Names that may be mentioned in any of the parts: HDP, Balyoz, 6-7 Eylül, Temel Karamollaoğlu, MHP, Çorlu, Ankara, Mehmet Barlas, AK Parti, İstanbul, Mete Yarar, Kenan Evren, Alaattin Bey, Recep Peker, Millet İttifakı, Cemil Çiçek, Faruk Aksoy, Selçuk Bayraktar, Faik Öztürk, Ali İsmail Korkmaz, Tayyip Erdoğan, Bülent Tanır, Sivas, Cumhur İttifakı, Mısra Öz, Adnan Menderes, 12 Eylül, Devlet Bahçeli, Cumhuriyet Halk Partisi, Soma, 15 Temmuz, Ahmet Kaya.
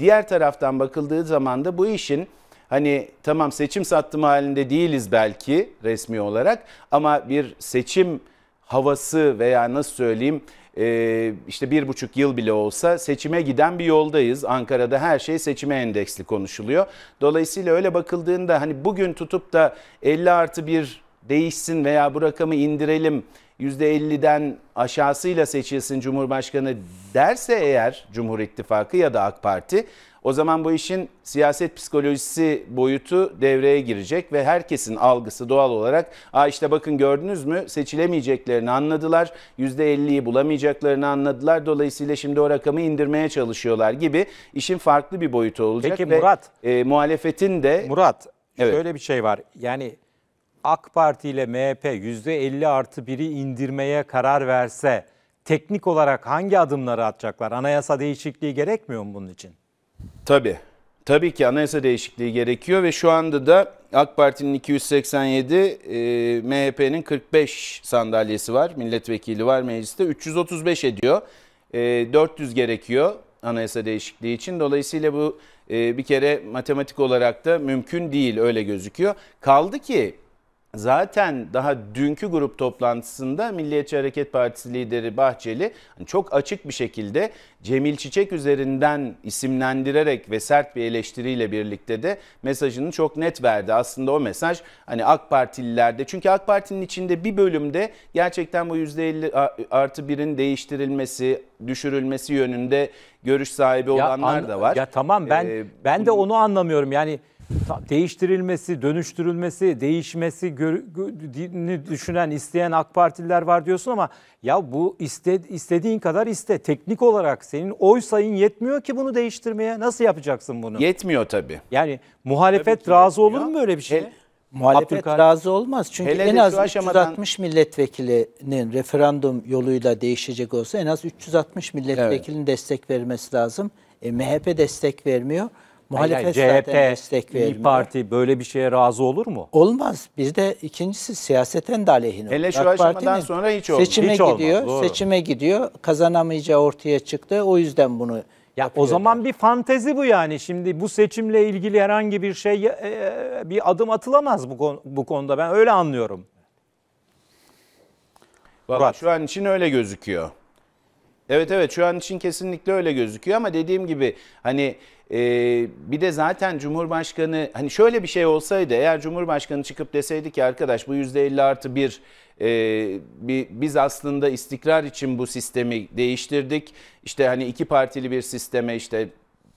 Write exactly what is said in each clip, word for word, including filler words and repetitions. Diğer taraftan bakıldığı zaman da bu işin hani tamam seçim sattım halinde değiliz belki resmi olarak ama bir seçim havası veya nasıl söyleyeyim işte bir buçuk yıl bile olsa seçime giden bir yoldayız. Ankara'da her şey seçime endeksli konuşuluyor. Dolayısıyla öyle bakıldığında hani bugün tutup da elli artı bir değişsin veya bu rakamı indirelim yüzde elliden aşağısıyla seçilsin Cumhurbaşkanı derse eğer Cumhur İttifakı ya da AK Parti, o zaman bu işin siyaset psikolojisi boyutu devreye girecek ve herkesin algısı doğal olarak "Aa işte bakın gördünüz mü seçilemeyeceklerini anladılar, yüzde elliyi bulamayacaklarını anladılar. Dolayısıyla şimdi o rakamı indirmeye çalışıyorlar" gibi işin farklı bir boyutu olacak. Peki ve Murat, e, muhalefetin de... Murat, evet. Şöyle bir şey var yani... AK Parti ile M H P yüzde elli artı biri indirmeye karar verse teknik olarak hangi adımları atacaklar? Anayasa değişikliği gerekmiyor mu bunun için? Tabii. Tabii ki anayasa değişikliği gerekiyor ve şu anda da AK Parti'nin iki yüz seksen yedi, M H P'nin kırk beş sandalyesi var, milletvekili var mecliste. üç yüz otuz beş ediyor. dört yüz gerekiyor anayasa değişikliği için. Dolayısıyla bu bir kere matematik olarak da mümkün değil, öyle gözüküyor. Kaldı ki zaten daha dünkü grup toplantısında Milliyetçi Hareket Partisi lideri Bahçeli çok açık bir şekilde Cemil Çiçek üzerinden isimlendirerek ve sert bir eleştiriyle birlikte de mesajını çok net verdi. Aslında o mesaj hani AK Partililerde, çünkü AK Parti'nin içinde bir bölümde gerçekten bu yüzde elli artı birin değiştirilmesi, düşürülmesi yönünde görüş sahibi olanlar ya, da var. Ya tamam ben ee, ben de onu anlamıyorum yani. Değiştirilmesi, dönüştürülmesi, değişmesi düşünen, isteyen AK Partililer var diyorsun ama ya bu iste, istediğin kadar iste. Teknik olarak senin oy sayın yetmiyor ki bunu değiştirmeye. Nasıl yapacaksın bunu? Yetmiyor tabii. Yani muhalefet tabii razı yetmiyor. Olur mu böyle bir şey? He, muhalefet razı olmaz. Çünkü hele en az üç yüz altmış aşamadan... milletvekilinin referandum yoluyla değişecek olsa en az üç yüz altmış milletvekilinin, evet, destek vermesi lazım. E, M H P destek vermiyor. Muhalefet yani C H P, destek vermiyor. İYİ Parti böyle bir şeye razı olur mu? Olmaz. Bir de ikincisi siyaseten de aleyhine. Hele şu aşamadan sonra hiç olmaz. Seçime hiç gidiyor, olmaz, seçime gidiyor. Kazanamayacağı ortaya çıktı. O yüzden bunu ya, o zaman bir fantezi bu yani. Şimdi bu seçimle ilgili herhangi bir şey, bir adım atılamaz bu konu, bu konuda. Ben öyle anlıyorum. Bak, şu an için öyle gözüküyor. Evet evet şu an için kesinlikle öyle gözüküyor ama dediğim gibi hani e, bir de zaten Cumhurbaşkanı hani şöyle bir şey olsaydı eğer Cumhurbaşkanı çıkıp deseydi ki arkadaş bu yüzde elli artı bir e, biz aslında istikrar için bu sistemi değiştirdik. İşte hani iki partili bir sisteme, işte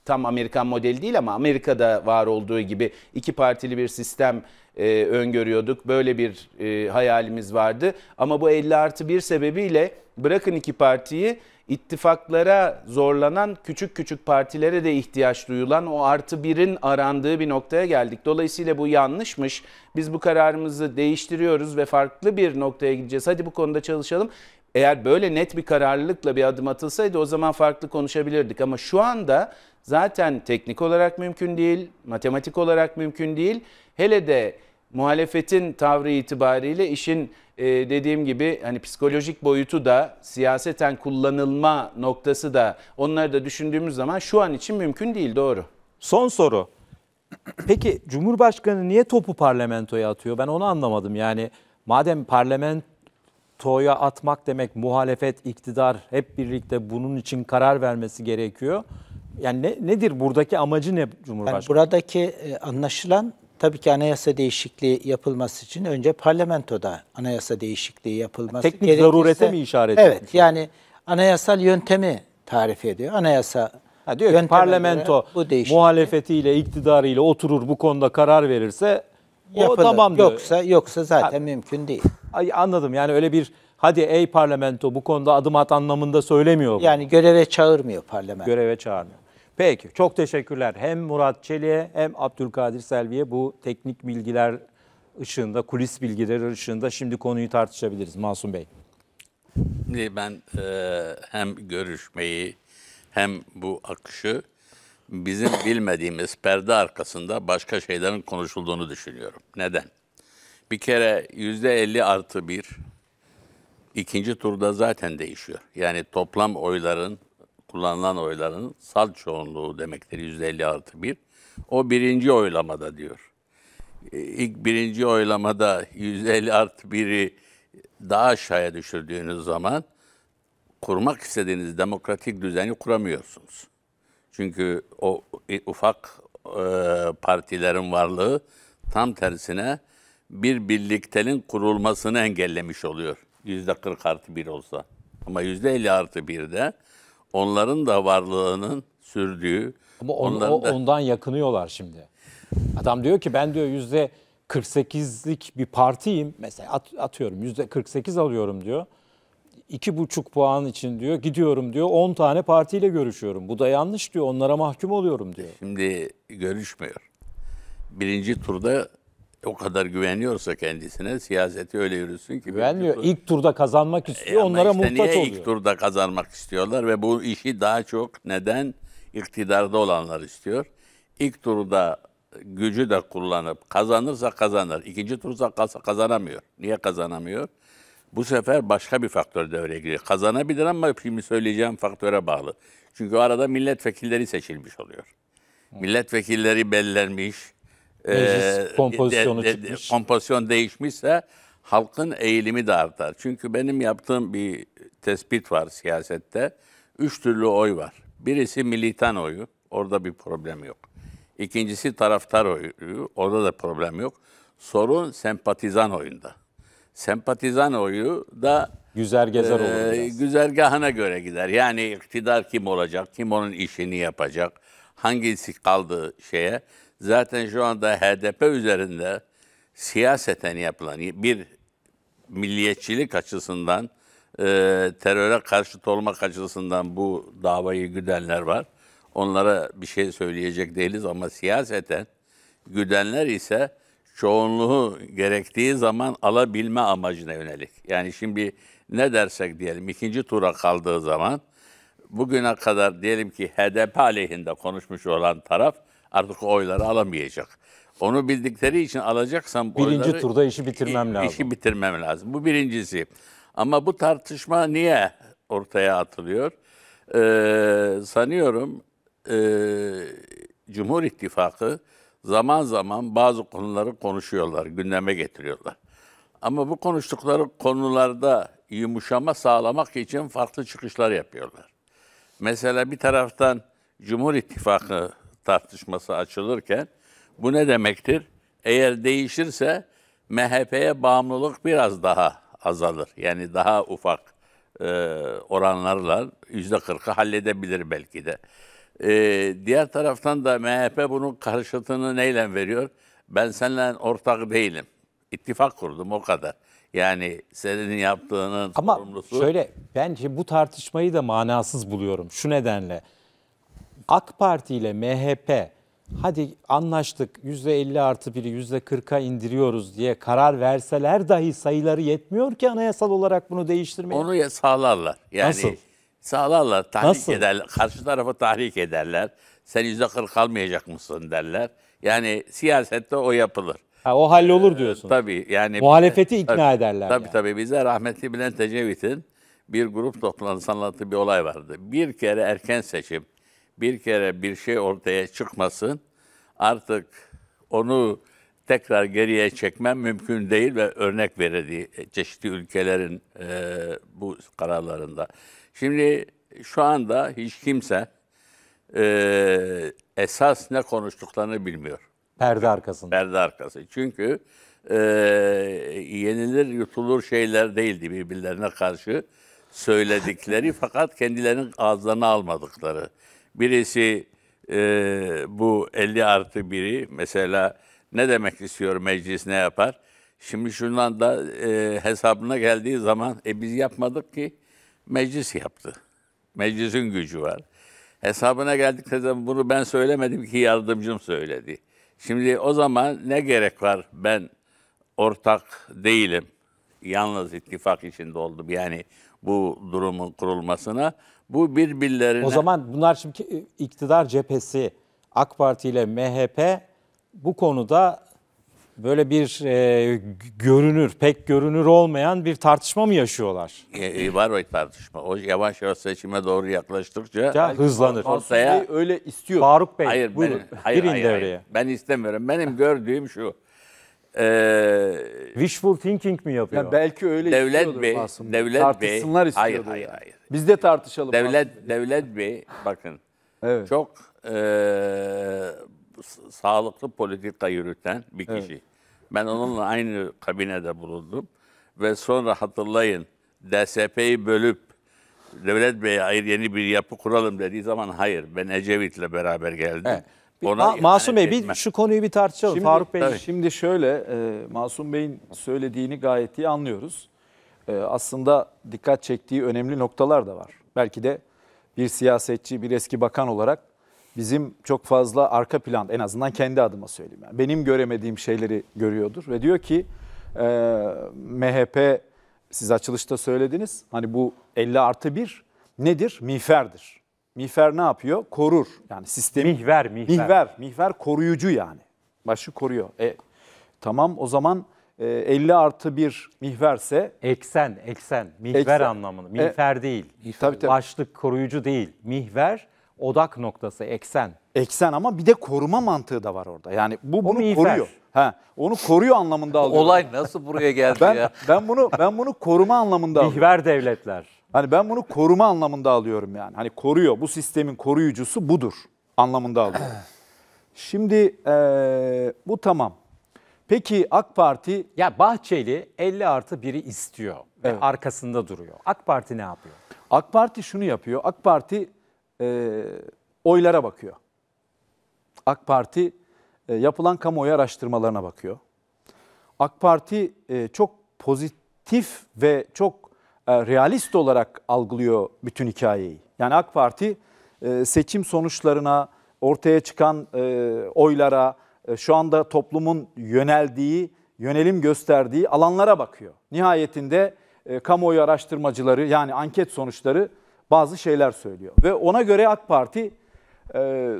tam Amerikan modeli değil ama Amerika'da var olduğu gibi iki partili bir sistem e, öngörüyorduk. Böyle bir e, hayalimiz vardı ama bu elli artı bir sebebiyle bırakın iki partiyi, ittifaklara zorlanan küçük küçük partilere de ihtiyaç duyulan o artı birin arandığı bir noktaya geldik. Dolayısıyla bu yanlışmış. Biz bu kararımızı değiştiriyoruz ve farklı bir noktaya gideceğiz. Hadi bu konuda çalışalım. Eğer böyle net bir kararlılıkla bir adım atılsaydı o zaman farklı konuşabilirdik. Ama şu anda zaten teknik olarak mümkün değil, matematik olarak mümkün değil. Hele de muhalefetin tavrı itibariyle işin e, dediğim gibi hani psikolojik boyutu da, siyaseten kullanılma noktası da, onları da düşündüğümüz zaman şu an için mümkün değil, doğru. Son soru. Peki Cumhurbaşkanı niye topu parlamentoya atıyor? Ben onu anlamadım yani. Madem parlamentoya atmak demek muhalefet, iktidar hep birlikte bunun için karar vermesi gerekiyor. Yani ne, nedir buradaki amacı, ne Cumhurbaşkanı? Yani buradaki e, anlaşılan... Tabii ki anayasa değişikliği yapılması için önce parlamentoda anayasa değişikliği yapılması gerekirse... Teknik zarurete mi işaret ediyor? Evet, yani anayasal yöntemi tarif ediyor. Anayasa ha, diyor ki, parlamento muhalefetiyle, iktidarıyla oturur, bu konuda karar verirse yapılır. O tamam diyor. Yoksa, yoksa zaten ha, mümkün değil. Ay, anladım yani öyle bir hadi ey parlamento bu konuda adım at anlamında söylemiyor. Bu. Yani göreve çağırmıyor parlamento. Göreve çağırmıyor. Peki, çok teşekkürler. Hem Murat Çelik'e hem Abdülkadir Selvi'ye bu teknik bilgiler ışığında, kulis bilgileri ışığında şimdi konuyu tartışabiliriz. Masum Bey. Ben e, hem görüşmeyi hem bu akışı bizim bilmediğimiz perde arkasında başka şeylerin konuşulduğunu düşünüyorum. Neden? Bir kere yüzde elli artı bir ikinci turda zaten değişiyor. Yani toplam oyların kullanılan oyların sal çoğunluğu demektir. yüzde elli artı bir. O birinci oylamada diyor. İlk birinci oylamada yüzde elli artı biri daha aşağıya düşürdüğünüz zaman kurmak istediğiniz demokratik düzeni kuramıyorsunuz. Çünkü o ufak partilerin varlığı tam tersine bir birliktelin kurulmasını engellemiş oluyor. yüzde kırk artı bir olsa. Ama yüzde elli artı birde onların da varlığının sürdüğü... Ama on, da... ondan yakınıyorlar şimdi. Adam diyor ki ben diyor yüzde kırk sekizlik bir partiyim. Mesela at, atıyorum yüzde kırk sekiz alıyorum diyor. iki buçuk puan için diyor gidiyorum diyor on tane partiyle görüşüyorum. Bu da yanlış diyor, onlara mahkum oluyorum diyor. Şimdi görüşmüyor. Birinci turda o kadar güveniyorsa kendisine siyaseti öyle yürüsün ki. Güvenmiyor. Tur... İlk turda kazanmak istiyor, e onlara işte muhtaç oluyor. İlk turda kazanmak istiyorlar ve bu işi daha çok neden iktidarda olanlar istiyor. İlk turda gücü de kullanıp kazanırsa kazanır. İkinci turda kazanamıyor. Niye kazanamıyor? Bu sefer başka bir faktör devreye giriyor. Kazanabilir ama şimdi söyleyeceğim faktöre bağlı. Çünkü arada milletvekilleri seçilmiş oluyor. Hmm. Milletvekilleri bellenmiş. Meclis kompozisyonu e, de, de, çıkmış. Kompozisyon değişmişse halkın eğilimi de artar. Çünkü benim yaptığım bir tespit var siyasette. Üç türlü oy var. Birisi militan oyu. Orada bir problem yok. İkincisi taraftar oyu. Orada da problem yok. Sorun sempatizan oyunda. Sempatizan oyu da Güzer gezer olur e, güzergahına göre gider. Yani iktidar kim olacak, kim onun işini yapacak, hangisi kaldı şeye. Zaten şu anda H D P üzerinde siyaseten yapılan bir milliyetçilik açısından, e, teröre karşıt olmak açısından bu davayı güdenler var. Onlara bir şey söyleyecek değiliz ama siyaseten güdenler ise çoğunluğu gerektiği zaman alabilme amacına yönelik. Yani şimdi ne dersek diyelim ikinci tura kaldığı zaman bugüne kadar diyelim ki H D P aleyhinde konuşmuş olan taraf artık oyları alamayacak. Onu bildikleri için alacaksam birinci oyları, turda işi bitirmem lazım. İşi bitirmem lazım. Bu birincisi. Ama bu tartışma niye ortaya atılıyor? Ee, sanıyorum e, Cumhur İttifakı zaman zaman bazı konuları konuşuyorlar, gündeme getiriyorlar. Ama bu konuştukları konularda yumuşama sağlamak için farklı çıkışlar yapıyorlar. Mesela bir taraftan Cumhur İttifakı tartışması açılırken bu ne demektir? Eğer değişirse M H P'ye bağımlılık biraz daha azalır. Yani daha ufak e, oranlarla yüzde kırkı halledebilir belki de. Ee, diğer taraftan da M H P bunun karşılığını neyle veriyor? Ben seninle ortak değilim. İttifak kurdum o kadar. Yani senin yaptığının ama sorumlusu... Ama şöyle, ben bu tartışmayı da manasız buluyorum. Şu nedenle, AK Parti ile M H P, hadi anlaştık yüzde elli artı biri, yüzde kırka indiriyoruz diye karar verseler dahi sayıları yetmiyor ki anayasal olarak bunu değiştirmeye. Onu sağlarlar. Yani... Nasıl? Sağlarlar, tahrik Nasıl? ederler. Karşı tarafı tahrik ederler. Sen yüzde kırk almayacak mısın derler. Yani siyasette o yapılır. Ha, o hallolur diyorsun. Ee, tabii yani. Muhalefeti bize, ikna tabii, ederler. Tabii yani. tabii bize rahmetli Bülent Ecevit'in bir grup toplantısı anlattığı bir olay vardı. Bir kere erken seçim, bir kere bir şey ortaya çıkmasın artık onu tekrar geriye çekmem mümkün değil ve örnek verildi çeşitli ülkelerin e, bu kararlarında. Şimdi şu anda hiç kimse e, esas ne konuştuklarını bilmiyor. Perde arkasında. Perde arkası. Çünkü e, yenilir yutulur şeyler değildi birbirlerine karşı söyledikleri fakat kendilerinin ağızlarına almadıkları. Birisi e, bu elli artı biri mesela ne demek istiyor meclis ne yapar? Şimdi şundan da e, hesabına geldiği zaman e, biz yapmadık ki. Meclis yaptı. Meclisin gücü var. Hesabına geldikleri zaman bunu ben söylemedim ki yardımcım söyledi. Şimdi o zaman ne gerek var? Ben ortak değilim. Yalnız ittifak içinde oldum. Yani bu durumun kurulmasına. Bu birbirlerine... O zaman bunlar şimdi iktidar cephesi AK Parti ile M H P bu konuda böyle bir e, görünür, pek görünür olmayan bir tartışma mı yaşıyorlar? E, var o tartışma. O yavaş yavaş seçime doğru yaklaştıkça ya, hızlanır. Ortaya... Bey öyle istiyor. Faruk Bey, hayır, buyurun. Ben, hayır, hayır, hayır. Ben istemiyorum. Benim gördüğüm şu. E, Wishful thinking mi yapıyor? Yani belki öyle Devlet Bey, aslında. Devlet Tartışsınlar Bey, istiyordu. Hayır, yani. hayır. Biz de tartışalım. Devlet, aslında. Devlet Bey, bakın. Evet. Çok e, sağlıklı politika yürüten bir kişi. Evet. Ben onunla aynı kabinede bulundum. Ve sonra hatırlayın, D S P'yi bölüp Devlet Bey'e hayır yeni bir yapı kuralım dediği zaman hayır. Ben Ecevit'le beraber geldim. Evet. Ona Masum Bey, bir, şu konuyu bir tartışalım. Şimdi, Faruk Bey, şimdi şöyle, e, Masum Bey'in söylediğini gayet iyi anlıyoruz. E, aslında dikkat çektiği önemli noktalar da var. Belki de bir siyasetçi, bir eski bakan olarak bizim çok fazla arka plan, en azından kendi adıma söyleyeyim. Yani benim göremediğim şeyleri görüyordur ve diyor ki e, M H P, siz açılışta söylediniz, hani bu elli artı bir nedir? Miğferdir. Miğfer ne yapıyor? Korur. Yani sistemi. Mihver, mihver. Mihver, mihver koruyucu yani. Başı koruyor. E, tamam o zaman e, elli artı bir mihverse. Eksen, eksen. Mihver eksen. Anlamını. Mihver e, değil. Tabii, tabii. Başlık koruyucu değil. Mihver odak noktası, eksen. Eksen ama bir de koruma mantığı da var orada. Yani bu bunu o koruyor. Ha, onu koruyor anlamında alıyorum. Olay nasıl buraya geldi ben, ya? Ben bunu ben bunu koruma anlamında alıyorum. Mihver devletler. Hani ben bunu koruma anlamında alıyorum yani. Hani koruyor, bu sistemin koruyucusu budur anlamında alıyorum. Şimdi ee, bu tamam. Peki AK Parti... Ya Bahçeli elli artı biri istiyor evet. ve arkasında duruyor. AK Parti ne yapıyor? AK Parti şunu yapıyor. AK Parti ee, oylara bakıyor. AK Parti e, yapılan kamuoyu araştırmalarına bakıyor. AK Parti e, çok pozitif ve çok... realist olarak algılıyor bütün hikayeyi. Yani AK Parti seçim sonuçlarına, ortaya çıkan oylara, şu anda toplumun yöneldiği, yönelim gösterdiği alanlara bakıyor. Nihayetinde kamuoyu araştırmacıları yani anket sonuçları bazı şeyler söylüyor. Ve ona göre AK Parti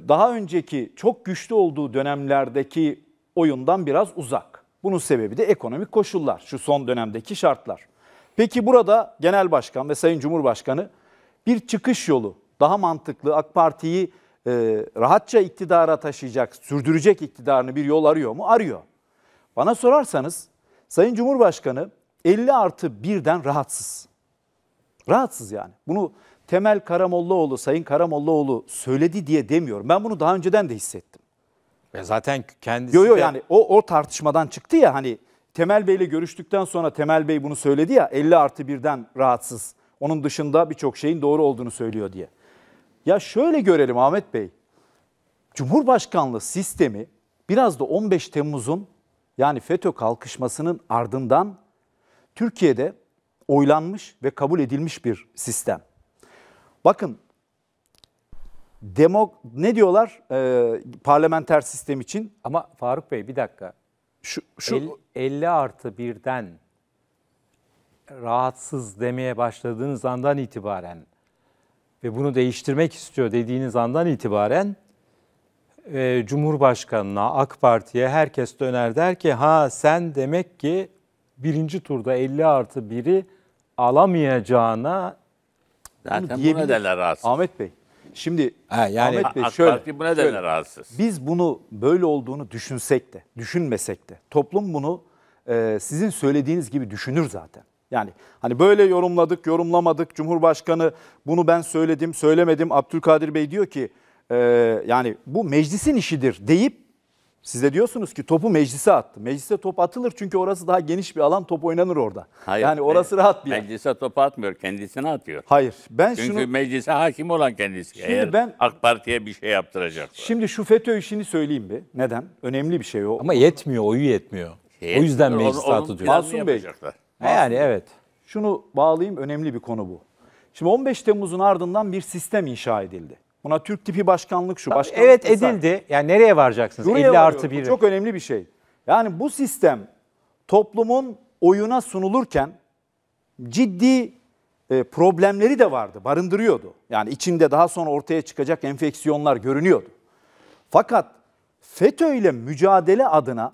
daha önceki çok güçlü olduğu dönemlerdeki oyundan biraz uzak. Bunun sebebi de ekonomik koşullar, şu son dönemdeki şartlar. Peki burada Genel Başkan ve Sayın Cumhurbaşkanı bir çıkış yolu, daha mantıklı AK Parti'yi e, rahatça iktidara taşıyacak, sürdürecek iktidarını bir yol arıyor mu? Arıyor. Bana sorarsanız Sayın Cumhurbaşkanı elli artı birden rahatsız. Rahatsız yani. Bunu Temel Karamollaoğlu, Sayın Karamollaoğlu söyledi diye demiyorum. Ben bunu daha önceden de hissettim. Ya zaten kendisi... Yok yok de... yani o, o tartışmadan çıktı ya hani... Temel Bey'le görüştükten sonra Temel Bey bunu söyledi ya elli artı birden rahatsız. Onun dışında birçok şeyin doğru olduğunu söylüyor diye. Ya şöyle görelim Ahmet Bey. Cumhurbaşkanlığı sistemi biraz da on beş Temmuz'un yani FETÖ kalkışmasının ardından Türkiye'de oylanmış ve kabul edilmiş bir sistem. Bakın demo, ne diyorlar e, parlamenter sistem için? Ama Faruk Bey bir dakika. Şu, şu... elli artı birden rahatsız demeye başladığınız andan itibaren ve bunu değiştirmek istiyor dediğiniz andan itibaren e, Cumhurbaşkanı'na, AK Parti'ye herkes döner der ki ha sen demek ki birinci turda elli artı biri alamayacağına zaten bu nedenle rahatsız. Ahmet Bey. Şimdi ha, yani Ahmet Bey, şöyle, AK Parti bu nedenle şöyle, rahatsız. Biz bunu böyle olduğunu düşünsek de, düşünmesek de toplum bunu e, sizin söylediğiniz gibi düşünür zaten. Yani hani böyle yorumladık, yorumlamadık. Cumhurbaşkanı bunu ben söyledim, söylemedim. Abdülkadir Bey diyor ki e, yani bu meclisin işidir deyip siz de diyorsunuz ki topu meclise attı. Meclise top atılır çünkü orası daha geniş bir alan, top oynanır orada. Hayır, yani orası hayır, rahat bir yer. Meclise topu atmıyor, kendisine atıyor. Hayır. Ben çünkü şunu, meclise hakim olan kendisi. Şimdi eğer ben, AK Parti'ye bir şey yaptıracak. Şimdi şu FETÖ işini söyleyeyim bir. Neden? Önemli bir şey o. Ama yetmiyor, oyu yetmiyor. Şey, o yüzden meclise atılıyor. Masum Bey. Yani evet. Şunu bağlayayım, önemli bir konu bu. Şimdi on beş Temmuz'un ardından bir sistem inşa edildi. Buna Türk tipi başkanlık şu. Başkanlık evet edildi. Zaten. Yani nereye varacaksınız? Buraya elli artı bir. Çok önemli bir şey. Yani bu sistem toplumun oyuna sunulurken ciddi e, problemleri de vardı. Barındırıyordu. Yani içinde daha sonra ortaya çıkacak enfeksiyonlar görünüyordu. Fakat FETÖ ile mücadele adına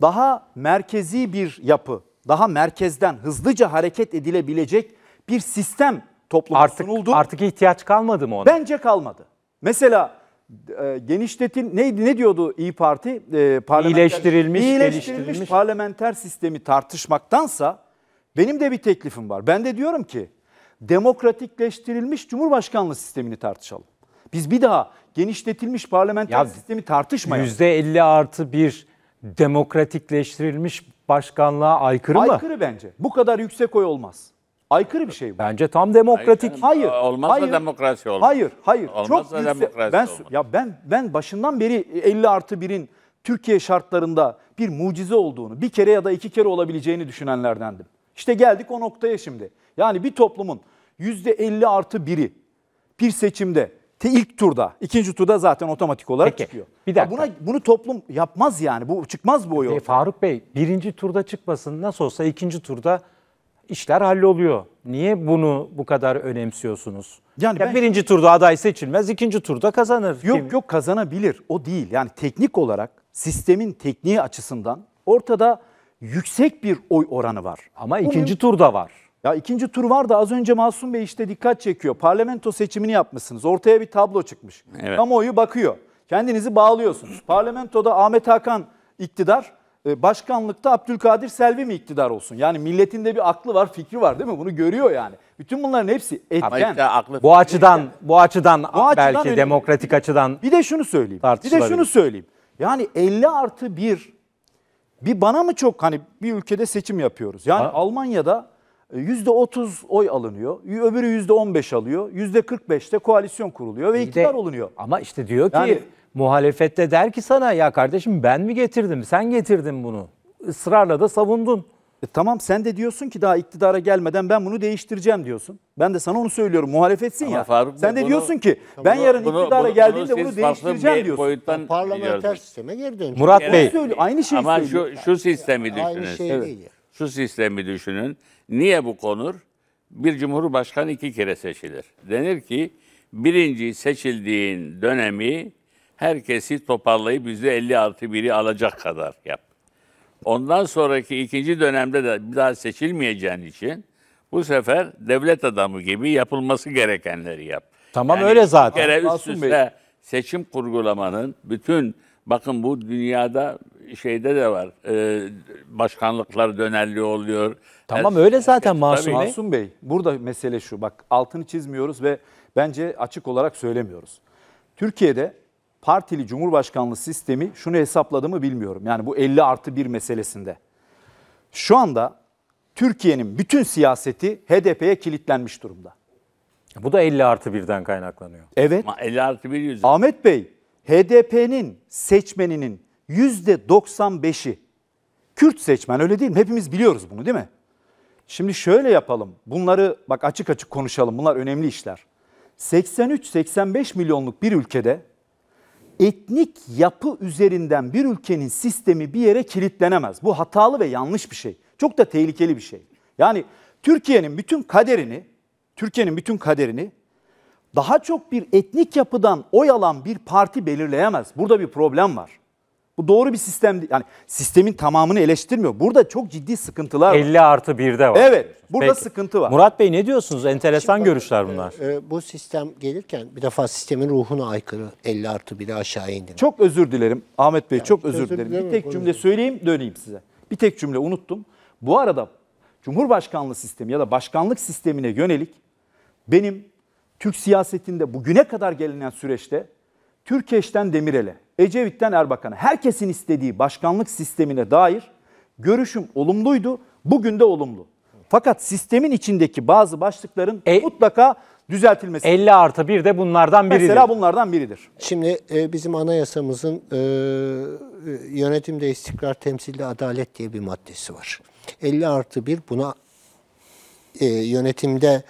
daha merkezi bir yapı, daha merkezden hızlıca hareket edilebilecek bir sistem topluma artık, sunuldu. Artık ihtiyaç kalmadı mı ona? Bence kalmadı. Mesela e, genişletin neydi ne diyordu İYİ Parti? E, parlamenter, iyileştirilmiş, iyileştirilmiş parlamenter sistemi tartışmaktansa benim de bir teklifim var. Ben de diyorum ki demokratikleştirilmiş cumhurbaşkanlığı sistemini tartışalım. Biz bir daha genişletilmiş parlamenter ya, sistemi tartışmayalım. yüzde elli artı bir demokratikleştirilmiş başkanlığa aykırı, aykırı mı? Aykırı bence. Bu kadar yüksek oy olmaz. Aykırı bir şey bu. Bence tam demokratik. Hayır. Hayır olmaz hayır, da demokrasi olmaz. Hayır, hayır. Olmaz çok da demokrasi ben, olmaz. Ya ben, ben başından beri elli artı birin Türkiye şartlarında bir mucize olduğunu, bir kere ya da iki kere olabileceğini düşünenlerdendim. İşte geldik o noktaya şimdi. Yani bir toplumun yüzde elli artı biri bir seçimde, ilk turda, ikinci turda zaten otomatik olarak peki, çıkıyor. Bir dakika. Buna, bunu toplum yapmaz yani. Bu çıkmaz bu oy ortaya. Faruk Bey, birinci turda çıkmasın. Nasıl olsa ikinci turda işler halloluyor. Niye bunu bu kadar önemsiyorsunuz? Yani ya ben... birinci turda aday seçilmez, ikinci turda kazanır. Yok kim? Yok kazanabilir. O değil. Yani teknik olarak sistemin tekniği açısından ortada yüksek bir oy oranı var. Ama o ikinci turda var. Ya ikinci tur var da az önce Masum Bey işte dikkat çekiyor. Parlamento seçimini yapmışsınız. Ortaya bir tablo çıkmış. Evet. Kamuoyu bakıyor. Kendinizi bağlıyorsunuz. Parlamentoda Ahmet Hakan iktidar, başkanlıkta Abdülkadir Selvi mi iktidar olsun? Yani milletin de bir aklı var, fikri var değil mi? Bunu görüyor yani. Bütün bunların hepsi etken. Bu açıdan, bu açıdan bu belki açıdan demokratik açıdan. Bir de şunu söyleyeyim. Bir de şunu söyleyeyim. Yani elli artı bir bir bana mı çok hani bir ülkede seçim yapıyoruz. Yani ha? Almanya'da yüzde otuz oy alınıyor, öbürü yüzde on beş alıyor, yüzde kırk beşte koalisyon kuruluyor ve iktidar olunuyor. Ama işte diyor ki yani, muhalefette der ki sana ya kardeşim ben mi getirdim, sen getirdin bunu. Israrla da savundun. E tamam sen de diyorsun ki daha iktidara gelmeden ben bunu değiştireceğim diyorsun. Ben de sana onu söylüyorum muhalefetsin ama ya. Faruk, sen de bunu, diyorsun ki ben bunu, yarın bunu, iktidara bunu, geldiğimde bunu, bunu değiştireceğim diyorsun. Yani parlamenter sisteme geri dönüyor. Murat Bey. Söylüyor, aynı şeyi ama söylüyor. Ama şu, şu sistemi düşünün. Aynı şey evet. değil. Şu sistemi düşünün. Niye bu konur? Bir cumhurbaşkanı iki kere seçilir. Denir ki birinci seçildiğin dönemi herkesi toparlayıp yüzde elli artı biri alacak kadar yap. Ondan sonraki ikinci dönemde de bir daha seçilmeyeceğin için bu sefer devlet adamı gibi yapılması gerekenleri yap. Tamam yani öyle zaten. Bir kere üst üste seçim kurgulamanın bütün bakın bu dünyada şeyde de var. Ee, başkanlıklar dönerli oluyor. Tamam her, öyle zaten Masum Bey. Masum Bey burada mesele şu. Bak altını çizmiyoruz ve bence açık olarak söylemiyoruz. Türkiye'de partili cumhurbaşkanlığı sistemi şunu hesapladı mı bilmiyorum. Yani bu elli artı bir meselesinde. Şu anda Türkiye'nin bütün siyaseti H D P'ye kilitlenmiş durumda. Bu da elli artı birden kaynaklanıyor. Evet. Ama elli artı bir yüzü. Ahmet Bey H D P'nin seçmeninin yüzde doksan beşi Kürt seçmen öyle değil mi? Hepimiz biliyoruz bunu değil mi? Şimdi şöyle yapalım. Bunları bak açık açık konuşalım. Bunlar önemli işler. seksen üç seksen beş milyonluk bir ülkede etnik yapı üzerinden bir ülkenin sistemi bir yere kilitlenemez. Bu hatalı ve yanlış bir şey. Çok da tehlikeli bir şey. Yani Türkiye'nin bütün kaderini, Türkiye'nin bütün kaderini daha çok bir etnik yapıdan oy alan bir parti belirleyemez. Burada bir problem var. Bu doğru bir sistem değil. Yani sistemin tamamını eleştirmiyor. Burada çok ciddi sıkıntılar var. elli artı birde var. Evet. Burada peki, sıkıntı var. Murat Bey ne diyorsunuz? Enteresan şimdi, görüşler bunlar. E, e, bu sistem gelirken bir defa sistemin ruhuna aykırı elli artı biri aşağı indirmek. Çok özür dilerim Ahmet Bey. Yani, çok özür, özür dilerim. dilerim. Bir tek cümle söyleyeyim döneyim size. Bir tek cümle unuttum. Bu arada Cumhurbaşkanlığı sistemi ya da başkanlık sistemine yönelik benim Türk siyasetinde bugüne kadar gelinen süreçte Türkeş'ten Demirel'e, Ecevit'ten Erbakan'a herkesin istediği başkanlık sistemine dair görüşüm olumluydu. Bugün de olumlu. Fakat sistemin içindeki bazı başlıkların e, mutlaka düzeltilmesi. elli artı bir de bunlardan biridir. Mesela bunlardan biridir. Şimdi e, bizim anayasamızın e, yönetimde istikrar, temsilde adalet diye bir maddesi var. elli artı bir buna e, yönetimde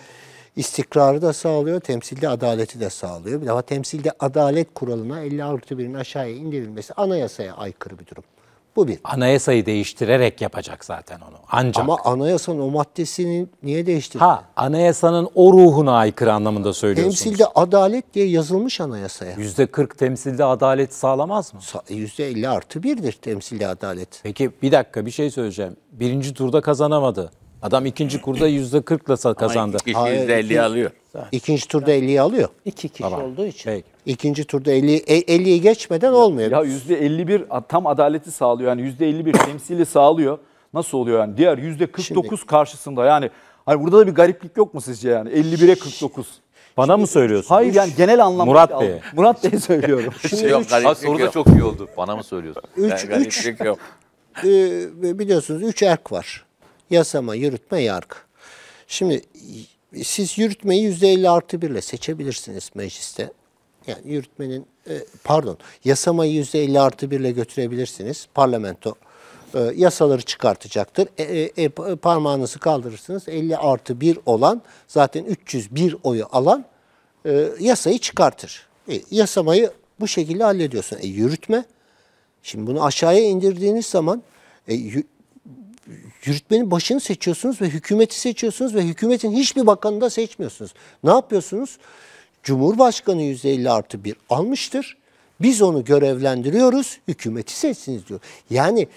İstikrarı da sağlıyor, temsilde adaleti de sağlıyor. Bir daha temsilde adalet kuralına elli artı birin aşağıya indirilmesi anayasaya aykırı bir durum. Bu bir. Anayasayı değiştirerek yapacak zaten onu. Ancak. Ama anayasanın o maddesini niye değiştirdi? Ha, anayasanın o ruhuna aykırı anlamında söylüyorsunuz. Temsilde adalet diye yazılmış anayasaya. yüzde kırk temsilde adalet sağlamaz mı? yüzde elli artı birdir temsilde adalet. Peki bir dakika, bir şey söyleyeceğim. Birinci turda kazanamadı. Adam ikinci turda yüzde kırkla kazandı. Ama iki kişi yüzde elliyi alıyor. İkinci turda elliyi alıyor. İki kişi tamam. olduğu için. Peki. İkinci turda elliyi geçmeden ya, olmuyor. Ya yüzde elli bir tam adaleti sağlıyor. Yani yüzde elli bir temsili sağlıyor. Nasıl oluyor yani? Diğer yüzde kırk dokuz şimdi, karşısında yani. Hani burada da bir gariplik yok mu sizce yani? elli bire kırk dokuz. Bana mı söylüyorsun? Hayır yani genel anlamda. Murat Bey. Murat Bey söylüyorum. Şimdi şey yok, üç, gariplik soru yok. Da çok iyi oldu. Bana mı söylüyorsun? üç, yani üç, yok. E, biliyorsunuz üç erk var. Yasama, yürütme, yargı. Şimdi siz yürütmeyi yüzde elli artı bir ile seçebilirsiniz mecliste. Yani yürütmenin, pardon, yasamayı yüzde elli artı bir ile götürebilirsiniz. Parlamento yasaları çıkartacaktır. E, e, parmağınızı kaldırırsınız. elli artı bir olan, zaten üç yüz bir oyu alan e, yasayı çıkartır. E, yasamayı bu şekilde hallediyorsun. E, yürütme, şimdi bunu aşağıya indirdiğiniz zaman... E, Yürütmenin başını seçiyorsunuz ve hükümeti seçiyorsunuz ve hükümetin hiçbir bakanını da seçmiyorsunuz. Ne yapıyorsunuz? Cumhurbaşkanı yüzde elli artı bir almıştır. Biz onu görevlendiriyoruz, hükümeti seçsiniz diyor. Yani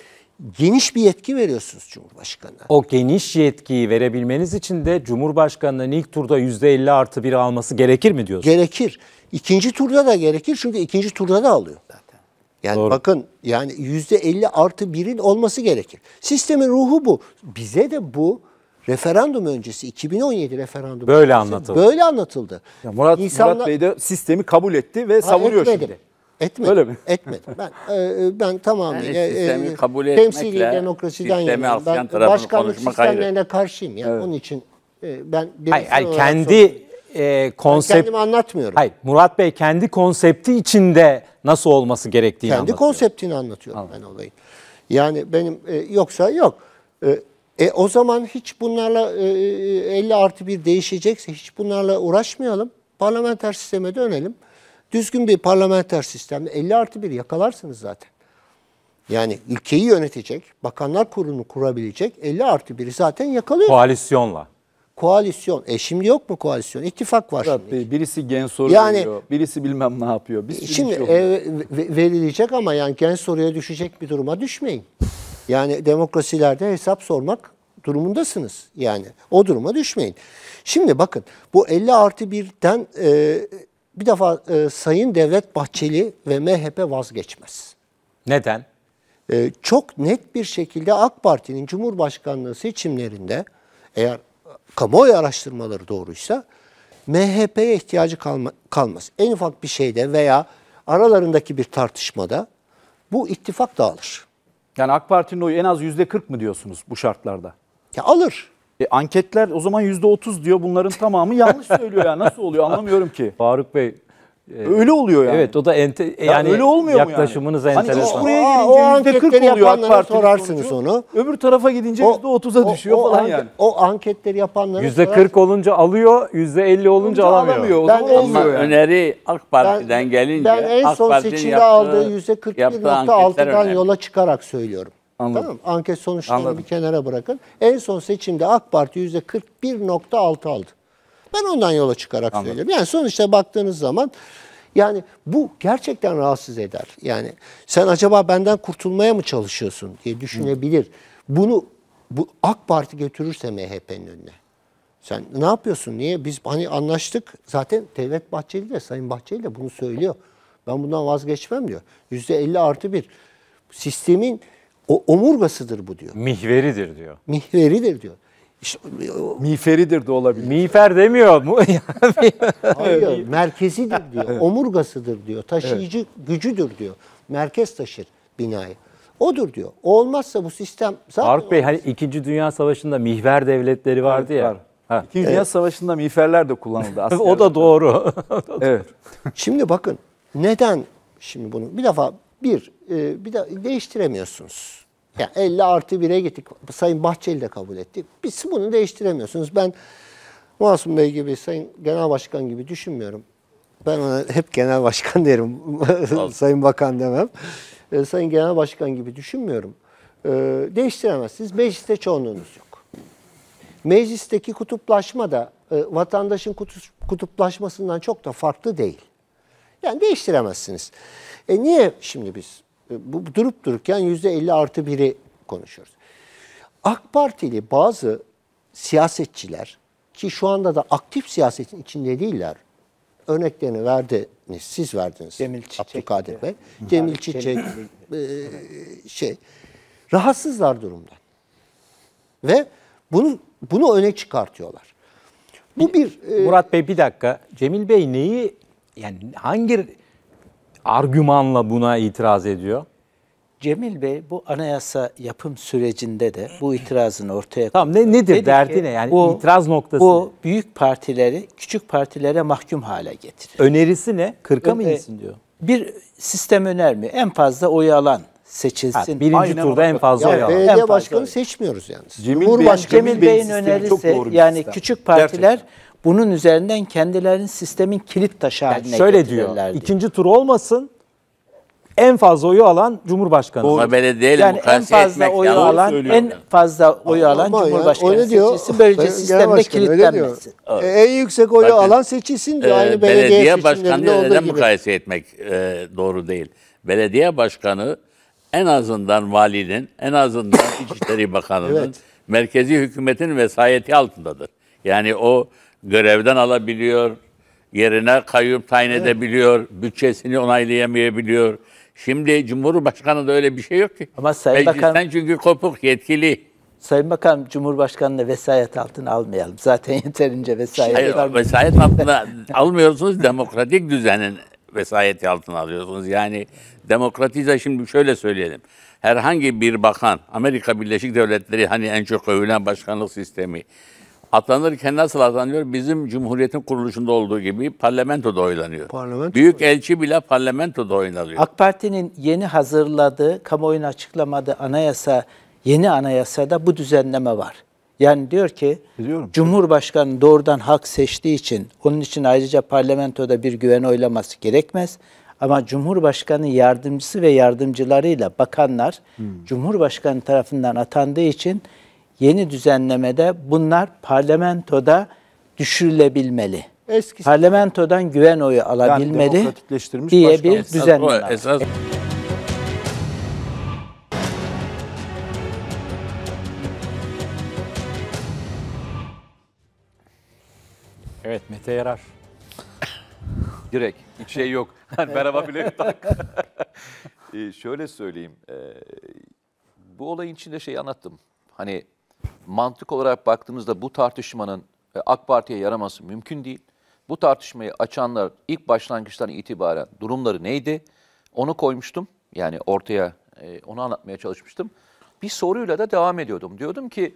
geniş bir yetki veriyorsunuz Cumhurbaşkanı'na. O geniş yetkiyi verebilmeniz için de Cumhurbaşkanı'nın ilk turda yüzde elli artı bir alması gerekir mi diyorsunuz? Gerekir. İkinci turda da gerekir çünkü ikinci turda da alıyor. Yani doğru. Bakın yani yüzde elli artı birin olması gerekir. Sistemin ruhu bu. Bize de bu referandum öncesi iki bin on yedi referandum böyle öncesi, anlatıldı. Böyle anlatıldı. Ya Murat, İnsanlar, Murat Bey de sistemi kabul etti ve savuruyor etmedim, şimdi. Etmedi. Öyle mi? Etmedi. Ben e, ben tamamıyla yani sistemi e, kabul etmekle temsili demokrasiden yanayım. Ben başkanlık sistemlerine ayrı. Karşıyım. Yani evet. Onun için e, ben hayır, hayır, kendi e, konsept kendimi anlatmıyorum. Hayır, Murat Bey kendi konsepti içinde nasıl olması gerektiğini kendi anlatıyor. Kendi konseptini anlatıyorum Anladım. Ben olayı. Yani benim e, yoksa yok. E, e, o zaman hiç bunlarla e, elli artı bir değişecekse hiç bunlarla uğraşmayalım. Parlamenter sisteme dönelim. Düzgün bir parlamenter sistemde elli artı bir yakalarsınız zaten. Yani ülkeyi yönetecek, bakanlar kurulunu kurabilecek elli artı biri zaten yakalıyor. Koalisyonla. Koalisyon. E şimdi yok mu koalisyon? İttifak var Murat şimdi. Bey, birisi gen soruyor, yani, birisi bilmem ne yapıyor. Biz şimdi e, verilecek ama yani gen soruya düşecek bir duruma düşmeyin. Yani demokrasilerde hesap sormak durumundasınız. Yani o duruma düşmeyin. Şimdi bakın bu elli artı birden e, bir defa e, Sayın Devlet Bahçeli ve M H P vazgeçmez. Neden? E, çok net bir şekilde AK Parti'nin Cumhurbaşkanlığı seçimlerinde eğer kamuoyu araştırmaları doğruysa M H P'ye ihtiyacı kalma, kalmaz. En ufak bir şeyde veya aralarındaki bir tartışmada bu ittifak dağılır. Yani AK Parti'nin oyu en az yüzde kırk mı diyorsunuz bu şartlarda? Ya alır. E, anketler o zaman yüzde otuz diyor, bunların tamamı yanlış söylüyor ya. Nasıl oluyor anlamıyorum ki. Faruk Bey. Öyle oluyor yani. Evet o da ente, yani, yani öyle olmuyor yaklaşımınız mu yani? Enteresan. Hani buraya girince yüzde kırk oluyor AK Parti'nin sorarsınız sonucu, onu. Öbür tarafa gidince yüzde otuza düşüyor o, falan o, yani. O anketleri yapanlara yüzde kırk olunca alıyor, yüzde elli olunca alamıyor. alamıyor. O ben zaman olmuyor yani. Öneri AK Parti'den ben, gelince ben en son seçimde aldığı yüzde kırk bir nokta altıdan yola çıkarak söylüyorum. Anladım. Tamam? Anket sonuçlarını Anladım. bir kenara bırakın. En son seçimde AK Parti yüzde kırk bir nokta altı aldı. Ben ondan yola çıkarak Anladım. söylüyorum. Yani sonuçta baktığınız zaman yani bu gerçekten rahatsız eder. Yani sen acaba benden kurtulmaya mı çalışıyorsun diye düşünebilir. Hı. Bunu bu AK Parti götürürse M H P'nin önüne. Sen ne yapıyorsun? Niye? Biz hani anlaştık. Zaten Devlet Bahçeli de Sayın Bahçeli de bunu söylüyor. Ben bundan vazgeçmem diyor. yüzde elli artı bir. Sistemin o omurgasıdır bu diyor. Mihveridir diyor. Mihveridir diyor. İşte, Miğferidir de olabilir. Miğfer demiyor mu? Hayır, merkezidir diyor, omurgasıdır diyor, taşıyıcı evet. gücüdür diyor. Merkez taşır binayı. Odur diyor. O olmazsa bu sistem zaten... Faruk Bey hani İkinci Dünya Savaşı'nda mihver devletleri vardı evet, ya. Var. Ha. İkinci Dünya evet. Savaşı'nda mihverler de kullanıldı aslında. O da doğru. Evet. Şimdi bakın neden şimdi bunu bir defa bir, bir de değiştiremiyorsunuz. Yani elli artı bire gittik. Sayın Bahçeli de kabul etti. Biz bunu değiştiremiyorsunuz. Ben Masum Bey gibi, Sayın Genel Başkan gibi düşünmüyorum. Ben ona hep Genel Başkan derim. Sayın Bakan demem. e, Sayın Genel Başkan gibi düşünmüyorum. E, değiştiremezsiniz. Mecliste çoğunluğunuz yok. Meclisteki kutuplaşma da e, vatandaşın kutuplaşmasından çok da farklı değil. Yani değiştiremezsiniz. E niye şimdi biz e, bu durup dururken yüzde elli artı biri konuşuyoruz? AK Partili bazı siyasetçiler ki şu anda da aktif siyasetin içinde değiller. Örneklerini verdiniz, siz verdiniz. Cemil Çiçek. Bey. Cemil Çiçek e, şey rahatsızlar durumdan. Ve bunu bunu öne çıkartıyorlar. Bu bir e, Murat Bey bir dakika. Cemil Bey neyi yani hangi argümanla buna itiraz ediyor? Cemil Bey bu anayasa yapım sürecinde de bu itirazını ortaya koydu. Tamam ne nedir dedi derdi ki, ne yani bu, itiraz noktası? Bu büyük partileri küçük partilere mahkum hale getiriyor. Önerisi ne? kırka mı insin diyor. Bir sistem önermiyor. En fazla oyu alan seçilsin. Ha, birinci Aynen turda en fazla oyu alan. Belediye başkanı seçmiyoruz yalnız. Cemil, Cemil Bey'in Bey önerisi yani sistem. Küçük partiler gerçekten. Bunun üzerinden kendilerinin sistemin kilit taşı yani haline şöyle diyor. Diye. İkinci tur olmasın. En fazla oyu alan Cumhurbaşkanı. Doğru. Yani en fazla oyu alan, en fazla oyu alan Cumhurbaşkanı seçilsin. Böylece sistemde kilitlenmesin. Evet. E, en yüksek oyu Bakın, alan seçilsin diyor. E, Aynı belediye, belediye başkanı neden mukayese etmek e, doğru değil? Belediye başkanı en azından valinin, en azından İçişleri Bakanı'nın, evet. merkezi hükümetin vesayeti altındadır. Yani o görevden alabiliyor, yerine kayyum tayin evet. edebiliyor, bütçesini onaylayamayabiliyor. Şimdi Cumhurbaşkanı da öyle bir şey yok ki. Ama Sayın Bakan, çünkü kopuk yetkili. Sayın Bakan Cumhurbaşkanı'nı vesayet altına almayalım. Zaten yeterince vesayet Hayır, almayalım. Vesayet altına almıyorsunuz. Demokratik düzenin vesayeti altına alıyorsunuz. Yani demokratize şimdi şöyle söyleyelim. Herhangi bir bakan, Amerika Birleşik Devletleri hani en çok övülen başkanlık sistemi atanırken nasıl atanıyor? Bizim Cumhuriyet'in kuruluşunda olduğu gibi parlamentoda oylanıyor. Parlamento Büyükelçi bile parlamentoda oylanıyor. AK Parti'nin yeni hazırladığı, kamuoyuna açıklamadığı anayasa, yeni anayasada bu düzenleme var. Yani diyor ki, Biliyorum. Cumhurbaşkanı doğrudan halk seçtiği için, onun için ayrıca parlamentoda bir güven oylaması gerekmez. Ama Cumhurbaşkanı yardımcısı ve yardımcılarıyla bakanlar, hmm. Cumhurbaşkanı tarafından atandığı için, yeni düzenlemede bunlar parlamentoda düşürülebilmeli. Eskisi. Parlamentodan güven oyu alabilmeli yani diye bir düzenleme var. Esas... Evet Mete Yarar. Direkt hiç şey yok. Merhaba bile ee, şöyle söyleyeyim. Ee, bu olayın içinde şeyi anlattım. Hani... Mantık olarak baktığımızda bu tartışmanın AK Parti'ye yaraması mümkün değil. Bu tartışmayı açanlar ilk başlangıçtan itibaren durumları neydi? Onu koymuştum. Yani ortaya onu anlatmaya çalışmıştım. Bir soruyla da devam ediyordum. Diyordum ki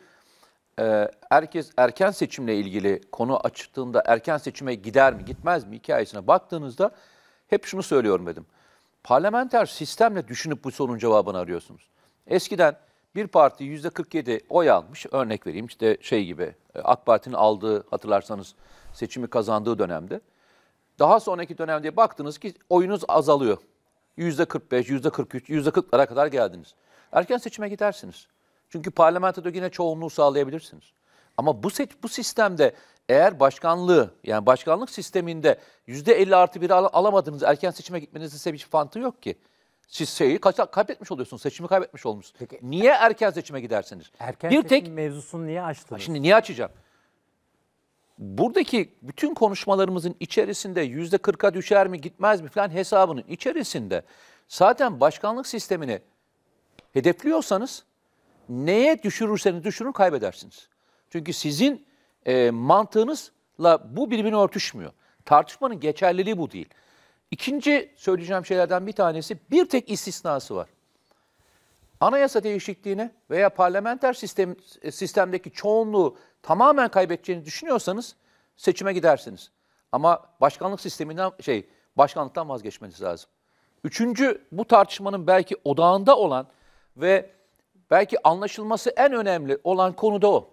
herkes erken seçimle ilgili konu açtığında erken seçime gider mi gitmez mi hikayesine baktığınızda hep şunu söylüyorum dedim. Parlamenter sistemle düşünüp bu sorunun cevabını arıyorsunuz. Eskiden bir parti yüzde kırk yedi oy almış, örnek vereyim işte şey gibi AK Parti'nin aldığı hatırlarsanız seçimi kazandığı dönemde. Daha sonraki dönemde baktınız ki oyunuz azalıyor. yüzde kırk beş, yüzde kırk üç, yüzde kırklara kadar geldiniz. Erken seçime gidersiniz. Çünkü parlamentoda yine çoğunluğu sağlayabilirsiniz. Ama bu seç, bu sistemde eğer başkanlığı yani başkanlık sisteminde yüzde elli artı biri al alamadınız erken seçime gitmenizin size bir fantığı yok ki. Siz şeyi kaybetmiş oluyorsunuz, seçimi kaybetmiş olmuşsunuz. Peki, niye erken seçime gidersiniz? Erken bir tek mevzusunu niye açtınız? Şimdi niye açacağım? Buradaki bütün konuşmalarımızın içerisinde yüzde kırka düşer mi gitmez mi falan hesabının içerisinde zaten başkanlık sistemini hedefliyorsanız neye düşürürseniz düşürün kaybedersiniz. Çünkü sizin e, mantığınızla bu birbirine örtüşmüyor. Tartışmanın geçerliliği bu değil. İkinci söyleyeceğim şeylerden bir tanesi bir tek istisnası var. Anayasa değişikliğine veya parlamenter sistem, sistemdeki çoğunluğu tamamen kaybedeceğini düşünüyorsanız seçime gidersiniz. Ama başkanlık sisteminden şey başkanlıktan vazgeçmeniz lazım. Üçüncü bu tartışmanın belki odağında olan ve belki anlaşılması en önemli olan konu da o.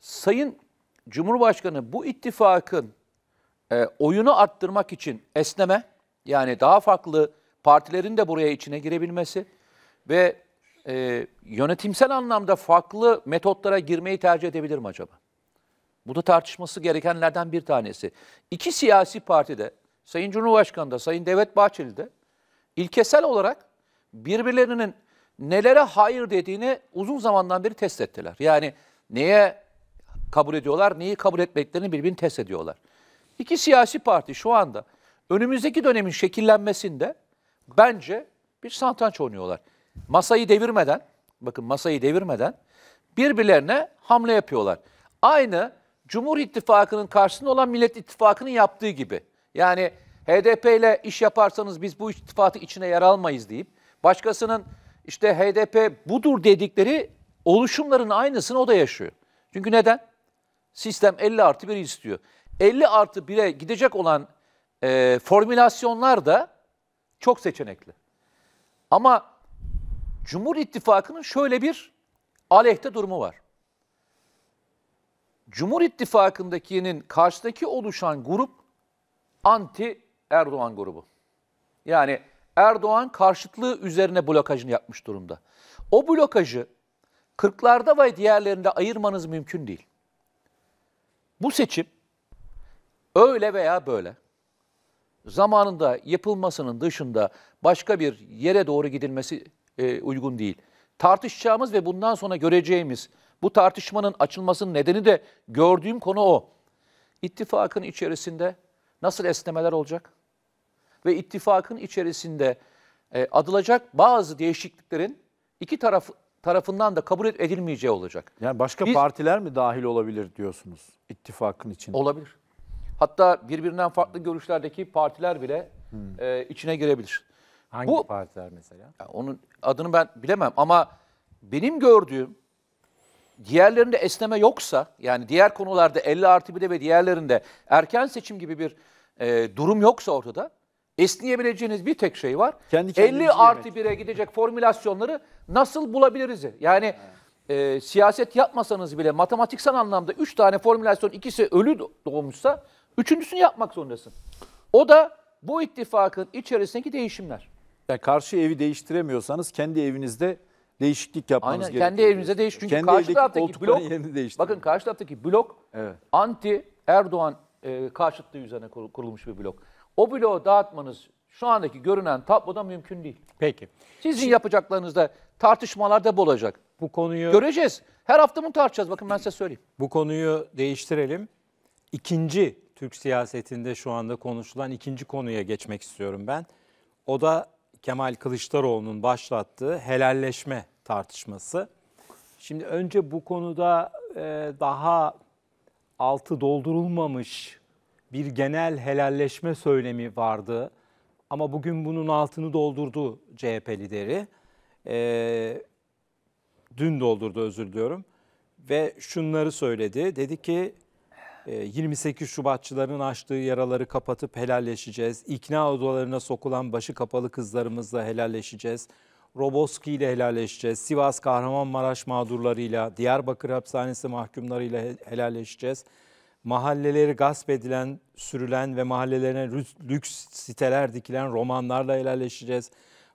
Sayın Cumhurbaşkanı bu ittifakın E, oyunu arttırmak için esneme yani daha farklı partilerin de buraya içine girebilmesi ve e, yönetimsel anlamda farklı metotlara girmeyi tercih edebilir mi acaba? Bu da tartışması gerekenlerden bir tanesi. İki siyasi partide, Sayın Cumhurbaşkanı da, Sayın Devlet Bahçeli de ilkesel olarak birbirlerinin nelere hayır dediğini uzun zamandan beri test ettiler. Yani neye kabul ediyorlar, neyi kabul etmeklerini birbirini test ediyorlar. İki siyasi parti şu anda önümüzdeki dönemin şekillenmesinde bence bir satranç oynuyorlar. Masayı devirmeden, bakın masayı devirmeden birbirlerine hamle yapıyorlar. Aynı Cumhur İttifakı'nın karşısında olan Millet İttifakı'nın yaptığı gibi. Yani H D P ile iş yaparsanız biz bu ittifakı içine yer almayız deyip başkasının işte H D P budur dedikleri oluşumların aynısını o da yaşıyor. Çünkü neden? Sistem elli artı bir istiyor. elli artı bire gidecek olan e, formülasyonlar da çok seçenekli. Ama Cumhur İttifakı'nın şöyle bir aleyhte durumu var. Cumhur İttifakı'ndakinin karşıdaki oluşan grup anti Erdoğan grubu. Yani Erdoğan karşıtlığı üzerine blokajını yapmış durumda. O blokajı kırklarda ve diğerlerinde ayırmanız mümkün değil. Bu seçim öyle veya böyle zamanında yapılmasının dışında başka bir yere doğru gidilmesi e, uygun değil. Tartışacağımız ve bundan sonra göreceğimiz, bu tartışmanın açılmasının nedeni de gördüğüm konu o. İttifakın içerisinde nasıl esnemeler olacak? Ve ittifakın içerisinde e, adılacak bazı değişikliklerin iki taraf tarafından da kabul edilmeyeceği olacak. Yani başka Biz, partiler mi dahil olabilir diyorsunuz ittifakın içinde? Olabilir. Hatta birbirinden farklı görüşlerdeki partiler bile hmm. e, içine girebilir. Hangi Bu, partiler mesela? Yani onun adını ben bilemem ama benim gördüğüm, diğerlerinde esneme yoksa, yani diğer konularda elli artı birde ve diğerlerinde erken seçim gibi bir e, durum yoksa ortada, esneyebileceğiniz bir tek şey var. Kendi elli artı bire gidecek formülasyonları nasıl bulabiliriz? Yani evet. e, siyaset yapmasanız bile matematiksel anlamda üç tane formülasyon, ikisi ölü doğmuşsa üçüncüsünü yapmak zorundasın. O da bu ittifakın içerisindeki değişimler. Yani karşı evi değiştiremiyorsanız kendi evinizde değişiklik yapmanız gerekiyor. Aynen, kendi evinize değiş. Çünkü kendi karşı taraftaki blok, bakın karşı taraftaki blok evet. anti Erdoğan e, karşıtlığı üzerine kurulmuş bir blok. O bloğu dağıtmanız şu andaki görünen tabloda mümkün değil. Peki. Sizin Şimdi, yapacaklarınızda tartışmalarda olacak. Bu konuyu göreceğiz. Her hafta bunu tartışacağız. Bakın ben size söyleyeyim. Bu konuyu değiştirelim. İkinci Türk siyasetinde şu anda konuşulan ikinci konuya geçmek istiyorum ben. O da Kemal Kılıçdaroğlu'nun başlattığı helalleşme tartışması. Şimdi önce bu konuda daha altı doldurulmamış bir genel helalleşme söylemi vardı. Ama bugün bunun altını doldurdu C H P lideri. E, dün doldurdu, özür diliyorum. Ve şunları söyledi. Dedi ki yirmi sekiz Şubatçıların açtığı yaraları kapatıp helalleşeceğiz. İkna odalarına sokulan başı kapalı kızlarımızla helalleşeceğiz. Roboski ile helalleşeceğiz. Sivas, Kahramanmaraş mağdurlarıyla, Diyarbakır Hapishanesi mahkumlarıyla helalleşeceğiz. Mahalleleri gasp edilen, sürülen ve mahallelerine lüks siteler dikilen romanlarla helalleşeceğiz.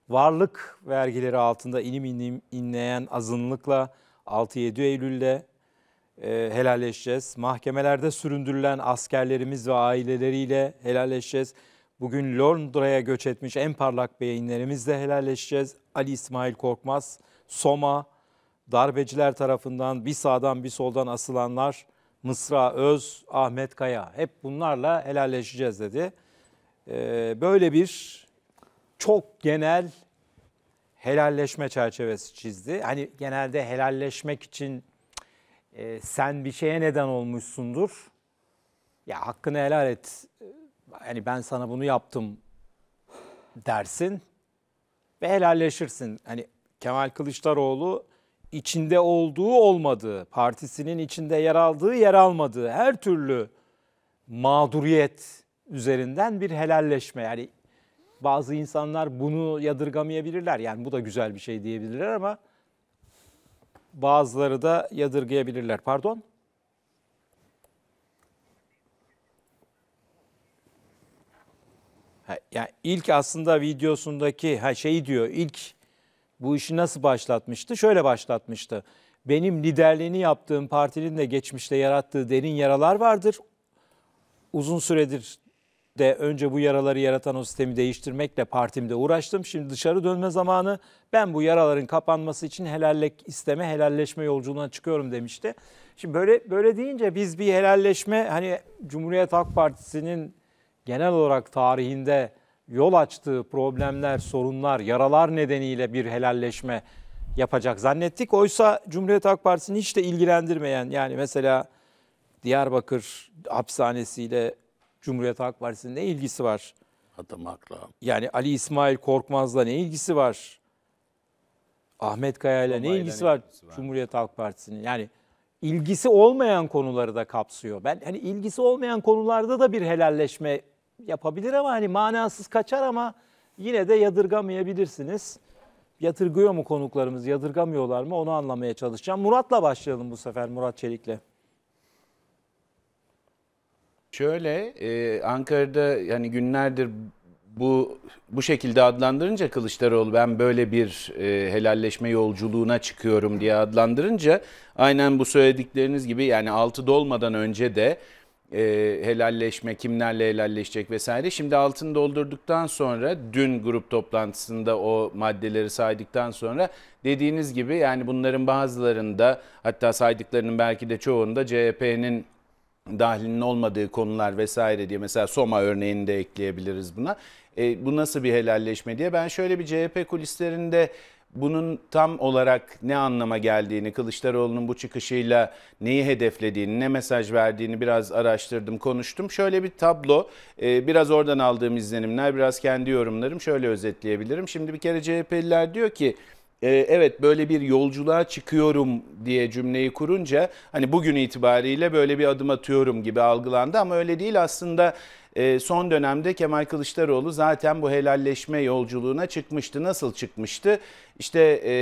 Varlık vergileri altında inim inim inleyen azınlıkla altı yedi Eylül'de e, helalleşeceğiz. Mahkemelerde süründürülen askerlerimiz ve aileleriyle helalleşeceğiz. Bugün Londra'ya göç etmiş en parlak beyinlerimizle helalleşeceğiz. Ali İsmail Korkmaz, Soma, darbeciler tarafından bir sağdan bir soldan asılanlar, Mısra Öz, Ahmet Kaya, hep bunlarla helalleşeceğiz dedi. Ee, böyle bir çok genel helalleşme çerçevesi çizdi. Hani genelde helalleşmek için e, sen bir şeye neden olmuşsundur. Ya hakkını helal et. Hani ben sana bunu yaptım dersin ve helalleşirsin. Hani Kemal Kılıçdaroğlu İçinde olduğu olmadığı, partisinin içinde yer aldığı yer almadığı her türlü mağduriyet üzerinden bir helalleşme. Yani bazı insanlar bunu yadırgamayabilirler. Yani bu da güzel bir şey diyebilirler ama bazıları da yadırgayabilirler. Pardon. Ha, yani ilk aslında videosundaki ha şey diyor, ilk bu işi nasıl başlatmıştı? Şöyle başlatmıştı. Benim liderliğini yaptığım partinin de geçmişte yarattığı derin yaralar vardır. Uzun süredir de önce bu yaraları yaratan o sistemi değiştirmekle partimde uğraştım. Şimdi dışarı dönme zamanı, ben bu yaraların kapanması için helallik isteme, helalleşme yolculuğuna çıkıyorum demişti. Şimdi böyle böyle deyince biz bir helalleşme, hani Cumhuriyet Halk Partisi'nin genel olarak tarihinde yol açtığı problemler, sorunlar, yaralar nedeniyle bir helalleşme yapacak zannettik. Oysa Cumhuriyet Halk Partisi'ni hiç de ilgilendirmeyen, yani mesela Diyarbakır Hapishanesi'yle Cumhuriyet Halk Partisi'nin ne ilgisi var? Atamakla. Yani Ali İsmail Korkmaz'la ne ilgisi var? Ahmet Kaya'yla ne ilgisi var Cumhuriyet Halk Partisi'nin? Yani ilgisi olmayan konuları da kapsıyor. Ben hani ilgisi olmayan konularda da bir helalleşme yapabilir ama hani manasız kaçar, ama yine de yadırgamayabilirsiniz. Yadırgıyor mu konuklarımız, yadırgamıyorlar mı, onu anlamaya çalışacağım. Murat'la başlayalım bu sefer, Murat Çelik'le. Şöyle, e, Ankara'da yani günlerdir bu bu şekilde adlandırınca Kılıçdaroğlu, ben böyle bir e, helalleşme yolculuğuna çıkıyorum diye adlandırınca, aynen bu söyledikleriniz gibi yani altı dolmadan önce de e, helalleşme, kimlerle helalleşecek vesaire. Şimdi altını doldurduktan sonra, dün grup toplantısında o maddeleri saydıktan sonra, dediğiniz gibi yani bunların bazılarında, hatta saydıklarının belki de çoğunda C H P'nin dahilinin olmadığı konular vesaire diye, mesela Soma örneğini de ekleyebiliriz buna. E, bu nasıl bir helalleşme diye, ben şöyle bir C H P kulislerinde bunun tam olarak ne anlama geldiğini, Kılıçdaroğlu'nun bu çıkışıyla neyi hedeflediğini, ne mesaj verdiğini biraz araştırdım, konuştum. Şöyle bir tablo, biraz oradan aldığım izlenimler, biraz kendi yorumlarım, şöyle özetleyebilirim. Şimdi bir kere C H P'liler diyor ki, evet böyle bir yolculuğa çıkıyorum diye cümleyi kurunca, hani bugün itibariyle böyle bir adım atıyorum gibi algılandı ama öyle değil aslında. Son dönemde Kemal Kılıçdaroğlu zaten bu helalleşme yolculuğuna çıkmıştı. Nasıl çıkmıştı? İşte e,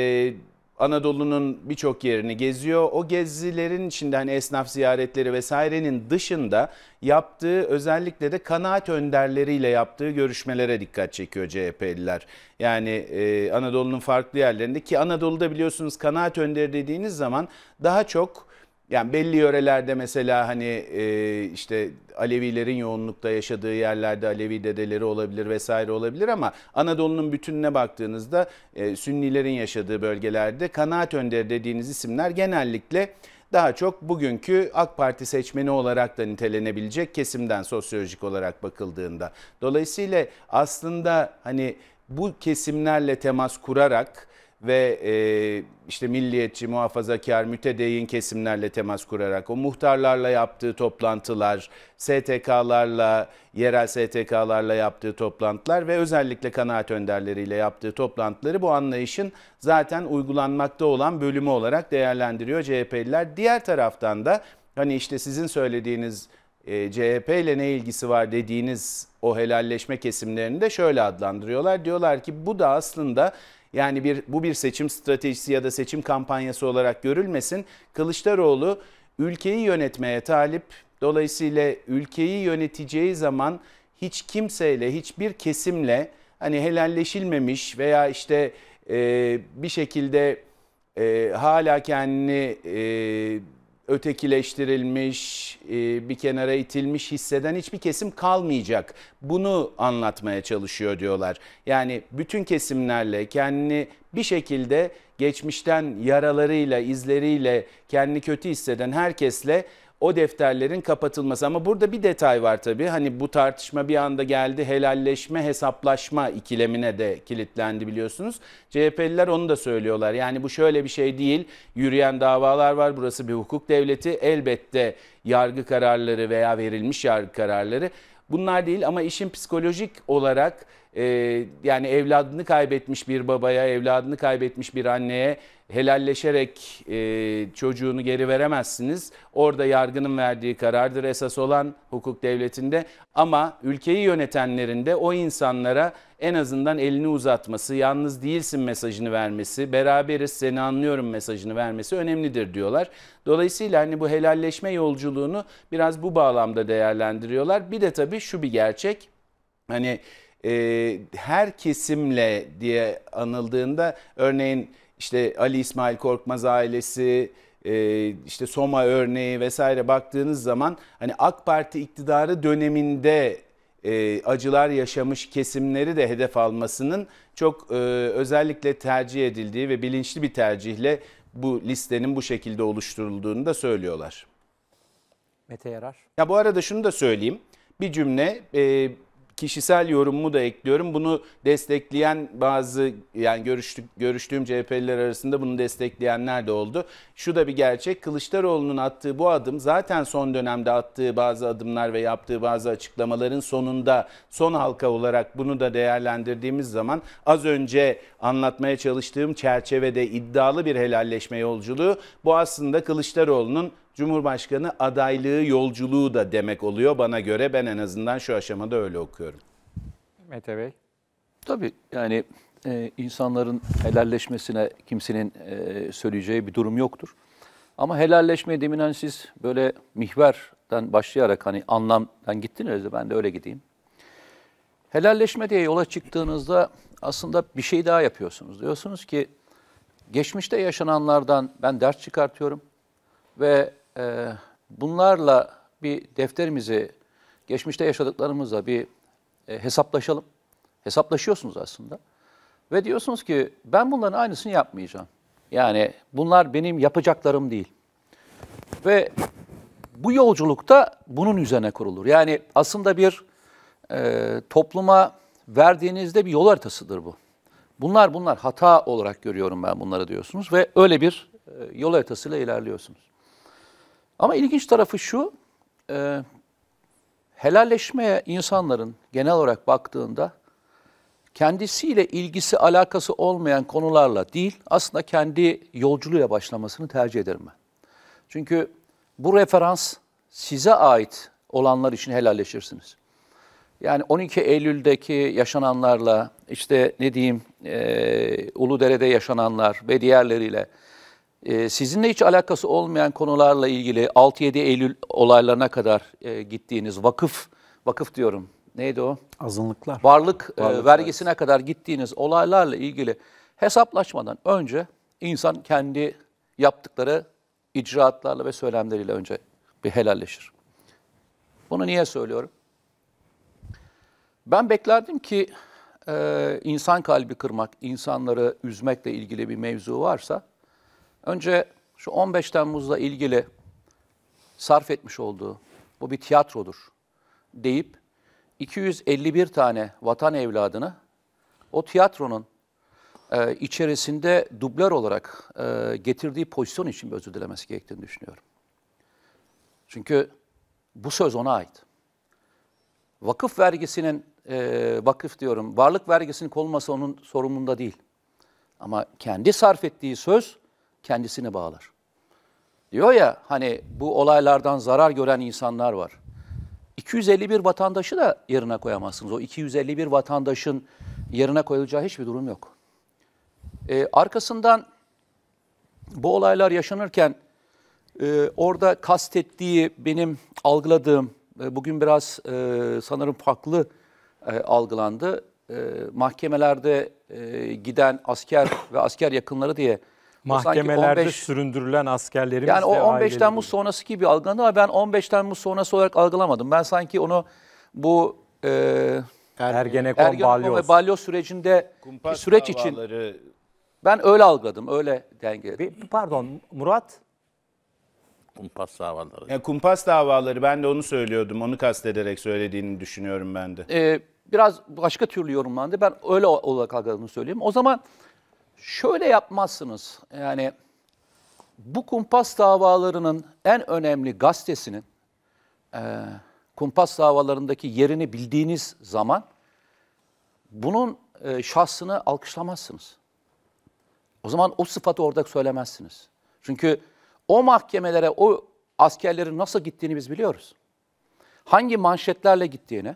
Anadolu'nun birçok yerini geziyor. O gezilerin içinde hani esnaf ziyaretleri vesairenin dışında yaptığı, özellikle de kanaat önderleriyle yaptığı görüşmelere dikkat çekiyor C H P'liler. Yani e, Anadolu'nun farklı yerlerinde, ki Anadolu'da biliyorsunuz kanaat önderi dediğiniz zaman daha çok, yani belli yörelerde mesela hani e, işte Alevilerin yoğunlukta yaşadığı yerlerde Alevi dedeleri olabilir vesaire olabilir, ama Anadolu'nun bütününe baktığınızda e, Sünnilerin yaşadığı bölgelerde kanaat önderi dediğiniz isimler genellikle daha çok bugünkü AK Parti seçmeni olarak da nitelenebilecek kesimden, sosyolojik olarak bakıldığında. Dolayısıyla aslında hani bu kesimlerle temas kurarak ve e, işte milliyetçi, muhafazakar, mütedeyyin kesimlerle temas kurarak, o muhtarlarla yaptığı toplantılar, S T K'larla, yerel S T K'larla yaptığı toplantılar ve özellikle kanaat önderleriyle yaptığı toplantıları bu anlayışın zaten uygulanmakta olan bölümü olarak değerlendiriyor C H P'liler. Diğer taraftan da hani işte sizin söylediğiniz e, C H P ile ne ilgisi var dediğiniz o helalleşme kesimlerini de şöyle adlandırıyorlar. Diyorlar ki bu da aslında... Yani bir, bu bir seçim stratejisi ya da seçim kampanyası olarak görülmesin. Kılıçdaroğlu ülkeyi yönetmeye talip. Dolayısıyla ülkeyi yöneteceği zaman hiç kimseyle, hiçbir kesimle hani helalleşilmemiş veya işte e, bir şekilde e, hala kendini e, ötekileştirilmiş, e, bir kenara itilmiş hisseden hiçbir kesim kalmayacak. Bunu anlatmaya çalışıyor diyorlar. Yani bütün kesimlerle kendini bir şekilde geçmişten yaralarıyla, izleriyle kendini kötü hisseden herkesle o defterlerin kapatılması. Ama burada bir detay var tabii. Hani bu tartışma bir anda geldi, helalleşme, hesaplaşma ikilemine de kilitlendi biliyorsunuz. C H P'liler onu da söylüyorlar. Yani bu şöyle bir şey değil. Yürüyen davalar var. Burası bir hukuk devleti. Elbette yargı kararları veya verilmiş yargı kararları, bunlar değil, ama işin psikolojik olarak e, yani evladını kaybetmiş bir babaya, evladını kaybetmiş bir anneye helalleşerek e, çocuğunu geri veremezsiniz. Orada yargının verdiği karardır esas olan hukuk devletinde, ama ülkeyi yönetenlerin de o insanlara en azından elini uzatması, yalnız değilsin mesajını vermesi, beraberiz seni anlıyorum mesajını vermesi önemlidir diyorlar. Dolayısıyla hani bu helalleşme yolculuğunu biraz bu bağlamda değerlendiriyorlar. Bir de tabii şu bir gerçek, hani e, her kesimle diye anıldığında, örneğin işte Ali İsmail Korkmaz ailesi, e, işte Soma örneği vesaire baktığınız zaman hani AK Parti iktidarı döneminde e, acılar yaşamış kesimleri de hedef almasının çok e, özellikle tercih edildiği ve bilinçli bir tercihle bu listenin bu şekilde oluşturulduğunu da söylüyorlar. Mete Yarar. Ya bu arada şunu da söyleyeyim. Bir cümle, e, kişisel yorumumu da ekliyorum. Bunu destekleyen bazı, yani görüştük, görüştüğüm C H P'liler arasında bunu destekleyenler de oldu. Şu da bir gerçek, Kılıçdaroğlu'nun attığı bu adım zaten son dönemde attığı bazı adımlar ve yaptığı bazı açıklamaların sonunda son halka olarak bunu da değerlendirdiğimiz zaman az önce anlatmaya çalıştığım çerçevede iddialı bir helalleşme yolculuğu, bu aslında Kılıçdaroğlu'nun Cumhurbaşkanı adaylığı yolculuğu da demek oluyor bana göre. Ben en azından şu aşamada öyle okuyorum. Mete Bey. Tabii yani e, insanların helalleşmesine kimsenin e, söyleyeceği bir durum yoktur. Ama helalleşmeye deminen siz böyle mihverden başlayarak hani anlamdan gittiniz, ben de öyle gideyim. Helalleşme diye yola çıktığınızda aslında bir şey daha yapıyorsunuz. Diyorsunuz ki geçmişte yaşananlardan ben ders çıkartıyorum ve e, bunlarla bir defterimizi, geçmişte yaşadıklarımızla bir e, hesaplaşalım. Hesaplaşıyorsunuz aslında. Ve diyorsunuz ki ben bunların aynısını yapmayacağım. Yani bunlar benim yapacaklarım değil. Ve bu yolculukta bunun üzerine kurulur. Yani aslında bir e, topluma verdiğinizde bir yol haritasıdır bu. Bunlar bunlar hata olarak görüyorum ben bunları diyorsunuz. Ve öyle bir e, yol haritasıyla ilerliyorsunuz. Ama ilginç tarafı şu, e, helalleşmeye insanların genel olarak baktığında kendisiyle ilgisi alakası olmayan konularla değil, aslında kendi yolculuğuyla başlamasını tercih ederim ben. Çünkü bu referans size ait olanlar için helalleşirsiniz. Yani on iki Eylül'deki yaşananlarla, işte ne diyeyim, e, Uludere'de yaşananlar ve diğerleriyle, sizinle hiç alakası olmayan konularla ilgili altı yedi Eylül olaylarına kadar e, gittiğiniz vakıf, vakıf diyorum neydi o? Azınlıklar. Varlık, Varlık e, vergisine vergisi. kadar gittiğiniz olaylarla ilgili hesaplaşmadan önce insan kendi yaptıkları icraatlarla ve söylemleriyle önce bir helalleşir. Bunu niye söylüyorum? Ben beklerdim ki e, insan kalbi kırmak, insanları üzmekle ilgili bir mevzu varsa önce şu on beş Temmuz'la ilgili sarf etmiş olduğu, bu bir tiyatrodur deyip iki yüz elli bir tane vatan evladını o tiyatronun e, içerisinde dublör olarak e, getirdiği pozisyon için bir özür dilemesi gerektiğini düşünüyorum. Çünkü bu söz ona ait. Vakıf vergisinin, e, vakıf diyorum, varlık vergisinin konulması onun sorumluluğunda değil. Ama kendi sarf ettiği söz kendisini bağlar. Diyor ya hani bu olaylardan zarar gören insanlar var. iki yüz elli bir vatandaşı da yerine koyamazsınız. O iki yüz elli bir vatandaşın yerine koyulacağı hiçbir durum yok. Ee, arkasından bu olaylar yaşanırken e, orada kastettiği benim algıladığım, e, bugün biraz e, sanırım farklı e, algılandı. E, mahkemelerde e, giden asker ve asker yakınları diye mahkemelerde on beş süründürülen askerlerimiz yani o on beş Temmuz gibi. Sonrası gibi algılandı ama ben on beş Temmuz sonrası olarak algılamadım. Ben sanki onu bu e, Ergenekon, Ergenekon balyoz. ve balyoz sürecinde Kumpas bir süreç davaları... için ben öyle algıladım, öyle dengeledim. Pardon Murat? Kumpas davaları. Yani kumpas davaları, ben de onu söylüyordum, onu kastederek söylediğini düşünüyorum ben de. E, biraz başka türlü yorumlandı, ben öyle olarak algıladığını söyleyeyim. O zaman... Şöyle yapmazsınız, yani bu kumpas davalarının en önemli gazetesinin e, kumpas davalarındaki yerini bildiğiniz zaman bunun e, şahsını alkışlamazsınız. O zaman o sıfatı orada söylemezsiniz. Çünkü o mahkemelere o askerlerin nasıl gittiğini biz biliyoruz. Hangi manşetlerle gittiğini,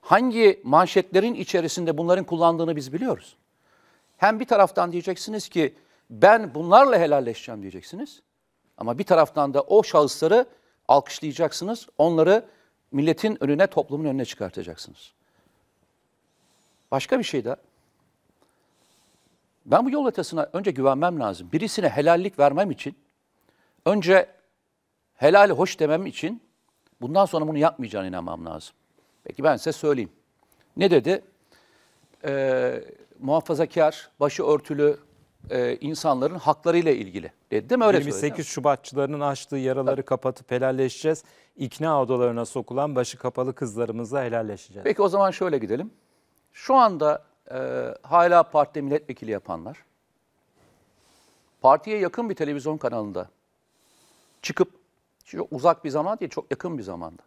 hangi manşetlerin içerisinde bunların kullandığını biz biliyoruz. Hem bir taraftan diyeceksiniz ki ben bunlarla helalleşeceğim diyeceksiniz. Ama bir taraftan da o şahısları alkışlayacaksınız. Onları milletin önüne, toplumun önüne çıkartacaksınız. Başka bir şey de, ben bu yol haritasına önce güvenmem lazım. Birisine helallik vermem için, önce helali hoş demem için bundan sonra bunu yapmayacağına inanmam lazım. Peki ben size söyleyeyim. Ne dedi? Ee, muhafazakar, başı örtülü e, insanların haklarıyla ilgili dedi değil mi? Öyle yirmi sekiz Şubatçılarının açtığı yaraları Tabii. kapatıp helalleşeceğiz. İkna odalarına sokulan başı kapalı kızlarımızla helalleşeceğiz. Peki o zaman şöyle gidelim. Şu anda e, hala partide milletvekili yapanlar, partiye yakın bir televizyon kanalında çıkıp, çok uzak bir zaman değil, çok yakın bir zamanda,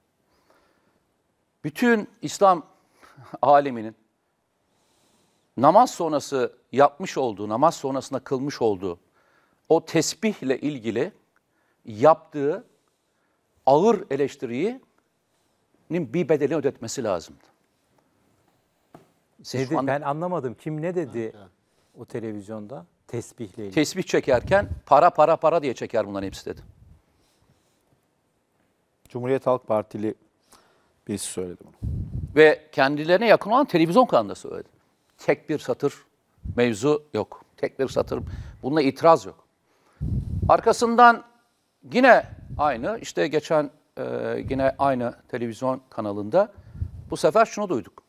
bütün İslam aleminin namaz sonrası yapmış olduğu, namaz sonrasında kılmış olduğu o tesbihle ilgili yaptığı ağır eleştirinin bir bedelini ödetmesi lazımdı. Dedi, anda... Ben anlamadım. Kim ne dedi o televizyonda? Tesbihle ilgili. Tesbih çekerken para para para diye çeker bunların hepsi dedi. Cumhuriyet Halk Partili birisi söyledi bunu. Ve kendilerine yakın olan televizyon kanalında söyledi. Tek bir satır mevzu yok. Tek bir satır, bununla itiraz yok. Arkasından yine aynı, işte geçen e, yine aynı televizyon kanalında bu sefer şunu duyduk.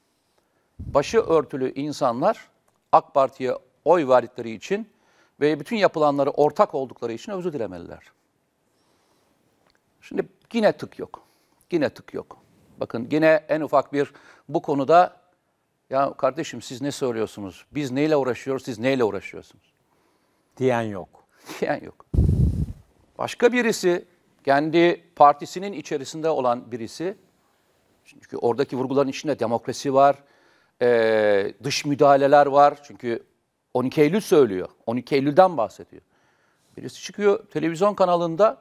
Başı örtülü insanlar AK Parti'ye oy verdikleri için ve bütün yapılanları ortak oldukları için özür dilemeliler. Şimdi yine tık yok. Yine tık yok. Bakın yine en ufak bir bu konuda, ya kardeşim siz ne söylüyorsunuz? Biz neyle uğraşıyoruz? Siz neyle uğraşıyorsunuz? Diyen yok. Diyen yok. Başka birisi, kendi partisinin içerisinde olan birisi, çünkü oradaki vurguların içinde demokrasi var, e, dış müdahaleler var. Çünkü on iki Eylül söylüyor. on iki Eylül'den bahsediyor. Birisi çıkıyor televizyon kanalında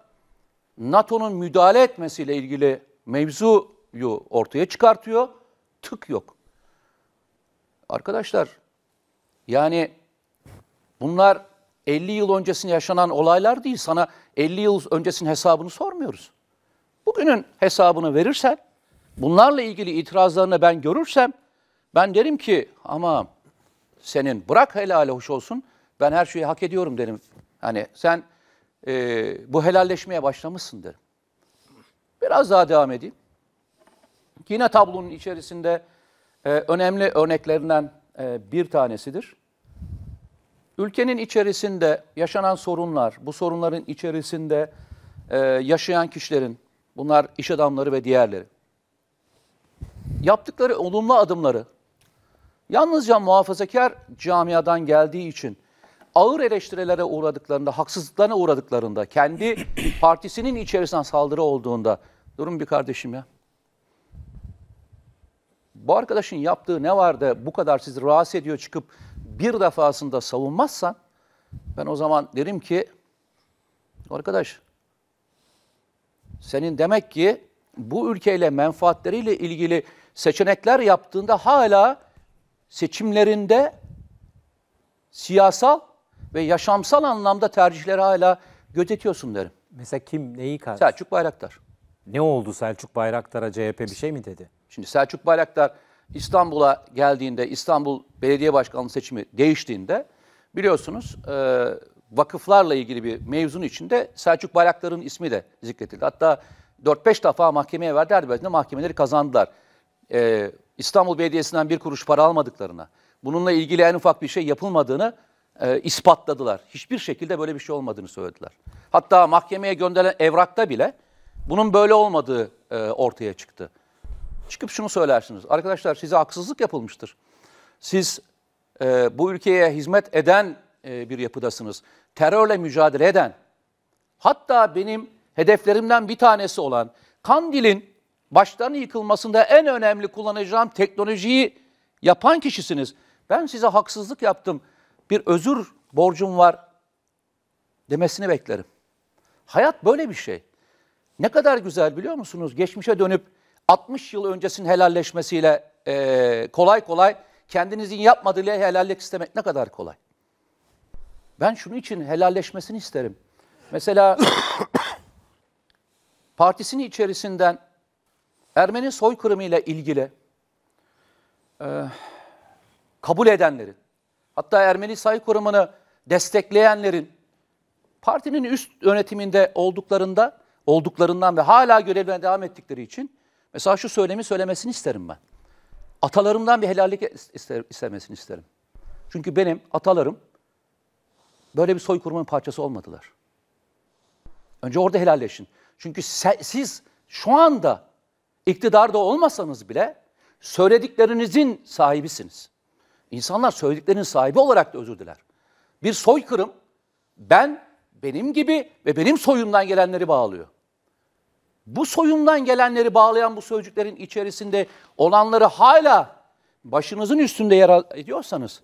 NATO'nun müdahale etmesiyle ilgili mevzuyu ortaya çıkartıyor. Tık yok. Arkadaşlar, yani bunlar elli yıl öncesinde yaşanan olaylar değil. Sana elli yıl öncesinin hesabını sormuyoruz. Bugünün hesabını verirsen, bunlarla ilgili itirazlarını ben görürsem, ben derim ki ama senin bırak helale hoş olsun, ben her şeyi hak ediyorum derim. Hani sen e, bu helalleşmeye başlamışsın derim. Biraz daha devam edeyim. Yine tablonun içerisinde Ee, önemli örneklerinden e, bir tanesidir. Ülkenin içerisinde yaşanan sorunlar, bu sorunların içerisinde e, yaşayan kişilerin, bunlar iş adamları ve diğerleri, yaptıkları olumlu adımları yalnızca muhafazakar camiadan geldiği için ağır eleştirilere uğradıklarında, haksızlıklarına uğradıklarında, kendi partisinin içerisinden saldırı olduğunda, durun bir kardeşim ya, bu arkadaşın yaptığı ne var da bu kadar sizi rahatsız ediyor, çıkıp bir defasında savunmazsan, ben o zaman derim ki arkadaş, senin demek ki bu ülkeyle, menfaatleriyle ilgili seçenekler yaptığında hala seçimlerinde siyasal ve yaşamsal anlamda tercihleri hala gözetiyorsun derim. Mesela kim neyi kastediyor? Selçuk Bayraktar. Ne oldu Selçuk Bayraktar'a? C H P bir şey mi dedi? Şimdi Selçuk Bayraktar İstanbul'a geldiğinde, İstanbul Belediye Başkanlığı seçimi değiştiğinde biliyorsunuz e, vakıflarla ilgili bir mevzunun içinde Selçuk Bayraktar'ın ismi de zikredildi. Hatta dört beş defa mahkemeye verdi, her birinde mahkemeleri kazandılar. E, İstanbul Belediyesi'nden bir kuruş para almadıklarına, bununla ilgili en ufak bir şey yapılmadığını e, ispatladılar. Hiçbir şekilde böyle bir şey olmadığını söylediler. Hatta mahkemeye gönderilen evrakta bile bunun böyle olmadığı e, ortaya çıktı. Çıkıp şunu söylersiniz. Arkadaşlar size haksızlık yapılmıştır. Siz e, bu ülkeye hizmet eden e, bir yapıdasınız. Terörle mücadele eden, hatta benim hedeflerimden bir tanesi olan Kandil'in başlarının yıkılmasında en önemli kullanacağım teknolojiyi yapan kişisiniz. Ben size haksızlık yaptım, bir özür borcum var demesini beklerim. Hayat böyle bir şey. Ne kadar güzel biliyor musunuz? Geçmişe dönüp altmış yıl öncesinin helalleşmesiyle e, kolay kolay kendinizin yapmadığıyla helallik istemek ne kadar kolay. Ben şunun için helalleşmesini isterim. Mesela partisinin içerisinden Ermeni soykırımıyla ilgili e, kabul edenlerin, hatta Ermeni soykırımını destekleyenlerin partinin üst yönetiminde olduklarında, olduklarından ve hala görevlerine devam ettikleri için mesela şu söylemi söylemesini isterim ben. Atalarımdan bir helallik ister, istemesini isterim. Çünkü benim atalarım böyle bir soykırımın parçası olmadılar. Önce orada helalleşin. Çünkü se- siz şu anda iktidarda olmasanız bile söylediklerinizin sahibisiniz. İnsanlar söylediklerinin sahibi olarak da özür diler. Bir soykırım ben, benim gibi ve benim soyumdan gelenleri bağlıyor. Bu soyumdan gelenleri bağlayan bu sözcüklerin içerisinde olanları hala başınızın üstünde yer ediyorsanız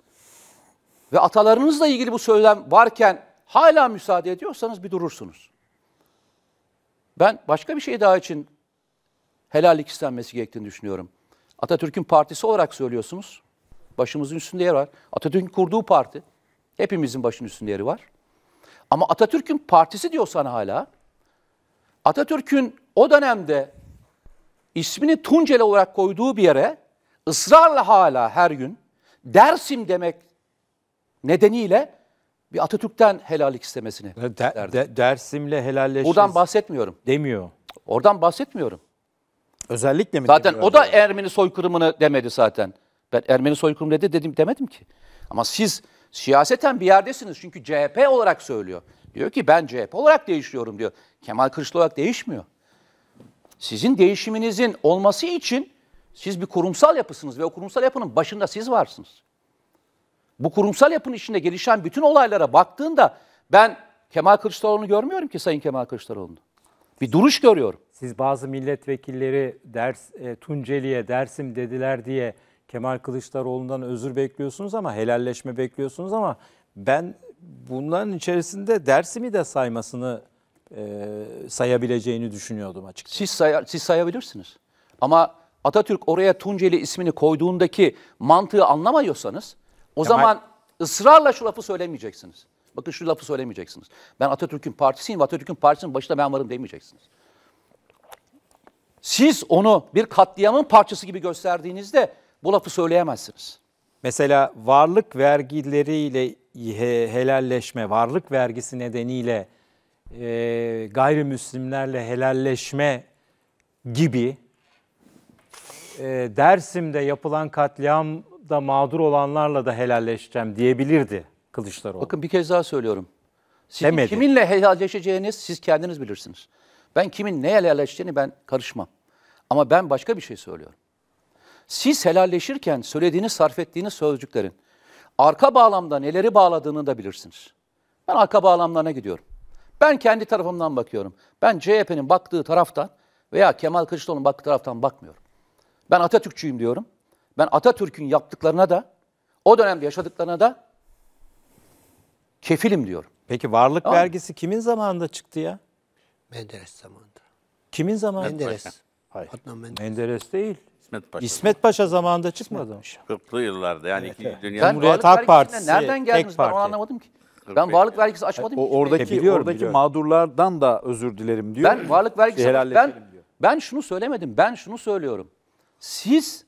ve atalarınızla ilgili bu söylem varken hala müsaade ediyorsanız bir durursunuz. Ben başka bir şey daha için helallik istenmesi gerektiğini düşünüyorum. Atatürk'ün partisi olarak söylüyorsunuz. Başımızın üstünde yeri var. Atatürk'ün kurduğu parti. Hepimizin başının üstünde yeri var. Ama Atatürk'ün partisi diyorsan hala, Atatürk'ün o dönemde ismini Tunceli olarak koyduğu bir yere ısrarla hala her gün Dersim demek nedeniyle bir Atatürk'ten helallik istemesini de, de, Dersim'le helalleşiriz. Oradan bahsetmiyorum. Demiyor. Oradan bahsetmiyorum. Özellikle mi? Zaten o da Ermeni soykırımını demedi zaten. Ben Ermeni soykırımı dedi dedim demedim ki. Ama siz siyaseten bir yerdesiniz. Çünkü C H P olarak söylüyor. Diyor ki ben C H P olarak değişiyorum diyor. Kemal Kılıçdaroğlu olarak değişmiyor. Sizin değişiminizin olması için siz bir kurumsal yapısınız ve o kurumsal yapının başında siz varsınız. Bu kurumsal yapının içinde gelişen bütün olaylara baktığında ben Kemal Kılıçdaroğlu'nu görmüyorum ki, Sayın Kemal Kılıçdaroğlu'nu. Bir duruş görüyorum. Siz bazı milletvekilleri ders, e, Tunceli'ye, Dersim dediler diye Kemal Kılıçdaroğlu'ndan özür bekliyorsunuz ama helalleşme bekliyorsunuz ama ben bunların içerisinde Dersim'i de saymasını e, sayabileceğini düşünüyordum açıkçası. Siz, say siz sayabilirsiniz. Ama Atatürk oraya Tunceli ismini koyduğundaki mantığı anlamıyorsanız o Kemal... zaman ısrarla şu lafı söylemeyeceksiniz. Bakın şu lafı söylemeyeceksiniz. Ben Atatürk'ün partisiyim, Atatürk'ün partisinin başında ben varım demeyeceksiniz. Siz onu bir katliamın parçası gibi gösterdiğinizde bu lafı söyleyemezsiniz. Mesela varlık vergileriyle helalleşme, varlık vergisi nedeniyle e, gayrimüslimlerle helalleşme gibi e, Dersim'de yapılan katliamda mağdur olanlarla da helalleşeceğim diyebilirdi Kılıçdaroğlu. Bakın bir kez daha söylüyorum. Sizin demedi. Kiminle helalleşeceğiniz siz kendiniz bilirsiniz. Ben kimin neye helalleşeceğini ben karışmam. Ama ben başka bir şey söylüyorum. Siz helalleşirken söylediğiniz, sarf ettiğiniz sözcüklerin arka bağlamda neleri bağladığını da bilirsiniz. Ben arka bağlamlarına gidiyorum. Ben kendi tarafımdan bakıyorum. Ben C H P'nin baktığı taraftan veya Kemal Kılıçdaroğlu'nun baktığı taraftan bakmıyorum. Ben Atatürkçüyüm diyorum. Ben Atatürk'ün yaptıklarına da, o dönemde yaşadıklarına da kefilim diyorum. Peki varlık tamam. vergisi kimin zamanında çıktı ya? Menderes zamanında. Kimin zamanında? Menderes. Hayır. Adnan Menderes. Menderes değil. İsmet Paşa. İsmet Paşa zamanında çıkmadı mı? kırklı yıllarda yani evet, evet. Dünya Cumhuriyet Halk Partisi. Nereden geldiniz ben onu anlamadım ki. Ben varlık vergisi açmadım yani, ki. Oradaki biliyorum, oradaki biliyorum. Mağdurlardan da özür dilerim diyor. Ben varlık vergisi şey, ben diyor. ben şunu söylemedim. Ben şunu söylüyorum. Siz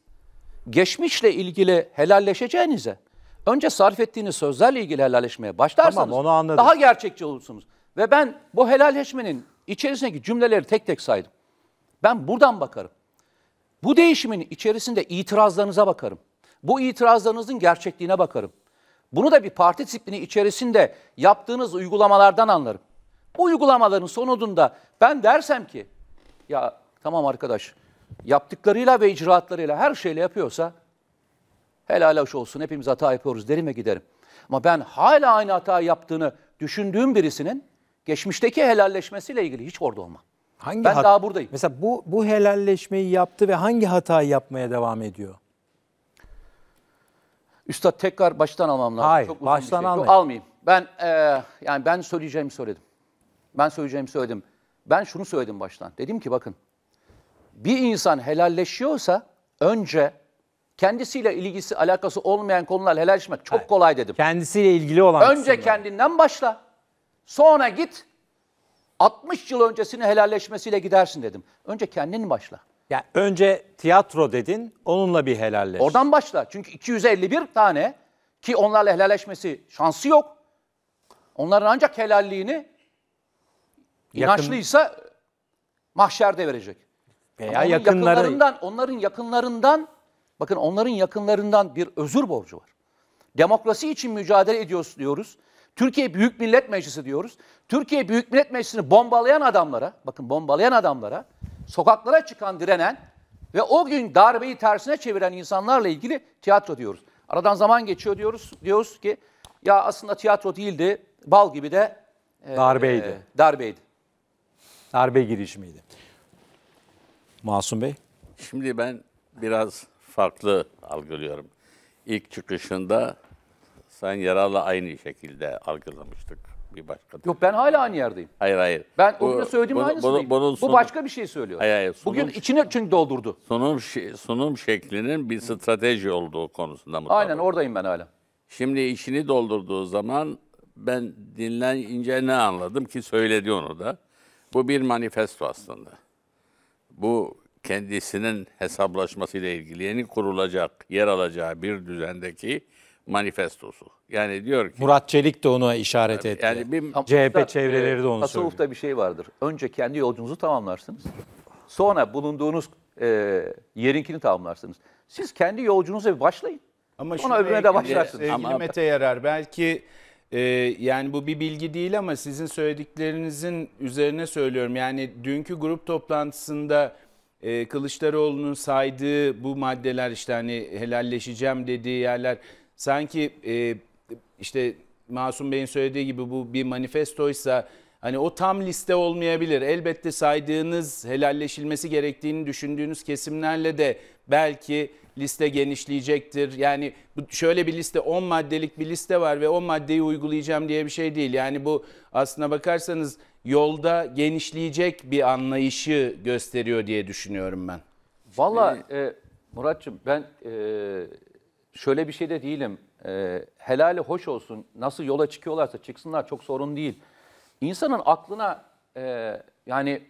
geçmişle ilgili helalleşeceğinize önce sarf ettiğiniz sözlerle ilgili helalleşmeye başlarsanız tamam, onu anladım. Daha gerçekçi olursunuz. Ve ben bu helalleşmenin içerisindeki cümleleri tek tek saydım. Ben buradan bakarım. Bu değişimin içerisinde itirazlarınıza bakarım. Bu itirazlarınızın gerçekliğine bakarım. Bunu da bir parti disiplini içerisinde yaptığınız uygulamalardan anlarım. Bu uygulamaların sonunda ben dersem ki, ya tamam arkadaş, yaptıklarıyla ve icraatlarıyla her şeyle yapıyorsa helal hoş olsun, hepimiz hata yapıyoruz derim ve giderim. Ama ben hala aynı hata yaptığını düşündüğüm birisinin geçmişteki helalleşmesiyle ilgili hiç orada olmam. Hangi ben daha buradayım. Mesela bu, bu helalleşmeyi yaptı ve hangi hatayı yapmaya devam ediyor? Üstad tekrar baştan almam lazım. Hayır, çok uzun baştan şey. Almayayım. Yok, almayayım. Ben e, yani ben söyleyeceğimi söyledim. Ben söyleyeceğimi söyledim. Ben şunu söyledim baştan. Dedim ki bakın, bir insan helalleşiyorsa önce kendisiyle ilgisi alakası olmayan konularla helalleşmek çok Hayır. kolay dedim. Kendisiyle ilgili olan. Önce kısımlar. Kendinden başla. Sonra git. altmış yıl öncesini helalleşmesiyle gidersin dedim. Önce kendin başla. Yani önce tiyatro dedin, onunla bir helalleş. Oradan başla. Çünkü iki yüz elli bir tane ki onlarla helalleşmesi şansı yok. Onların ancak helalliğini inançlıysa mahşerde verecek. Veya yakınları... yakınlarından, onların yakınlarından, bakın onların yakınlarından bir özür borcu var. Demokrasi için mücadele ediyoruz diyoruz. Türkiye Büyük Millet Meclisi diyoruz. Türkiye Büyük Millet Meclisi'ni bombalayan adamlara, bakın bombalayan adamlara, sokaklara çıkan, direnen ve o gün darbeyi tersine çeviren insanlarla ilgili tiyatro diyoruz. Aradan zaman geçiyor diyoruz. Diyoruz ki ya aslında tiyatro değildi, bal gibi de e, darbeydi. E, darbeydi. Darbe girişimiydi. Masum Bey? Şimdi ben biraz farklı algılıyorum. İlk çıkışında Sayın Yarar'la aynı şekilde algılamıştık. Bir başka. Yok ben hala aynı yerdeyim. Hayır hayır. Ben bu, onu söylediğim bunu, aynısı bunu, değil. Bunun sunum, bu başka bir şey söylüyor. Hayır, hayır, sunum, bugün içini çünkü doldurdu. Sunum, sunum şeklinin bir strateji olduğu konusunda mutlaka. Aynen oradayım ben hala. Şimdi içini doldurduğu zaman ben dinlenince ne anladım ki söyledi onu da. Bu bir manifesto aslında. Bu kendisinin hesaplaşmasıyla ilgili yeni kurulacak, yer alacağı bir düzendeki manifestosu. Yani diyor ki... Murat Çelik de ona işaret etti. Yani bir, C H P çevreleri de onu söylüyor. Tasavvufta bir şey vardır. Önce kendi yolcunuzu tamamlarsınız. Sonra bulunduğunuz e, yerinkini tamamlarsınız. Siz kendi yolcunuza bir başlayın. Ama ona öbürüne de başlarsınız. Sevgili Mete Yarar, belki e, yani bu bir bilgi değil ama sizin söylediklerinizin üzerine söylüyorum. Yani dünkü grup toplantısında e, Kılıçdaroğlu'nun saydığı bu maddeler, işte hani helalleşeceğim dediği yerler... Sanki e, işte Masum Bey'in söylediği gibi bu bir manifestoysa hani o tam liste olmayabilir. Elbette saydığınız, helalleşilmesi gerektiğini düşündüğünüz kesimlerle de belki liste genişleyecektir. Yani şöyle bir liste, on maddelik bir liste var ve on maddeyi uygulayacağım diye bir şey değil. Yani bu aslına bakarsanız yolda genişleyecek bir anlayışı gösteriyor diye düşünüyorum ben. Vallahi e, Murat'cığım ben... E... Şöyle bir şey de değilim, e, helali hoş olsun, nasıl yola çıkıyorlarsa çıksınlar, çok sorun değil. İnsanın aklına, e, yani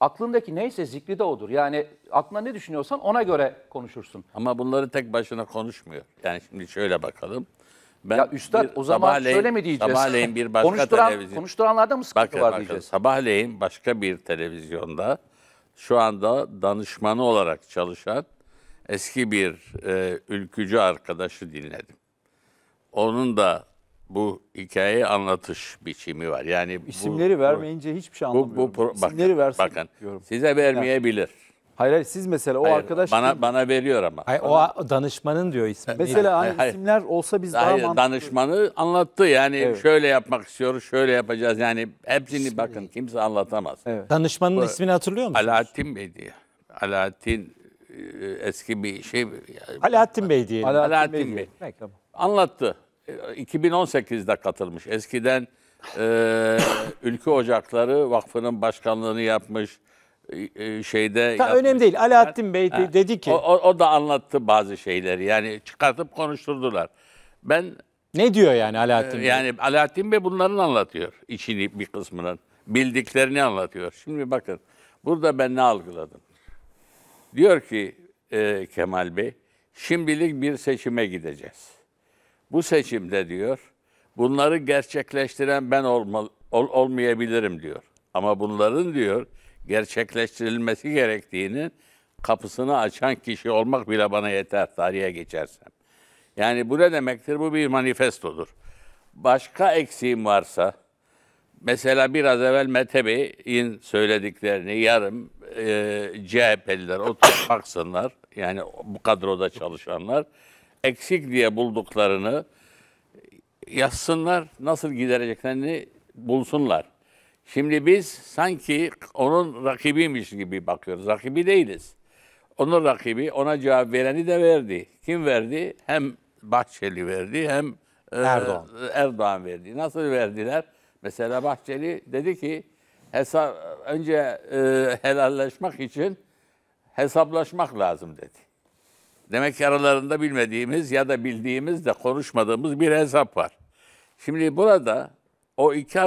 aklındaki neyse zikri de odur. Yani aklına ne düşünüyorsan ona göre konuşursun. Ama bunları tek başına konuşmuyor. Yani şimdi şöyle bakalım. Ben ya üstad o zaman şöyle mi diyeceğiz? Sabahleyin bir başka Konuşturan, televizyon... Konuşturanlarda mı sıkıntı bakın, var bakın, diyeceğiz? Sabahleyin başka bir televizyonda şu anda danışmanı olarak çalışan eski bir e, ülkücü arkadaşı dinledim. Onun da bu hikayeyi anlatış biçimi var. Yani İsimleri bu, vermeyince hiçbir şey anlamıyorum. Bu, bu, İsimleri bakın, versin bakın, diyorum. Size vermeyebilir. Hayır, hayır siz mesela o hayır, arkadaş... Bana kim? Bana veriyor ama. Hayır, o danışmanın diyor isim. Mesela hayır, hani hayır, isimler olsa biz hayır, daha mantıklı... Danışmanı anlattı yani evet. Şöyle yapmak istiyoruz, şöyle yapacağız. Yani hepsini İsmi... bakın kimse anlatamaz. Evet. Danışmanın bu, ismini hatırlıyor musunuz? Alaattin Bey diye. Alaattin... Eski bir şey... Alaattin Bey diyelim. Alaattin, Alaattin Bey. Bey. Anlattı. iki bin on sekiz'de katılmış. Eskiden e, Ülkü Ocakları Vakfı'nın başkanlığını yapmış. E, şeyde... Ta, önemli değil. Alaattin Bey ha, dedi ki... O, o da anlattı bazı şeyleri. Yani çıkartıp konuşturdular. Ben... Ne diyor yani Alaattin e, Bey? Yani Alaattin Bey bunların anlatıyor. İçini bir kısmının. Bildiklerini anlatıyor. Şimdi bakın. Burada ben ne algıladım? Diyor ki e, Kemal Bey, şimdilik bir seçime gideceğiz. Bu seçimde diyor, bunları gerçekleştiren ben olma, ol, olmayabilirim diyor. Ama bunların diyor, gerçekleştirilmesi gerektiğini kapısını açan kişi olmak bile bana yeter tarihe geçersem. Yani bu ne demektir? Bu bir manifestodur. Başka eksiğim varsa, mesela biraz evvel Mete Bey'in söylediklerini yarın e, C H P'liler oturup baksınlar. Yani bu kadroda çalışanlar eksik diye bulduklarını yazsınlar, nasıl gidereceklerini bulsunlar. Şimdi biz sanki onun rakibiymiş gibi bakıyoruz. Rakibi değiliz. Onun rakibi, ona cevap vereni de verdi. Kim verdi? Hem Bahçeli verdi hem e, Erdoğan. Erdoğan verdi. Nasıl verdiler? Mesela Bahçeli dedi ki hesap, önce e, helalleşmek için hesaplaşmak lazım dedi. Demek ki aralarında bilmediğimiz ya da bildiğimiz de konuşmadığımız bir hesap var. Şimdi burada o iki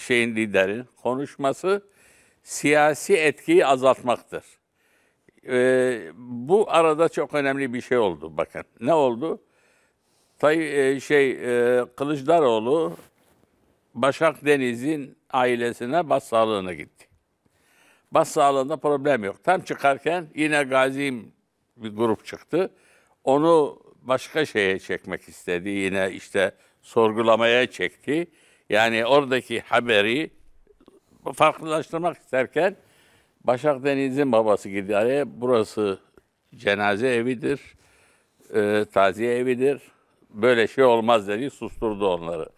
şeyin liderin konuşması siyasi etkiyi azaltmaktır. Ee, bu arada çok önemli bir şey oldu bakın. Ne oldu? Tay şey e, Kılıçdaroğlu Başak Deniz'in ailesine başsağlığına gitti. Başsağlığında problem yok. Tam çıkarken yine Gazim bir grup çıktı. Onu başka şeye çekmek istedi. Yine işte sorgulamaya çekti. Yani oradaki haberi farklılaştırmak isterken Başak Deniz'in babası gidiyor. Burası cenaze evidir, e, taziye evidir. Böyle şey olmaz dedi, susturdu onları.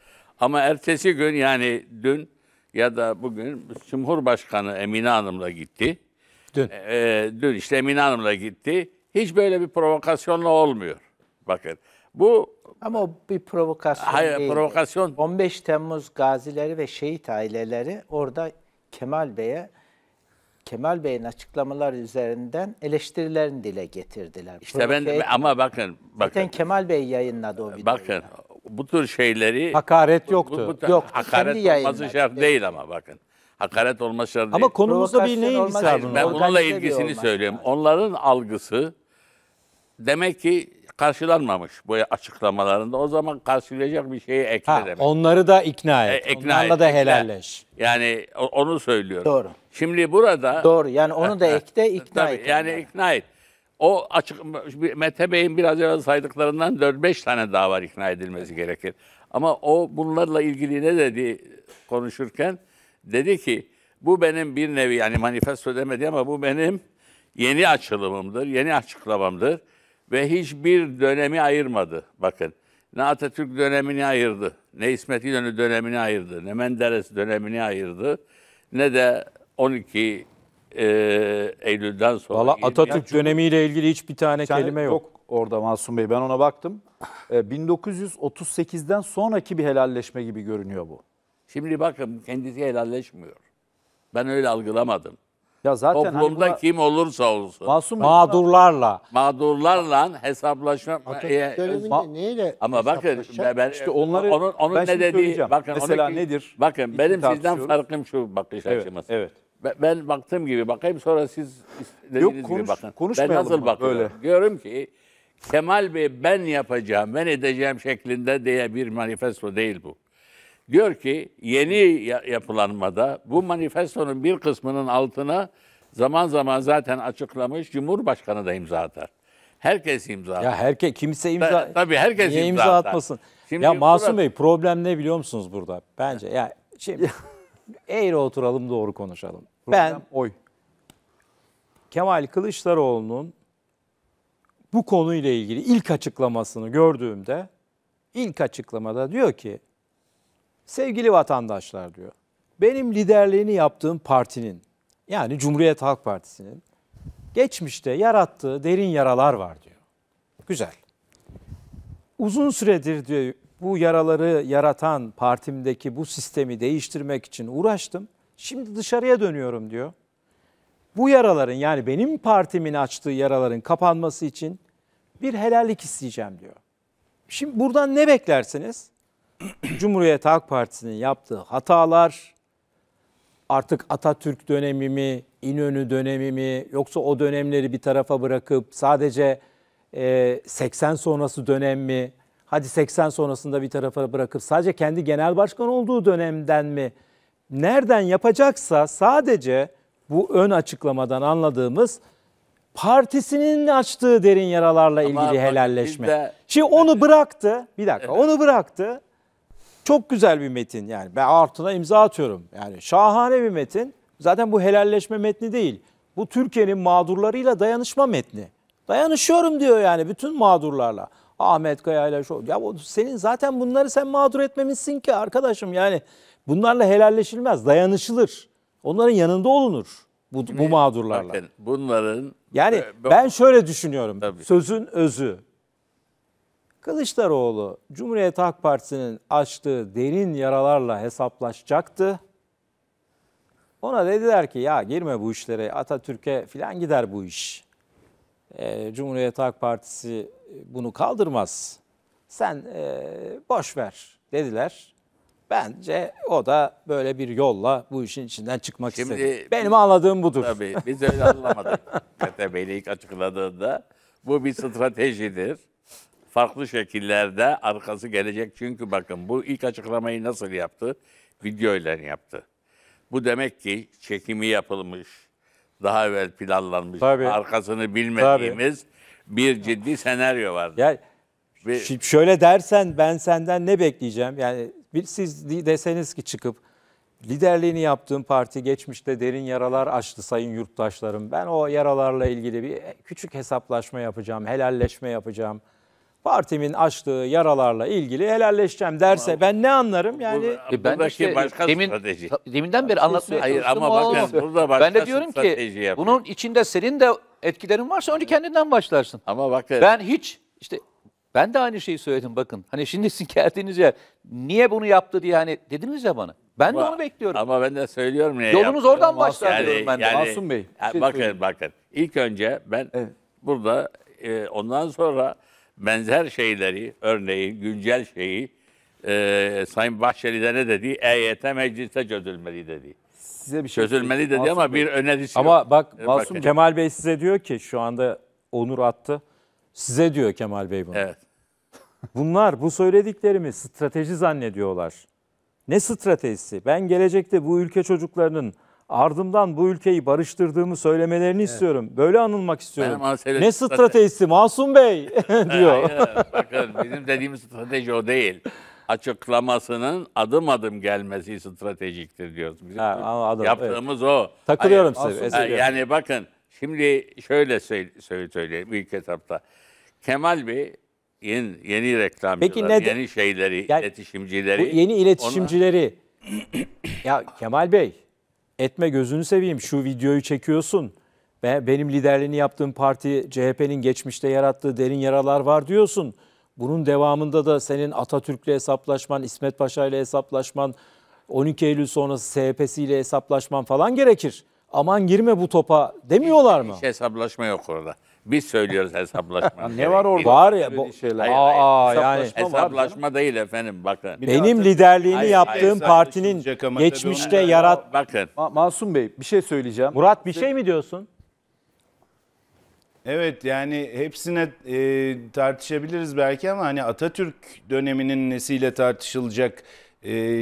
Ama ertesi gün, yani dün ya da bugün, Cumhurbaşkanı Emine Hanım'la gitti. Dün. E, dün işte Emine Hanım'la gitti. Hiç böyle bir provokasyonla olmuyor. Bakın bu... Ama o bir provokasyon hayır, değil. Provokasyon. on beş Temmuz gazileri ve şehit aileleri orada Kemal Bey'e, Kemal Bey'in açıklamaları üzerinden eleştirilerini dile getirdiler. İşte ben de, ama bakın, bakın. Zaten Kemal Bey yayınladı o videoyu. Bakın bu tür şeyleri... Hakaret yoktu. Bu, bu, Yok, hakaret olması şart evet. değil ama bakın. Hakaret olması şart ama değil. Ama konumuzda bir neyin hesabını? Ben bununla ilgisini söylüyorum. Yani. Onların algısı demek ki karşılanmamış bu açıklamalarında. O zaman karşılayacak bir şeyi ekle demek. Onları da ikna et. E, ikna Onlarla et, da helalleş. Yani onu söylüyorum. Doğru. Şimdi burada... Doğru. Yani onu da ekle, ikna tabii, et. Yani onlara. ikna et. O açık... Mete Bey'in biraz evvel saydıklarından dört beş tane daha var ikna edilmesi gerekir. Ama o bunlarla ilgili ne dedi konuşurken? Dedi ki bu benim bir nevi, yani manifesto demedi ama bu benim yeni açılımımdır, yeni açıklamamdır. Ve hiçbir dönemi ayırmadı. Bakın ne Atatürk dönemini ayırdı, ne İsmet İnönü dönemini ayırdı, ne Menderes dönemini ayırdı, ne de on iki Eylül'den sonra. Valla Atatürk çünkü... dönemiyle ilgili hiçbir tane yani kelime yok. Yok orada Masum Bey, ben ona baktım. bin dokuz yüz otuz sekiz'den sonraki bir helalleşme gibi görünüyor bu. Şimdi bakın kendisi helalleşmiyor. Ben öyle algılamadım. Ya zaten toplumda hani buna, kim olursa olsun. Masum mağdurlarla. Mağdurlarla hesaplaşma. E, ma neyle ama bakın ben, işte onları, onun, onun ben ne dediği. Bakın, mesela onu, nedir? Bakın benim sizden farkım şu bakış açımız. Evet, evet. Ben baktığım gibi bakayım, sonra siz dediğiniz Yok, konuş, gibi bakın. Ben nasıl bakıyorum? Diyorum ki Kemal Bey ben yapacağım, ben edeceğim şeklinde diye bir manifesto değil bu. Diyor ki yeni yapılanmada bu manifestonun bir kısmının altına zaman zaman zaten açıklamış Cumhurbaşkanı da imza atar. Herkes imza atar. Ya herkes kimse imza Ta, tabii herkes imza, imza atmasın. Şimdi ya Masum burası... Bey problem ne biliyor musunuz burada? Bence yani şimdi eğri oturalım, doğru konuşalım. Problem ben oy. Kemal Kılıçdaroğlu'nun bu konuyla ilgili ilk açıklamasını gördüğümde, ilk açıklamada diyor ki sevgili vatandaşlar diyor, benim liderliğini yaptığım partinin, yani Cumhuriyet Halk Partisi'nin geçmişte yarattığı derin yaralar var diyor. Güzel. Uzun süredir diyor bu yaraları yaratan partimdeki bu sistemi değiştirmek için uğraştım. Şimdi dışarıya dönüyorum diyor. Bu yaraların, yani benim partimin açtığı yaraların kapanması için bir helallik isteyeceğim diyor. Şimdi buradan ne beklersiniz? Cumhuriyet Halk Partisi'nin yaptığı hatalar, artık Atatürk dönemi mi, İnönü dönemi mi, yoksa o dönemleri bir tarafa bırakıp sadece seksen sonrası dönem mi, hadi seksen sonrasında bir tarafa bırakıp sadece kendi genel başkan olduğu dönemden mi, nereden yapacaksa sadece bu ön açıklamadan anladığımız partisinin açtığı derin yaralarla ilgili Ama helalleşme. De... Şimdi onu bıraktı, bir dakika evet. onu bıraktı. Çok güzel bir metin, yani ben altına imza atıyorum. Yani şahane bir metin. Zaten bu helalleşme metni değil. Bu Türkiye'nin mağdurlarıyla dayanışma metni. Dayanışıyorum diyor yani bütün mağdurlarla. Ahmet Kaya ile şu. Ya senin zaten bunları sen mağdur etmemişsin ki arkadaşım. Yani bunlarla helalleşilmez, dayanışılır. Onların yanında olunur bu, bu mağdurlarla. Bakın, bunların yani ben şöyle düşünüyorum. Tabii. Sözün özü. Kılıçdaroğlu, Cumhuriyet Halk Partisi'nin açtığı derin yaralarla hesaplaşacaktı. Ona dediler ki ya girme bu işlere, Atatürk'e falan gider bu iş. E, Cumhuriyet Halk Partisi bunu kaldırmaz. Sen e, boş ver dediler. Bence o da böyle bir yolla bu işin içinden çıkmak Şimdi, istedi. Benim anladığım budur. Tabii biz öyle anlamadık. Mete Bey'le ilk açıkladığında bu bir stratejidir. Farklı şekillerde arkası gelecek. Çünkü bakın bu ilk açıklamayı nasıl yaptı? Videoyla yaptı. Bu demek ki çekimi yapılmış, daha evvel planlanmış, tabii, arkasını bilmediğimiz tabii. bir ciddi senaryo vardı. Yani, Şimdi şöyle dersen ben senden ne bekleyeceğim? Yani bir siz deseniz ki çıkıp liderliğini yaptığım parti geçmişte derin yaralar açtı sayın yurttaşlarım. Ben o yaralarla ilgili bir küçük hesaplaşma yapacağım, helalleşme yapacağım. Partimin açtığı yaralarla ilgili helalleşeceğim derse ama ben ne anlarım yani? E ben işte başka demin, deminden beri anlatmaya Hayır, ama bakın, burada başka ben de diyorum ki yapayım. Bunun içinde senin de etkilerin varsa önce kendinden başlarsın. Ama bakın. Ben hiç işte... Ben de aynı şeyi söyledim bakın. Hani şimdi sizin geldiğiniz yer niye bunu yaptı diye hani dediniz ya bana. Ben ama, de onu bekliyorum. Ama ben de söylüyorum. Yolunuz yaptım. oradan başlar yani, diyorum ben de. Yani, Masum Bey. Şey bakın söyleyeyim. bakın. İlk önce ben evet. burada e, ondan sonra benzer şeyleri örneğin güncel şeyi e, Sayın Bahçeli'de ne dedi? E Y T mecliste çözülmeli dedi. Size bir şey çözülmeli dedi Masum ama Bey. bir önerisi ama yok. Ama bak Masum Bey. Kemal Bey size diyor ki şu anda Onur attı. Size diyor Kemal Bey bunu. Evet. Bunlar bu söylediklerimi strateji zannediyorlar. Ne stratejisi? Ben gelecekte bu ülke çocuklarının ardımdan bu ülkeyi barıştırdığımı söylemelerini evet. istiyorum. Böyle anılmak istiyorum. Ne stratejisi Masum Bey diyor. Hayır, bakın bizim dediğimiz strateji o değil. Açıklamasının adım adım gelmesi stratejiktir diyoruz. Bizim ha, adım, yaptığımız evet. o. Takılıyorum Hayır, size. Masum, yani bakın. Şimdi şöyle söyleyeyim ilk etapta. Kemal Bey yeni, yeni reklamcılar, yeni şeyleri, yani, iletişimcileri. Bu yeni iletişimcileri. Ona... ya Kemal Bey etme gözünü seveyim şu videoyu çekiyorsun. Ben, benim liderliğini yaptığım parti C H P'nin geçmişte yarattığı derin yaralar var diyorsun. Bunun devamında da senin Atatürk'le hesaplaşman, İsmet Paşa'yla hesaplaşman, on iki Eylül sonrası S H P'siyle hesaplaşman falan gerekir. Aman girme bu topa demiyorlar mı? Hiç hesaplaşma yok orada. Biz söylüyoruz hesaplaşma. Ne var orada? Var ya bu şeyler. Hayır, hayır. Aa, hesaplaşma, yani. hesaplaşma değil efendim bakın. Benim liderliğini hayır, yaptığım hayır, partinin geçmişte yani, yarat... Bakın. Ma Masum Bey bir şey söyleyeceğim. Murat bir şey mi diyorsun? Evet yani hepsine e, tartışabiliriz belki ama hani Atatürk döneminin nesiyle tartışılacak...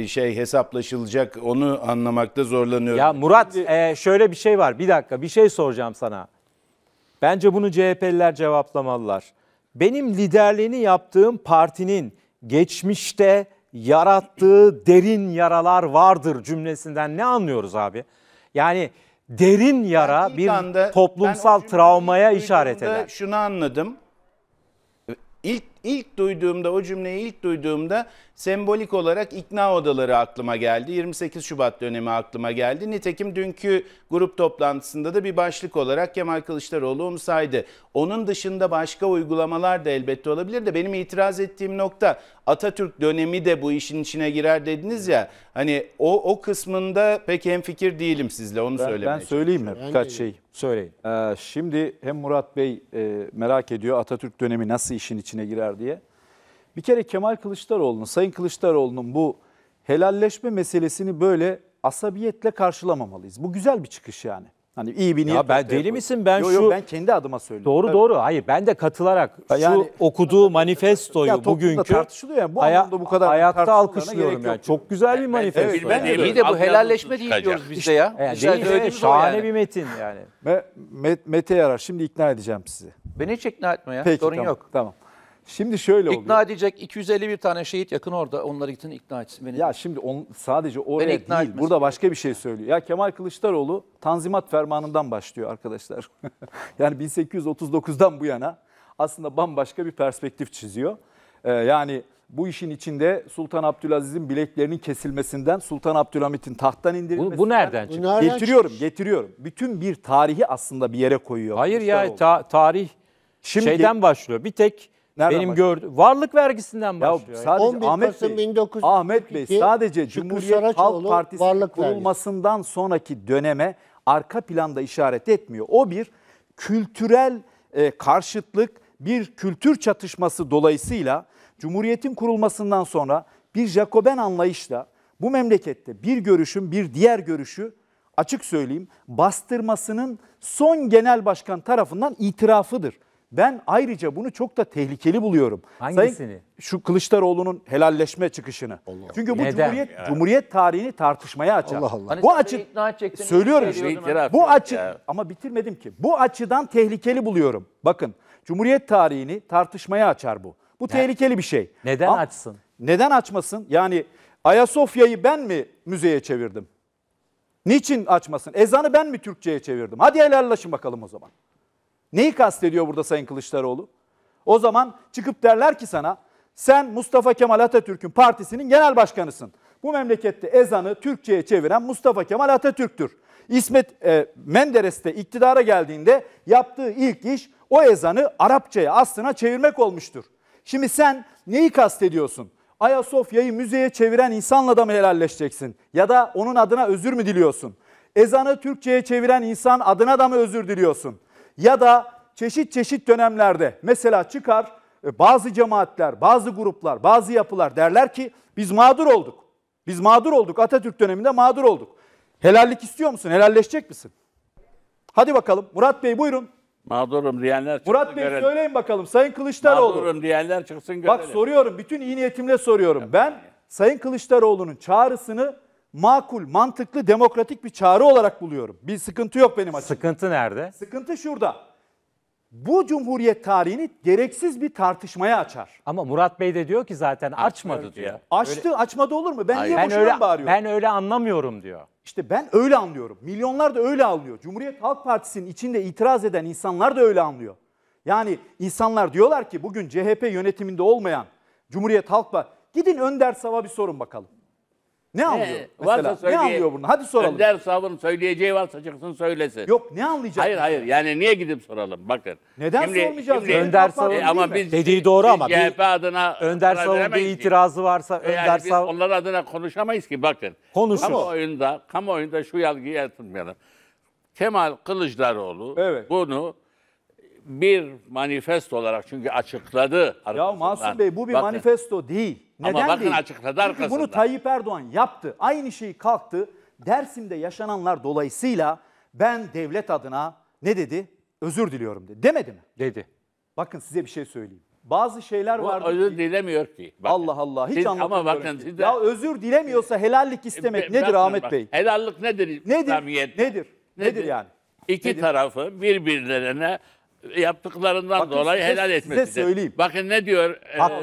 şey hesaplaşılacak onu anlamakta zorlanıyorum. Ya Murat e, şöyle bir şey var. Bir dakika bir şey soracağım sana. Bence bunu C H P'liler cevaplamalılar. Benim liderliğini yaptığım partinin geçmişte yarattığı derin yaralar vardır cümlesinden ne anlıyoruz abi? Yani derin yara bir anda, toplumsal travmaya işaret eder. Şunu anladım. İlk, ilk duyduğumda o cümleyi ilk duyduğumda sembolik olarak ikna odaları aklıma geldi. yirmi sekiz Şubat dönemi aklıma geldi. Nitekim dünkü grup toplantısında da bir başlık olarak Kemal Kılıçdaroğlu umsaydı. Onun dışında başka uygulamalar da elbette olabilir de benim itiraz ettiğim nokta Atatürk dönemi de bu işin içine girer dediniz ya. Hani o, o kısmında pek hemfikir değilim sizle onu ben, söylemeye Ben söyleyeyim mi birkaç şey? Söyleyin. Ee, şimdi hem Murat Bey e, merak ediyor Atatürk dönemi nasıl işin içine girer diye. Bir kere Kemal Kılıçdaroğlu'nun, Sayın Kılıçdaroğlu'nun bu helalleşme meselesini böyle asabiyetle karşılamamalıyız. Bu güzel bir çıkış yani. Hani iyi bir niyet. Ben deli misin ben yo, yo, şu ben kendi adıma söylüyorum. Doğru Tabii. doğru. Hayır ben de katılarak yani, şu okuduğu manifestoyu ya, bugünkü tartışılıyor yani. Bu aya, bu kadar ayakta alkışlıyorum yani. Çok güzel bir manifesto. Evet, yani. İyi de bu helalleşme değil diyoruz biz de ya. Yani, değil, değil, değil, şahane yani. bir metin yani. Me, me, Mete yarar. Şimdi ikna edeceğim sizi. Beni hiç ikna etme ya. Peki, sorun tamam, yok. Tamam. Şimdi şöyle oluyor. İkna edecek iki yüz elli bir tane şehit yakın orada. Onları gittin ikna etsin beni. Ya şimdi on, sadece oraya değil. Etmesin. Burada başka bir şey söylüyor. Ya Kemal Kılıçdaroğlu Tanzimat Fermanı'ndan başlıyor arkadaşlar. Yani bin sekiz yüz otuz dokuz'dan bu yana aslında bambaşka bir perspektif çiziyor. Ee, yani bu işin içinde Sultan Abdülaziz'in bileklerinin kesilmesinden, Sultan Abdülhamit'in tahttan indirilmesinden. Bu, bu nereden çıktı? Bu nereden getiriyorum, çıkmış? getiriyorum. Bütün bir tarihi aslında bir yere koyuyor. Hayır ya ta tarih şimdi şeyden başlıyor. Bir tek... Nereden benim gördüğüm varlık vergisinden başlıyor. Ya, sadece Ahmet Bey, Ahmet Bey sadece Cumhuriyet Halk Partisi kurulmasından vergisi. sonraki döneme arka planda işaret etmiyor. O bir kültürel e, karşıtlık, bir kültür çatışması dolayısıyla Cumhuriyet'in kurulmasından sonra bir Jacoben anlayışla bu memlekette bir görüşün bir diğer görüşü, açık söyleyeyim, bastırmasının son genel başkan tarafından itirafıdır. Ben ayrıca bunu çok da tehlikeli buluyorum. Hangisini? Sayın, şu Kılıçdaroğlu'nun helalleşme çıkışını. Allah. Çünkü bu Cumhuriyet, Cumhuriyet tarihini tartışmaya açar. Allah Allah. Hani bu açı söylüyorum. Bu açı ya. Ama bitirmedim ki. Bu açıdan tehlikeli buluyorum. Bakın, Cumhuriyet tarihini tartışmaya açar bu. Bu ne? Tehlikeli bir şey. Neden ama açsın? Neden açmasın? Yani Ayasofya'yı ben mi müzeye çevirdim? Niçin açmasın? Ezanı ben mi Türkçe'ye çevirdim? Hadi helallaşın bakalım o zaman. Neyi kastediyor burada Sayın Kılıçdaroğlu? O zaman çıkıp derler ki sana, sen Mustafa Kemal Atatürk'ün partisinin genel başkanısın. Bu memlekette ezanı Türkçe'ye çeviren Mustafa Kemal Atatürk'tür. İsmet e, Menderes de iktidara geldiğinde yaptığı ilk iş o ezanı Arapça'ya, aslına çevirmek olmuştur. Şimdi sen neyi kastediyorsun? Ayasofya'yı müzeye çeviren insanla da mı helalleşeceksin? Ya da onun adına özür mü diliyorsun? Ezanı Türkçe'ye çeviren insan adına da mı özür diliyorsun? Ya da çeşit çeşit dönemlerde mesela çıkar bazı cemaatler, bazı gruplar, bazı yapılar derler ki biz mağdur olduk. Biz mağdur olduk. Atatürk döneminde mağdur olduk. Helallik istiyor musun? Helalleşecek misin? Hadi bakalım. Murat Bey buyurun. Mağdurum diyenler çıksın Murat Bey görelim. Söyleyin bakalım. Sayın Kılıçdaroğlu. Mağdurum diyenler çıksın görelim. Bak soruyorum. Bütün iyi niyetimle soruyorum. Yok, ben yani. Sayın Kılıçdaroğlu'nun çağrısını makul, mantıklı, demokratik bir çağrı olarak buluyorum. Bir sıkıntı yok benim açımdan. Sıkıntı nerede? Sıkıntı şurada. Bu Cumhuriyet tarihini gereksiz bir tartışmaya açar. Ama Murat Bey de diyor ki zaten açmadı öyle diyor. diyor. Açtı, öyle... açmadı olur mu? Ben, Hayır, niye boşuna öyle, bağırıyorum? Ben öyle anlamıyorum diyor. İşte ben öyle anlıyorum. Milyonlar da öyle anlıyor. Cumhuriyet Halk Partisi'nin içinde itiraz eden insanlar da öyle anlıyor. Yani insanlar diyorlar ki bugün C H P yönetiminde olmayan Cumhuriyet Halk Partisi... Gidin Önder Sav'a bir sorun bakalım. Ne anlıyor? Ee, mesela söyleye... ne anlıyor bunu? Hadi soralım. Önder Sav'ın söyleyeceği varsa çıksın söylesin. Yok, ne anlayacak? Hayır hayır. Yani niye gidip soralım? Bakın. Neden şimdi, sormayacağız? Şimdi Önder Sav'ın e, ama biz, dediği doğru biz, ama C H P adına Önder Sav'ın bir itirazı varsa Önder yani Sav onlar adına konuşamayız ki bakın. Konuşur. Kamuoyunda, kamuoyunda şu yargıyı yaratmayalım. Kemal Kılıçdaroğlu evet. bunu bir manifesto olarak çünkü açıkladı. Ya Masum Bey bu bir bakın. Manifesto değil. Neden Ama bakın değil? Açıkladı arkasında. Çünkü bunu Tayyip Erdoğan yaptı. Aynı şeyi kalktı. Dersim'de yaşananlar dolayısıyla ben devlet adına ne dedi? Özür diliyorum dedi. Demedi mi? Dedi. Bakın size bir şey söyleyeyim. Bazı şeyler vardı. Özür ki, dilemiyor ki. Bakın. Allah Allah. Hiç anlatamıyorum. Ya özür dilemiyorsa helallik istemek e, nedir bakın, Ahmet bak. Bey? Helallik nedir? Nedir? Nedir? Nedir? Nedir yani? İki nedir? Tarafı birbirlerine... yaptıklarından Bakın dolayı size, helal etmesi. Bakın ne diyor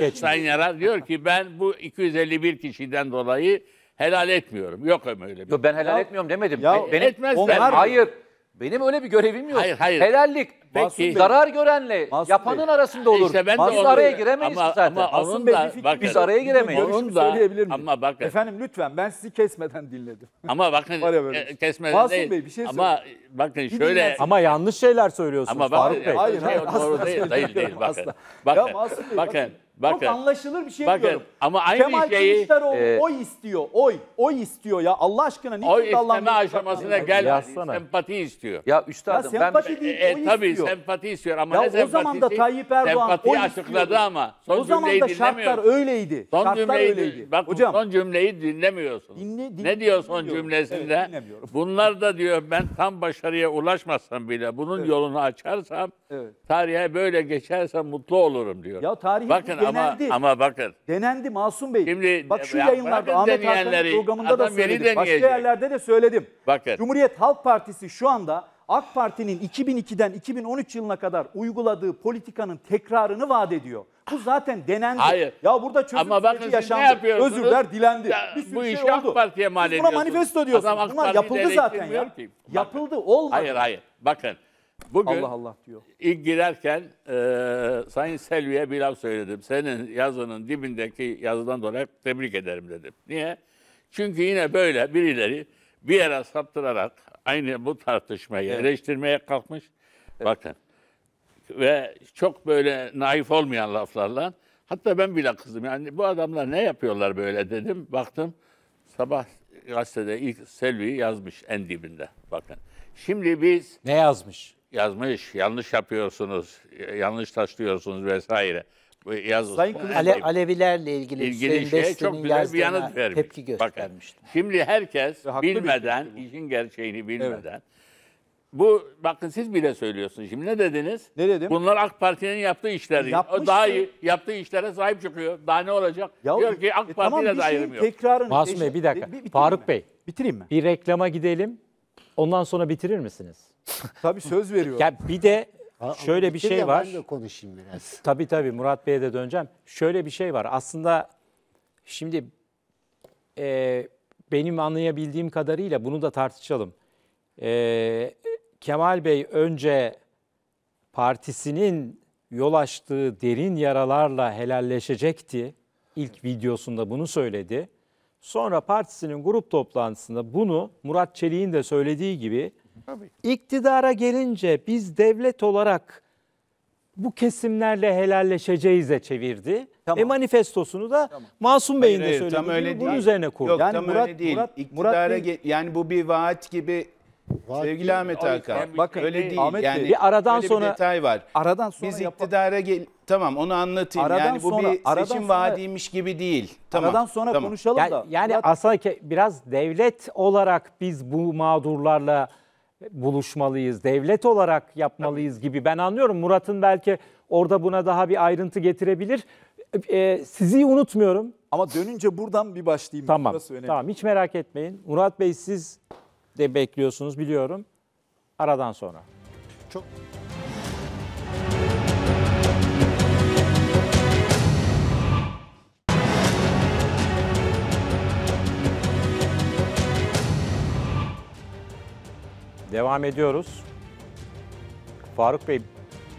e, Sayın Yarar? Diyor ki ben bu iki yüz elli bir kişiden dolayı helal etmiyorum. Yok öyle. Yok ben helal ya, etmiyorum demedim. Ya, ben, etmez ben, hayır. Benim öyle bir görevim yok. Hayır, hayır. Helallik. Peki, zarar görenle Masum yapanın Bey. Arasında olur. İşte ben biz araya giremeyiz ama, zaten. Ama onun da, bakın, biz araya giremeyiz. Onun da, söyleyebilir ama bakın. Efendim lütfen ben sizi kesmeden dinledim. Ama bakın kesmeden Masum değil. Bey, bir şey ama bakın şöyle. Ama yanlış şeyler söylüyorsunuz ama bakın, Faruk Bey. Hayır, hayır şey, doğru değil. Değil değil bakın. Bakın, Bey, bakın. Bakın. Çok anlaşılır bir şey bakın, diyorum. Ama aynı Kemal şeyi, Kılıçdaroğlu e, oy istiyor. Oy. Oy istiyor ya. Allah aşkına niye dallanmıyor? Oy isteme aşamasına gelmez. Sempati istiyor. Ya üstadım ya ben değil, e, tabii istiyor. Sempati istiyor ama ya ne sempatisi? O zaman da Tayyip Erdoğan sempatiyi açıkladı ama son o zaman da şartlar öyleydi. Son şartlar cümleyi, öyleydi. Bak hocam, son cümleyi dinlemiyorsun. Dinle, dinle, ne diyor son cümlesinde? Evet, bunlar da diyor ben tam başarıya ulaşmazsam bile bunun evet. yolunu açarsam evet. tarihe böyle geçersem mutlu olurum diyor. Ya tarihi bakın Ama, ama bakın. Denendi Masum Bey. Şimdi, Bak şu ya, yayınlarda Ahmet Hakan'ın programında da söyledim. Başka yerlerde de söyledim. Bakın. Cumhuriyet Halk Partisi şu anda AK Parti'nin iki bin ikiden iki bin on üç yılına kadar uyguladığı politikanın tekrarını vaat ediyor. Bu zaten denendi. Hayır. Ya burada çözüm ama bakın, yaşandı. Özürler dilendi. Ya, bir sürü bu iş şey AK Parti'ye mal ediyorsunuz. Buna manifesto diyorsunuz. Bunlar yapıldı zaten ya. Yapıldı olmadı. Hayır hayır. Bakın. Bugün Allah Allah diyor. İlk girerken e, Sayın Selvi'ye bir laf söyledim. Senin yazının dibindeki yazıdan dolayı tebrik ederim dedim. Niye? Çünkü yine böyle birileri bir yere saptırarak aynı bu tartışmayı evet. eleştirmeye kalkmış. Evet. Bakın ve çok böyle naif olmayan laflarla hatta ben bile kızdım. Yani bu adamlar ne yapıyorlar böyle dedim. Baktım sabah gazetede ilk Selvi'yi yazmış en dibinde. Bakın şimdi biz... Ne yazmış? Yazmış, yanlış yapıyorsunuz, yanlış taşlıyorsunuz vesaire. yaz Sayın Kılıçdaroğlu Ale, Alevilerle ilgili, ilgili şeye çok güzel bir yanıt vermiş. Tepki göstermişti. Bakın, şimdi herkes haklı bilmeden, işin gerçeğini bilmeden. Evet. Bu bakın siz bile söylüyorsunuz. Şimdi ne dediniz? Ne dedim? Bunlar AK Parti'nin yaptığı işleri. Yapmıştı. O daha iyi yaptığı işlere sahip çıkıyor. Daha ne olacak? Ya, diyor ki AK e, Parti'yle tamam, de ayrım yok. Masum Bey bir dakika. Bir, Faruk mi? Bey. Bitireyim mi? Bir reklama gidelim. Ondan sonra bitirir misiniz? Tabii söz veriyorum. Ya bir de şöyle bir şey var. Ben de konuşayım biraz. Tabii tabii Murat Bey'e de döneceğim. Şöyle bir şey var. Aslında şimdi e, benim anlayabildiğim kadarıyla bunu da tartışalım. E, Kemal Bey önce partisinin yol açtığı derin yaralarla helalleşecekti. İlk videosunda bunu söyledi. Sonra partisinin grup toplantısında bunu Murat Çelik'in de söylediği gibi tabii. İktidara gelince biz devlet olarak bu kesimlerle helalleşeceğiz'e çevirdi. Tamam. Ve manifestosunu da tamam. Masum Bey'in de söylediği bunun üzerine kurdu. Yok yani tam Murat, öyle değil. Murat, İktidara Murat Bey, yani bu bir vaat gibi vaat sevgili değil. Ahmet Hakan. Bakın öyle değil. Ahmet yani Bey, bir aradan sonra bir detay var. Aradan sonra biz iktidara gel tamam onu anlatayım. Aradan yani bu sonra, bir seçim sonra, vaadiymiş gibi değil. Tamam, aradan sonra tamam. konuşalım yani, da. Yani Murat, aslında biraz devlet olarak biz bu mağdurlarla buluşmalıyız, devlet olarak yapmalıyız tabii. gibi. Ben anlıyorum Murat'ın belki orada buna daha bir ayrıntı getirebilir. Ee, sizi unutmuyorum. Ama dönünce buradan bir başlayayım. Tamam, tamam hiç merak etmeyin. Murat Bey siz de bekliyorsunuz biliyorum. Aradan sonra. Çok... Devam ediyoruz. Faruk Bey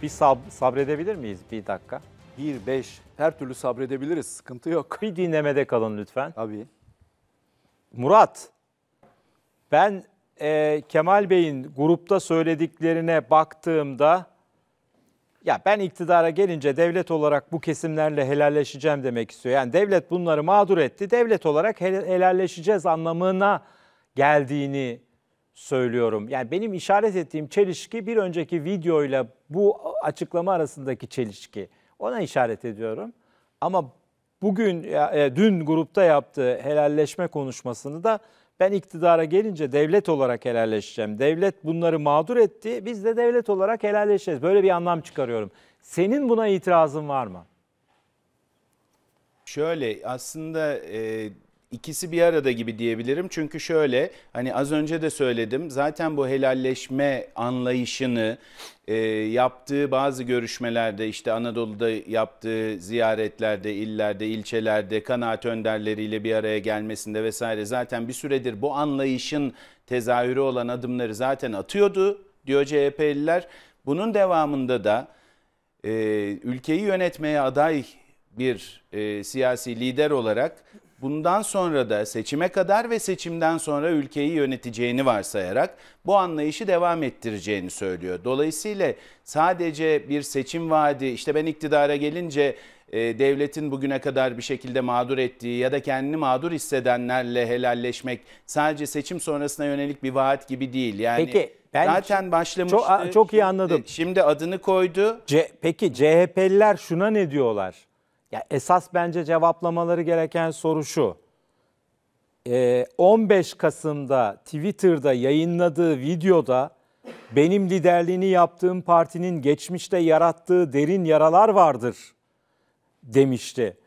bir sab sabredebilir miyiz bir dakika? Bir, beş. Her türlü sabredebiliriz. Sıkıntı yok. Bir dinlemede kalın lütfen. Tabii. Murat, ben e, Kemal Bey'in grupta söylediklerine baktığımda ya ben iktidara gelince devlet olarak bu kesimlerle helalleşeceğim demek istiyor. Yani devlet bunları mağdur etti. Devlet olarak hel helalleşeceğiz anlamına geldiğini söylüyorum. Yani benim işaret ettiğim çelişki bir önceki videoyla bu açıklama arasındaki çelişki. Ona işaret ediyorum. Ama bugün dün grupta yaptığı helalleşme konuşmasını da ben iktidara gelince devlet olarak helalleşeceğim. Devlet bunları mağdur etti. Biz de devlet olarak helalleşeceğiz. Böyle bir anlam çıkarıyorum. Senin buna itirazın var mı? Şöyle aslında e... İkisi bir arada gibi diyebilirim. Çünkü şöyle hani az önce de söyledim. Zaten bu helalleşme anlayışını e, yaptığı bazı görüşmelerde işte Anadolu'da yaptığı ziyaretlerde, illerde, ilçelerde kanaat önderleriyle bir araya gelmesinde vesaire zaten bir süredir bu anlayışın tezahürü olan adımları zaten atıyordu diyor C H P'liler. Bunun devamında da e, ülkeyi yönetmeye aday bir e, siyasi lider olarak bundan sonra da seçime kadar ve seçimden sonra ülkeyi yöneteceğini varsayarak bu anlayışı devam ettireceğini söylüyor. Dolayısıyla sadece bir seçim vaadi, işte ben iktidara gelince e, devletin bugüne kadar bir şekilde mağdur ettiği ya da kendini mağdur hissedenlerle helalleşmek sadece seçim sonrasına yönelik bir vaat gibi değil. Yani peki, ben zaten başlamıştı. Çok, çok iyi anladım. Şimdi, şimdi adını koydu. C peki C H P'liler şuna ne diyorlar? Ya esas bence cevaplamaları gereken soru şu. on beş Kasım'da Twitter'da yayınladığı videoda benim liderliğini yaptığım partinin geçmişte yarattığı derin yaralar vardır demişti.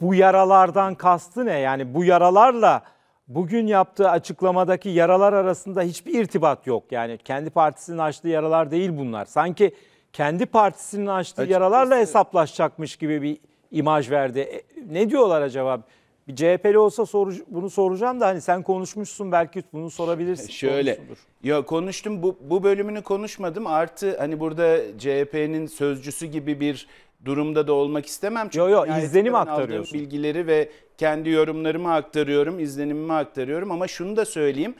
Bu yaralardan kastı ne? Yani bu yaralarla bugün yaptığı açıklamadaki yaralar arasında hiçbir irtibat yok. Yani kendi partisinin açtığı yaralar değil bunlar. Sanki kendi partisinin açtığı açıkçası yaralarla hesaplaşacakmış gibi bir imaj verdi. E, ne diyorlar acaba? Bir C H P'li olsa soru, bunu soracağım da hani sen konuşmuşsun belki bunu sorabilirsin. Şöyle. Ya konuştum bu, bu bölümünü konuşmadım. Artı hani burada C H P'nin sözcüsü gibi bir durumda da olmak istemem. Çünkü yo, yo, izlenim aktarıyorsun. Bilgileri ve kendi yorumlarımı aktarıyorum, izlenimimi aktarıyorum ama şunu da söyleyeyim.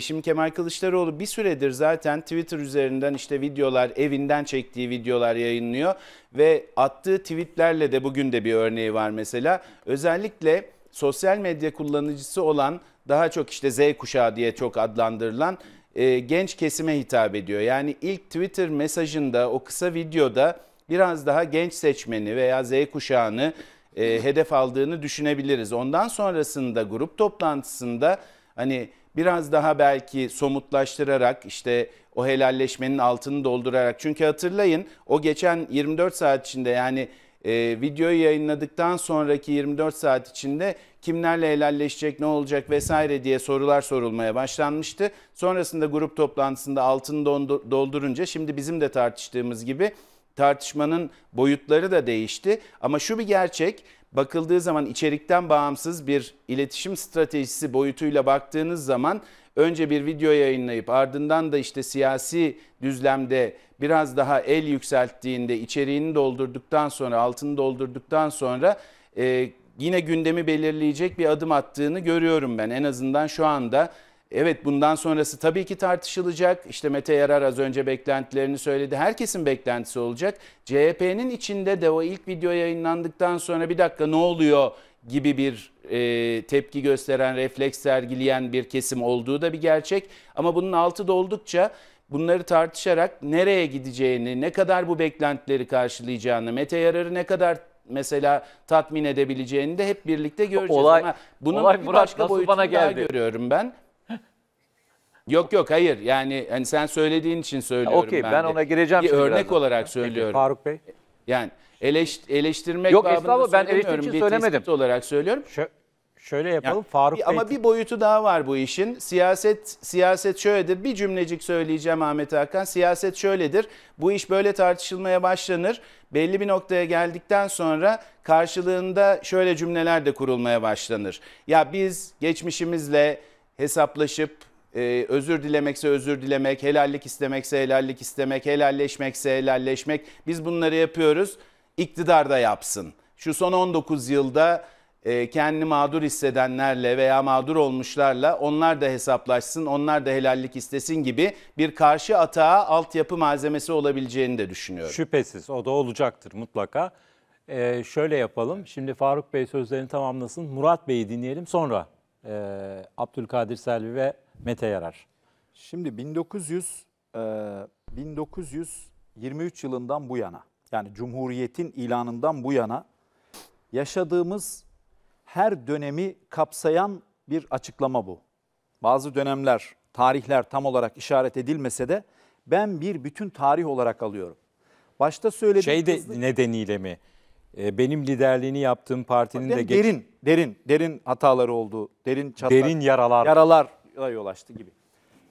Şimdi Kemal Kılıçdaroğlu bir süredir zaten Twitter üzerinden işte videolar, evinden çektiği videolar yayınlıyor. Ve attığı tweetlerle de bugün de bir örneği var mesela. Özellikle sosyal medya kullanıcısı olan daha çok işte Z kuşağı diye çok adlandırılan genç kesime hitap ediyor. Yani ilk Twitter mesajında o kısa videoda biraz daha genç seçmeni veya Z kuşağını e, hedef aldığını düşünebiliriz. Ondan sonrasında grup toplantısında hani biraz daha belki somutlaştırarak, işte o helalleşmenin altını doldurarak, çünkü hatırlayın o geçen yirmi dört saat içinde, yani e, videoyu yayınladıktan sonraki yirmi dört saat içinde kimlerle helalleşecek, ne olacak vesaire diye sorular sorulmaya başlanmıştı. Sonrasında grup toplantısında altını doldurunca şimdi bizim de tartıştığımız gibi tartışmanın boyutları da değişti. Ama şu bir gerçek, bakıldığı zaman içerikten bağımsız bir iletişim stratejisi boyutuyla baktığınız zaman önce bir video yayınlayıp ardından da işte siyasi düzlemde biraz daha el yükselttiğinde, içeriğini doldurduktan sonra, altını doldurduktan sonra e, yine gündemi belirleyecek bir adım attığını görüyorum ben. En azından şu anda. Evet, bundan sonrası tabii ki tartışılacak. İşte Mete Yarar az önce beklentilerini söyledi. Herkesin beklentisi olacak. C H P'nin içinde de o ilk video yayınlandıktan sonra bir dakika ne oluyor gibi bir e, tepki gösteren, refleks sergileyen bir kesim olduğu da bir gerçek. Ama bunun altı doldukça bunları tartışarak nereye gideceğini, ne kadar bu beklentileri karşılayacağını, Mete Yarar'ı ne kadar mesela tatmin edebileceğini de hep birlikte göreceğiz. Olay, Ama bunun olay, bir Murat, başka boyutunu daha geldi. görüyorum ben. Yok yok, hayır, yani hani sen söylediğin için söylüyorum. Okey, ben, ben ona gireceğim. Bir örnek birazdan. olarak söylüyorum. Peki, Faruk Bey. Yani eleşt, eleştirmek yok, babında ben eleştirmek için söylemedim. olarak söylüyorum. Şö şöyle yapalım yani, Faruk Bey. Ama bir boyutu daha var bu işin. Siyaset siyaset şöyledir. Bir cümlecik söyleyeceğim Ahmet Hakan. Siyaset şöyledir. Bu iş böyle tartışılmaya başlanır. Belli bir noktaya geldikten sonra karşılığında şöyle cümleler de kurulmaya başlanır. Ya biz geçmişimizle hesaplaşıp, Ee, özür dilemekse özür dilemek, helallik istemekse helallik istemek, helalleşmekse helalleşmek. Biz bunları yapıyoruz, iktidar da yapsın. Şu son on dokuz yılda e, kendini mağdur hissedenlerle veya mağdur olmuşlarla onlar da hesaplaşsın, onlar da helallik istesin gibi bir karşı atağa altyapı malzemesi olabileceğini de düşünüyorum. Şüphesiz o da olacaktır mutlaka. Ee, şöyle yapalım, şimdi Faruk Bey sözlerini tamamlasın, Murat Bey'i dinleyelim, sonra e, Abdülkadir Selvi ve Mete Yarar. Şimdi bin dokuz yüz yirmi üç yılından bu yana, yani Cumhuriyet'in ilanından bu yana yaşadığımız her dönemi kapsayan bir açıklama bu. Bazı dönemler, tarihler tam olarak işaret edilmese de ben bir bütün tarih olarak alıyorum. Başta söylediğim şey hızlı... nedeniyle mi? Benim liderliğini yaptığım partinin de... Geç... Derin, derin, derin hataları oldu. Derin çatlak, derin yaralar. Yaralar. yol açtı gibi.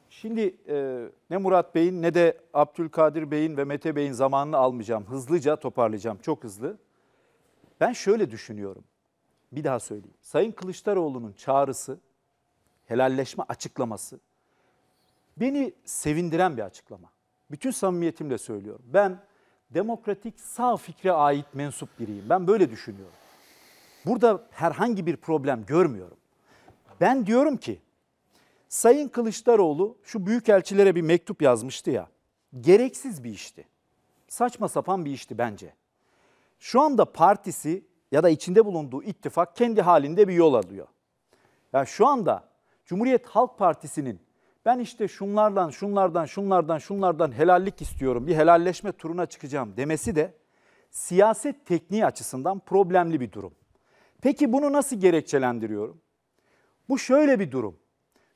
Şimdi e, ne Murat Bey'in ne de Abdülkadir Bey'in ve Mete Bey'in zamanını almayacağım. Hızlıca toparlayacağım. Çok hızlı. Ben şöyle düşünüyorum. Bir daha söyleyeyim. Sayın Kılıçdaroğlu'nun çağrısı, helalleşme açıklaması beni sevindiren bir açıklama. Bütün samimiyetimle söylüyorum. Ben demokratik sağ fikre ait mensup biriyim. Ben böyle düşünüyorum. Burada herhangi bir problem görmüyorum. Ben diyorum ki Sayın Kılıçdaroğlu şu büyükelçilere bir mektup yazmıştı ya, gereksiz bir işti. Saçma sapan bir işti bence. Şu anda partisi ya da içinde bulunduğu ittifak kendi halinde bir yol alıyor. Yani şu anda Cumhuriyet Halk Partisi'nin ben işte şunlardan, şunlardan, şunlardan, şunlardan helallik istiyorum, bir helalleşme turuna çıkacağım demesi de siyaset tekniği açısından problemli bir durum. Peki bunu nasıl gerekçelendiriyorum? Bu şöyle bir durum.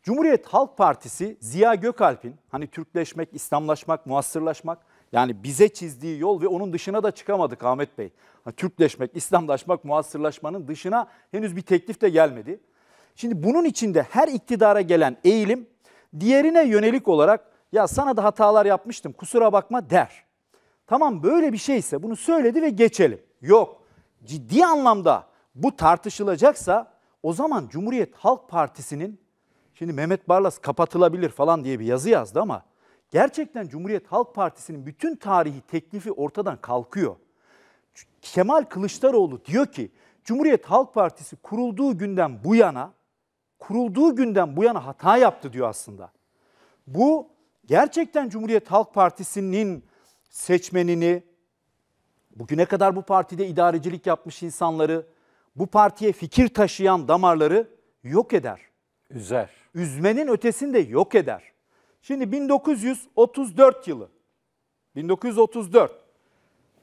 Cumhuriyet Halk Partisi Ziya Gökalp'in hani Türkleşmek, İslamlaşmak, muasırlaşmak, yani bize çizdiği yol ve onun dışına da çıkamadık Ahmet Bey. Hani Türkleşmek, İslamlaşmak, muasırlaşmanın dışına henüz bir teklif de gelmedi. Şimdi bunun içinde her iktidara gelen eğilim diğerine yönelik olarak ya sana da hatalar yapmıştım kusura bakma der. Tamam, böyle bir şeyse bunu söyledi ve geçelim. Yok, ciddi anlamda bu tartışılacaksa o zaman Cumhuriyet Halk Partisi'nin, şimdi Mehmet Barlas kapatılabilir falan diye bir yazı yazdı ama gerçekten Cumhuriyet Halk Partisi'nin bütün tarihi teklifi ortadan kalkıyor. Kemal Kılıçdaroğlu diyor ki Cumhuriyet Halk Partisi kurulduğu günden bu yana, kurulduğu günden bu yana hata yaptı diyor aslında. Bu gerçekten Cumhuriyet Halk Partisi'nin seçmenini, bugüne kadar bu partide idarecilik yapmış insanları, bu partiye fikir taşıyan damarları yok eder. Üzer. Üzmenin ötesinde yok eder. Şimdi bin dokuz yüz otuz dört yılı, bin dokuz yüz otuz dört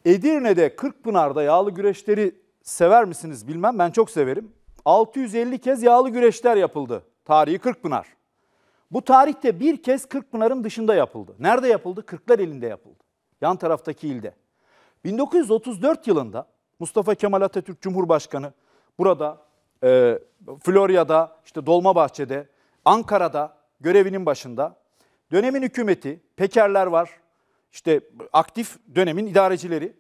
Edirne'de Kırkpınar'da yağlı güreşleri sever misiniz bilmem, ben çok severim. altı yüz elli kez yağlı güreşler yapıldı. Tarihi Kırkpınar. Bu tarihte bir kez Kırkpınar'ın dışında yapıldı. Nerede yapıldı? Kırklareli'nde yapıldı. Yan taraftaki ilde. bin dokuz yüz otuz dört yılında Mustafa Kemal Atatürk Cumhurbaşkanı burada, e, Florya'da, işte Dolmabahçe'de, Ankara'da görevinin başında. Dönemin hükümeti, pekerler var, işte aktif dönemin idarecileri.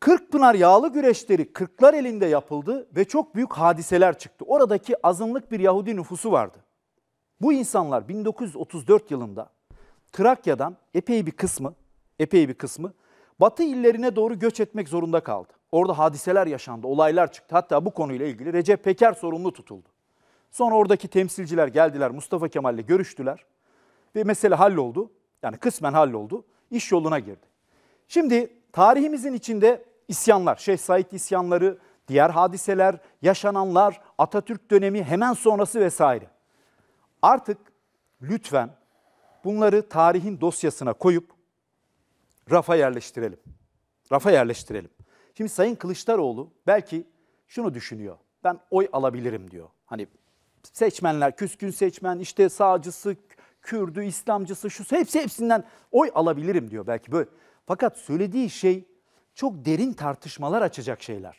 Kırkpınar yağlı güreşleri Kırklareli'nde yapıldı ve çok büyük hadiseler çıktı. Oradaki azınlık bir Yahudi nüfusu vardı. Bu insanlar bin dokuz yüz otuz dört yılında Trakya'dan epey bir kısmı, epey bir kısmı Batı illerine doğru göç etmek zorunda kaldı. Orada hadiseler yaşandı, olaylar çıktı. Hatta bu konuyla ilgili Recep Peker sorumlu tutuldu. Sonra oradaki temsilciler geldiler, Mustafa Kemal'le görüştüler ve mesele halloldu. Yani kısmen halloldu, iş yoluna girdi. Şimdi tarihimizin içinde isyanlar, Şeyh Said isyanları, diğer hadiseler, yaşananlar, Atatürk dönemi, hemen sonrası vesaire. Artık lütfen bunları tarihin dosyasına koyup rafa yerleştirelim. Rafa yerleştirelim. Şimdi Sayın Kılıçdaroğlu belki şunu düşünüyor. Ben oy alabilirim diyor. Hani seçmenler, küskün seçmen, işte sağcısı, Kürdü, İslamcısı, şu hepsi hepsinden oy alabilirim diyor belki böyle. Fakat söylediği şey çok derin tartışmalar açacak şeyler.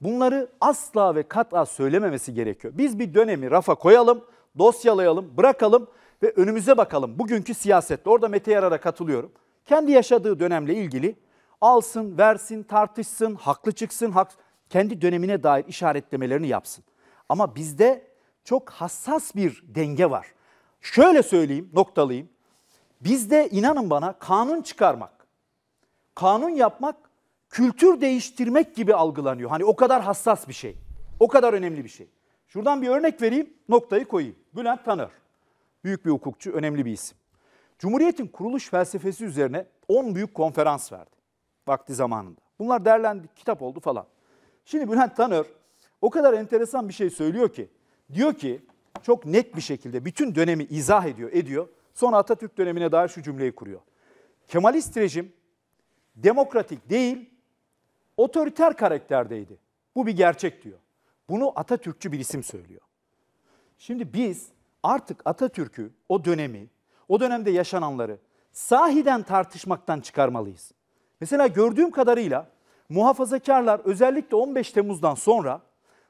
Bunları asla ve kat'a söylememesi gerekiyor. Biz bir dönemi rafa koyalım, dosyalayalım, bırakalım ve önümüze bakalım. Bugünkü siyasette, orada Mete Yarar'a katılıyorum. Kendi yaşadığı dönemle ilgili alsın, versin, tartışsın, haklı çıksın, hak, kendi dönemine dair işaretlemelerini yapsın. Ama bizde çok hassas bir denge var. Şöyle söyleyeyim, noktalayayım. Bizde inanın bana kanun çıkarmak, kanun yapmak, kültür değiştirmek gibi algılanıyor. Hani o kadar hassas bir şey, o kadar önemli bir şey. Şuradan bir örnek vereyim, noktayı koyayım. Bülent Tanır, büyük bir hukukçu, önemli bir isim. Cumhuriyet'in kuruluş felsefesi üzerine on büyük konferans verdi vakti zamanında. Bunlar derlendi, kitap oldu falan. Şimdi Bülent Tanır o kadar enteresan bir şey söylüyor ki, diyor ki çok net bir şekilde bütün dönemi izah ediyor, ediyor. Sonra Atatürk dönemine dair şu cümleyi kuruyor. Kemalist rejim demokratik değil, otoriter karakterdeydi. Bu bir gerçek diyor. Bunu Atatürkçü bir isim söylüyor. Şimdi biz artık Atatürk'ü, o dönemi, o dönemde yaşananları sahiden tartışmaktan çıkarmalıyız. Mesela gördüğüm kadarıyla muhafazakarlar özellikle on beş Temmuz'dan sonra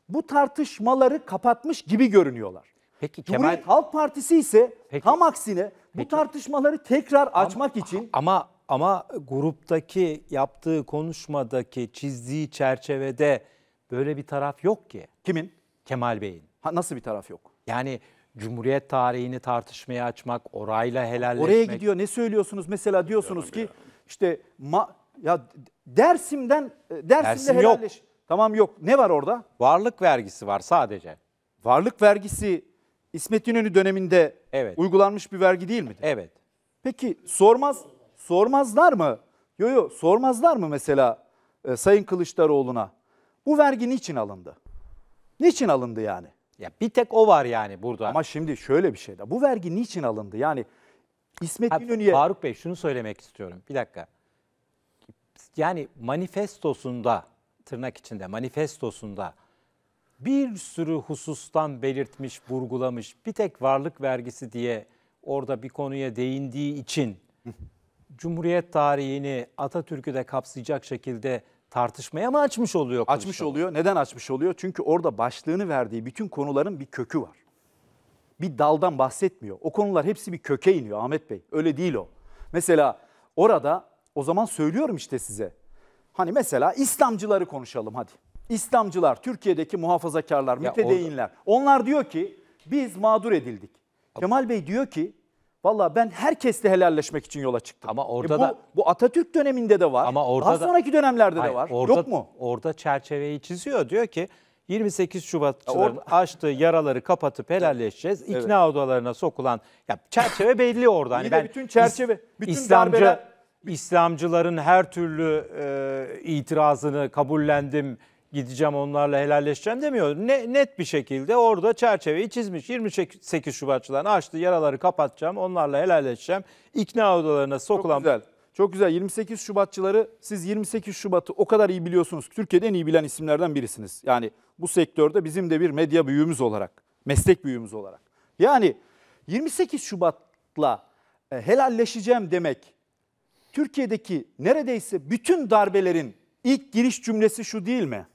bu tartışmaları kapatmış gibi görünüyorlar. Peki Cumhuriyet Kemal... Halk Partisi ise Peki. tam aksine bu Peki. tartışmaları tekrar açmak ama, için... Ama ama gruptaki yaptığı konuşmadaki çizdiği çerçevede böyle bir taraf yok ki. Kimin? Kemal Bey'in. Ha, nasıl bir taraf yok? Yani... Cumhuriyet tarihini tartışmaya açmak, orayla helalleşmek. Oraya gidiyor. Ne söylüyorsunuz? Mesela diyorsunuz ki işte ma ya Dersim'den Dersim'de Dersim helalleş. Yok. Tamam yok. Ne var orada? Varlık vergisi var sadece. Varlık vergisi İsmet İnönü döneminde evet. uygulanmış bir vergi değil midir? Evet. Peki sormaz sormazlar mı? Yo yo sormazlar mı mesela e, Sayın Kılıçdaroğlu'na? Bu vergi niçin alındı? Niçin alındı yani? Ya bir tek o var yani burada. Ama şimdi şöyle bir şey de. Bu vergi niçin alındı? Yani İsmet İnönü'ye... Faruk Bey şunu söylemek istiyorum. Bir dakika. Yani manifestosunda, tırnak içinde manifestosunda bir sürü husustan belirtmiş, vurgulamış. Bir tek varlık vergisi diye orada bir konuya değindiği için Cumhuriyet tarihini, Atatürk'ü de kapsayacak şekilde... Tartışmaya mı açmış oluyor? Açmış oluyor. Neden açmış oluyor? Çünkü orada başlığını verdiği bütün konuların bir kökü var. Bir daldan bahsetmiyor. O konular hepsi bir köke iniyor Ahmet Bey. Öyle değil o. Mesela orada o zaman söylüyorum işte size. Hani mesela İslamcıları konuşalım hadi. İslamcılar, Türkiye'deki muhafazakarlar, mütedeyinler. Onlar diyor ki biz mağdur edildik. Abi. Kemal Bey diyor ki vallahi ben herkesle helalleşmek için yola çıktım. Ama orada e bu, da, bu Atatürk döneminde de var. Ama orada daha sonraki dönemlerde hayır, de var. Orada, yok mu? Orada çerçeveyi çiziyor. Diyor ki yirmi sekiz Şubatçıların ya açtığı yaraları kapatıp helalleşeceğiz. İkna evet. odalarına sokulan ya çerçeve belli orada. Hani ben bütün çerçeve, bütün İslamcı, darbeler... İslamcıların her türlü e, itirazını kabullendim. Gideceğim onlarla helalleşeceğim demiyor. Ne, net bir şekilde orada çerçeveyi çizmiş. yirmi sekiz Şubatçıların açtığı yaraları kapatacağım. Onlarla helalleşeceğim. İkna odalarına sokulan... Çok güzel. Çok güzel. yirmi sekiz Şubatçıları, siz yirmi sekiz Şubat'ı o kadar iyi biliyorsunuz ki Türkiye'de en iyi bilen isimlerden birisiniz. Yani bu sektörde bizim de bir medya büyüğümüz olarak, meslek büyüğümüz olarak. Yani yirmi sekiz Şubat'la helalleşeceğim demek, Türkiye'deki neredeyse bütün darbelerin ilk giriş cümlesi şu değil mi?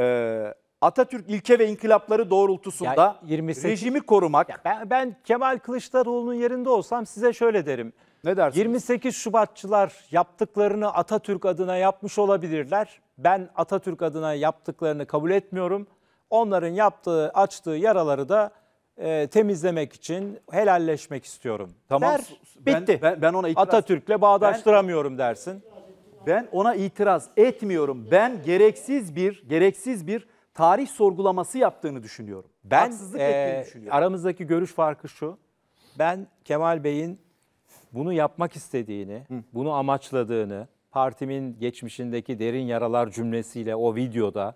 Ee, Atatürk ilke ve inkılapları doğrultusunda ya, yirmi sekiz rejimi korumak. Ya ben, ben Kemal Kılıçdaroğlu'nun yerinde olsam size şöyle derim. Ne dersin? yirmi sekiz Şubatçılar yaptıklarını Atatürk adına yapmış olabilirler. Ben Atatürk adına yaptıklarını kabul etmiyorum. Onların yaptığı, açtığı yaraları da e, temizlemek için helalleşmek istiyorum. Tamam, der, bitti. Ben, ben, ben ona itiraz... Atatürk'le bağdaştıramıyorum ben, dersin. Ben ona itiraz etmiyorum. Ben gereksiz bir, gereksiz bir tarih sorgulaması yaptığını düşünüyorum. Ben haksızlık e, ettiğini düşünüyorum. Aramızdaki görüş farkı şu. Ben Kemal Bey'in bunu yapmak istediğini, Hı. bunu amaçladığını, partimin geçmişindeki derin yaralar cümlesiyle o videoda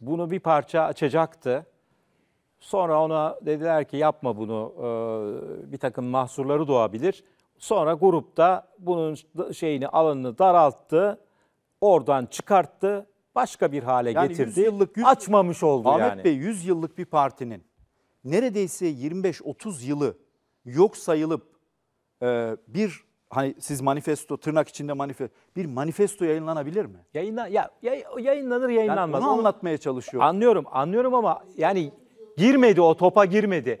bunu bir parça açacaktı. Sonra ona dediler ki yapma bunu, ee, bir takım mahsurları doğabilir. Sonra grupta bunun şeyini, alanını daralttı, oradan çıkarttı, başka bir hale yani getirdi. yüz yıllık, yüz... Açmamış oldu Ahmet yani. Ahmet Bey, yüz yıllık bir partinin neredeyse yirmi beş otuz yılı yok sayılıp Ee, bir hani siz manifesto, tırnak içinde manifesto, bir manifesto yayınlanabilir mi? Yayınla, ya, yay, yayınlanır yayınlanmaz. Yani onu anlatmaya çalışıyorum. Anlıyorum anlıyorum ama yani girmedi, o topa girmedi.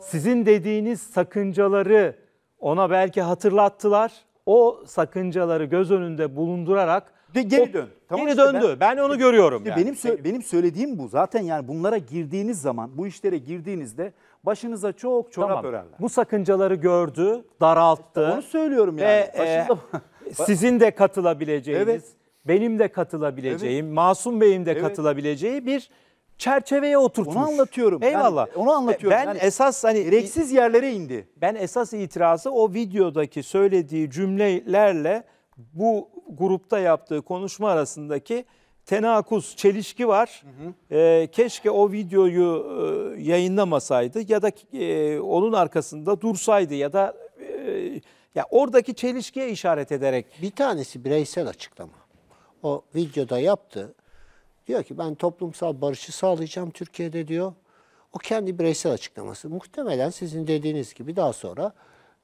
Sizin dediğiniz sakıncaları ona belki hatırlattılar. O sakıncaları göz önünde bulundurarak de geri dön. Tamam, geri döndü. İşte ben, ben onu görüyorum. Işte yani. Benim sö benim söylediğim bu. Zaten yani bunlara girdiğiniz zaman, bu işlere girdiğinizde başınıza çok çorap tamam. örerler. Bu sakıncaları gördü, daralttı. İşte onu söylüyorum yani. Ve, Başında... e, sizin de katılabileceğiniz, evet. benim de katılabileceğim, evet. Masum Bey'in de evet. katılabileceği bir çerçeveye oturtmuş. Onu anlatıyorum. Eyvallah. Yani, onu anlatıyorum. Ben yani, esas hani gereksiz yerlere indi. Ben esas itirazı o videodaki söylediği cümlelerle bu grupta yaptığı konuşma arasındaki tenakuz, çelişki var. Hı hı. E, keşke o videoyu e, yayınlamasaydı ya da e, onun arkasında dursaydı ya da e, ya oradaki çelişkiye işaret ederek. Bir tanesi bireysel açıklama. O videoda yaptı. Diyor ki ben toplumsal barışı sağlayacağım Türkiye'de diyor. O kendi bireysel açıklaması. Muhtemelen sizin dediğiniz gibi daha sonra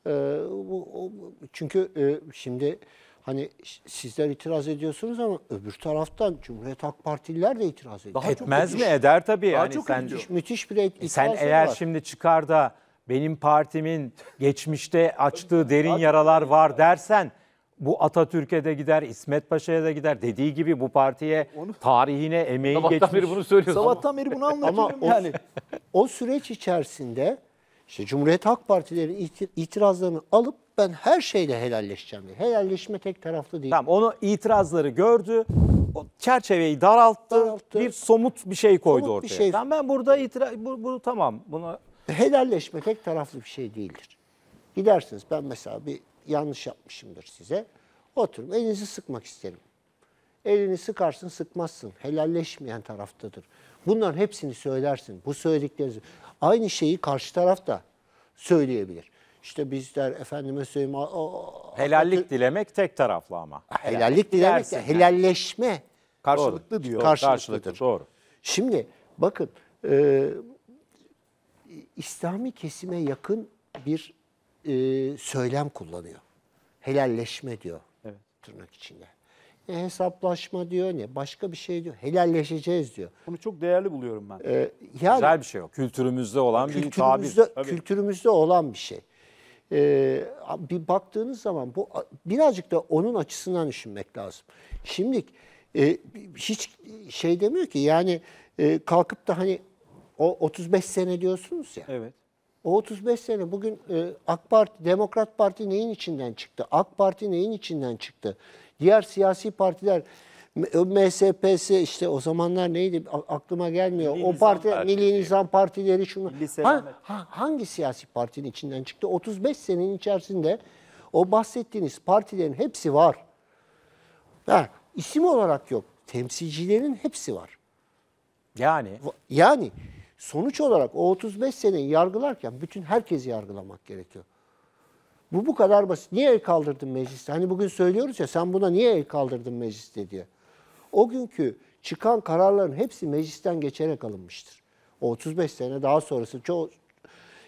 e, bu, o, çünkü e, şimdi hani sizler itiraz ediyorsunuz ama öbür taraftan Cumhuriyet Halk Partililer de itiraz ediyor. Daha Etmez çok mi? Müthiş, eder tabii. Daha yani çok sen, müthiş, müthiş bir itiraz var. Sen eğer var. Şimdi çıkar da benim partimin geçmişte açtığı derin yaralar var dersen bu Atatürk'e de gider, İsmet Paşa'ya da gider. Dediği gibi bu partiye, Onu, tarihine, emeği sabahtan geçmiş. Sabahtan beri bunu söylüyorsun. Sabahtan beri bunu anlatıyorum ama yani. O, o süreç içerisinde işte Cumhuriyet Halk Partileri itirazlarını alıp ben her şeyle helalleşeceğim diye. Helalleşme tek taraflı değil. Tamam, onu itirazları gördü, o çerçeveyi daralttı, daralttı, bir somut bir şey koydu somut ortaya. Şey. Tamam, ben burada itiraz, bu, bu tamam. Buna... Helalleşme tek taraflı bir şey değildir. Gidersiniz, ben mesela bir yanlış yapmışımdır size. Oturup elinizi sıkmak isterim. Elini sıkarsın, sıkmazsın. Helalleşmeyen taraftadır. Bunların hepsini söylersin. Bu söylediklerinizi. Aynı şeyi karşı taraf da söyleyebilir. İşte bizler efendime söyleyeyim. O, o, helallik Atatürk, dilemek tek taraflı ama. Helallik, helallik dilemek de helalleşme. Yani. Karşılıklı doğru. diyor. Karşılıklıdır. Doğru. Şimdi bakın e, İslami kesime yakın bir e, söylem kullanıyor. Helalleşme diyor evet. tırnak içinde. Ne hesaplaşma diyor, ne başka bir şey diyor. Helalleşeceğiz diyor. Bunu çok değerli buluyorum ben. Ee, yani, güzel bir şey o. Kültürümüzde olan kültürümüzde, bir tabir. Kültürümüzde olan bir şey. Ee, bir baktığınız zaman bu birazcık da onun açısından düşünmek lazım. Şimdi e, hiç şey demiyor ki yani e, kalkıp da hani o otuz beş sene diyorsunuz ya. Evet. O otuz beş sene bugün e, AK Parti, Demokrat Parti neyin içinden çıktı? AK Parti neyin içinden çıktı? Diğer siyasi partiler, M S P'si işte o zamanlar neydi aklıma gelmiyor. Milli o parti, parti Milli Nizam partileri şunu. Ha, ha, hangi siyasi partinin içinden çıktı? otuz beş senenin içerisinde o bahsettiğiniz partilerin hepsi var. Ha, isim olarak yok. Temsilcilerin hepsi var. Yani? Yani sonuç olarak o otuz beş seneyi yargılarken bütün herkesi yargılamak gerekiyor. Bu bu kadar basit. Niye el kaldırdın mecliste? Hani bugün söylüyoruz ya, sen buna niye el kaldırdın mecliste diye. O günkü çıkan kararların hepsi meclisten geçerek alınmıştır. O otuz beş sene daha sonrası çoğu,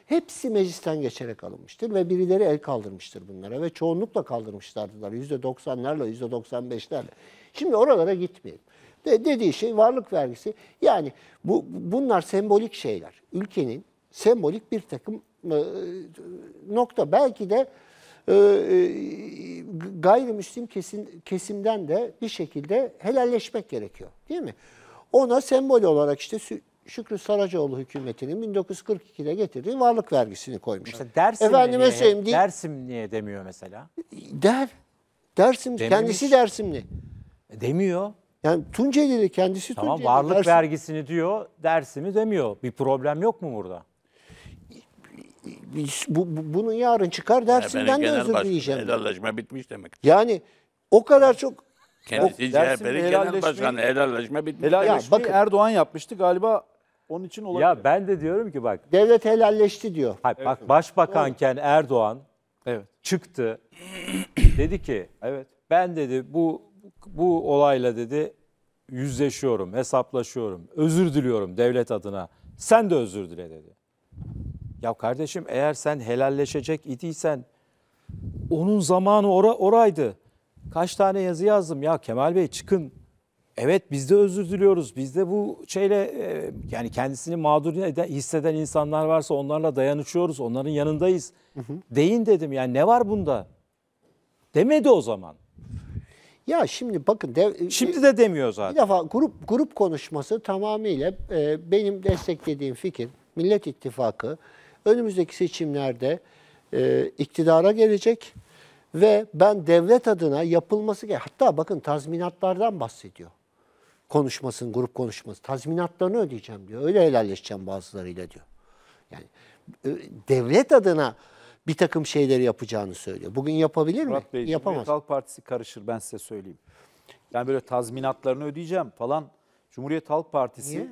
hepsi meclisten geçerek alınmıştır ve birileri el kaldırmıştır bunlara ve çoğunlukla kaldırmışlardılar. yüzde doksanlarla, yüzde doksan beşlerle. Şimdi oralara gitmeyelim. De, dediği şey varlık vergisi. Yani bu bunlar sembolik şeyler. Ülkenin sembolik bir takım e, nokta. Belki de e, e, gayrimüslim kesim, kesimden de bir şekilde helalleşmek gerekiyor. Değil mi? Ona sembol olarak işte Şükrü Saracoğlu hükümetinin bin dokuz yüz kırk ikide getirdiği varlık vergisini koymuşlar. Dersim, niye, Dersim niye demiyor mesela? Der. Dersim, Dememiş. Kendisi Dersimli. Demiyor. Yani Tunceli'de kendisi tamam, Tunceli'de. Varlık Dersim vergisini diyor, Dersim'i demiyor. Bir problem yok mu burada? Bu, bu, bunun yarın çıkar Dersim'den de özür dileyeceğim. Helalleşme bitmiş demek. Yani o kadar çok... Kendisi C H P'nin genel başkanı, helalleşme bitmiş. Helalleşmeyi bakın, Erdoğan yapmıştı galiba, onun için olabilir. Ya ben de diyorum ki bak... Devlet helalleşti diyor. Hayır, evet. Bak başbakanken Erdoğan evet. çıktı, dedi ki evet ben dedi bu... Bu olayla dedi yüzleşiyorum, hesaplaşıyorum, özür diliyorum devlet adına. Sen de özür dile dedi. Ya kardeşim eğer sen helalleşecek idiysen onun zamanı or- oraydı. Kaç tane yazı yazdım ya Kemal Bey çıkın. Evet biz de özür diliyoruz. Biz de bu şeyle yani kendisini mağdur eden, hisseden insanlar varsa onlarla dayanışıyoruz. Onların yanındayız. Hı hı. Deyin dedim yani ne var bunda? Demedi o zaman. Ya şimdi bakın... Dev, şimdi de demiyor zaten. Bir defa grup grup konuşması tamamıyla e, benim desteklediğim fikir. Millet İttifakı önümüzdeki seçimlerde e, iktidara gelecek ve ben devlet adına yapılması gereken... Hatta bakın tazminatlardan bahsediyor. Konuşmasının, grup konuşması. Tazminatlarını ödeyeceğim diyor. Öyle helalleşeceğim bazılarıyla diyor. Yani e, devlet adına... bir takım şeyleri yapacağını söylüyor. Bugün yapabilir Murat mi? Bey, Yapamaz. Cumhuriyet Halk Partisi karışır ben size söyleyeyim. Yani böyle tazminatlarını ödeyeceğim falan. Cumhuriyet Halk Partisi Niye?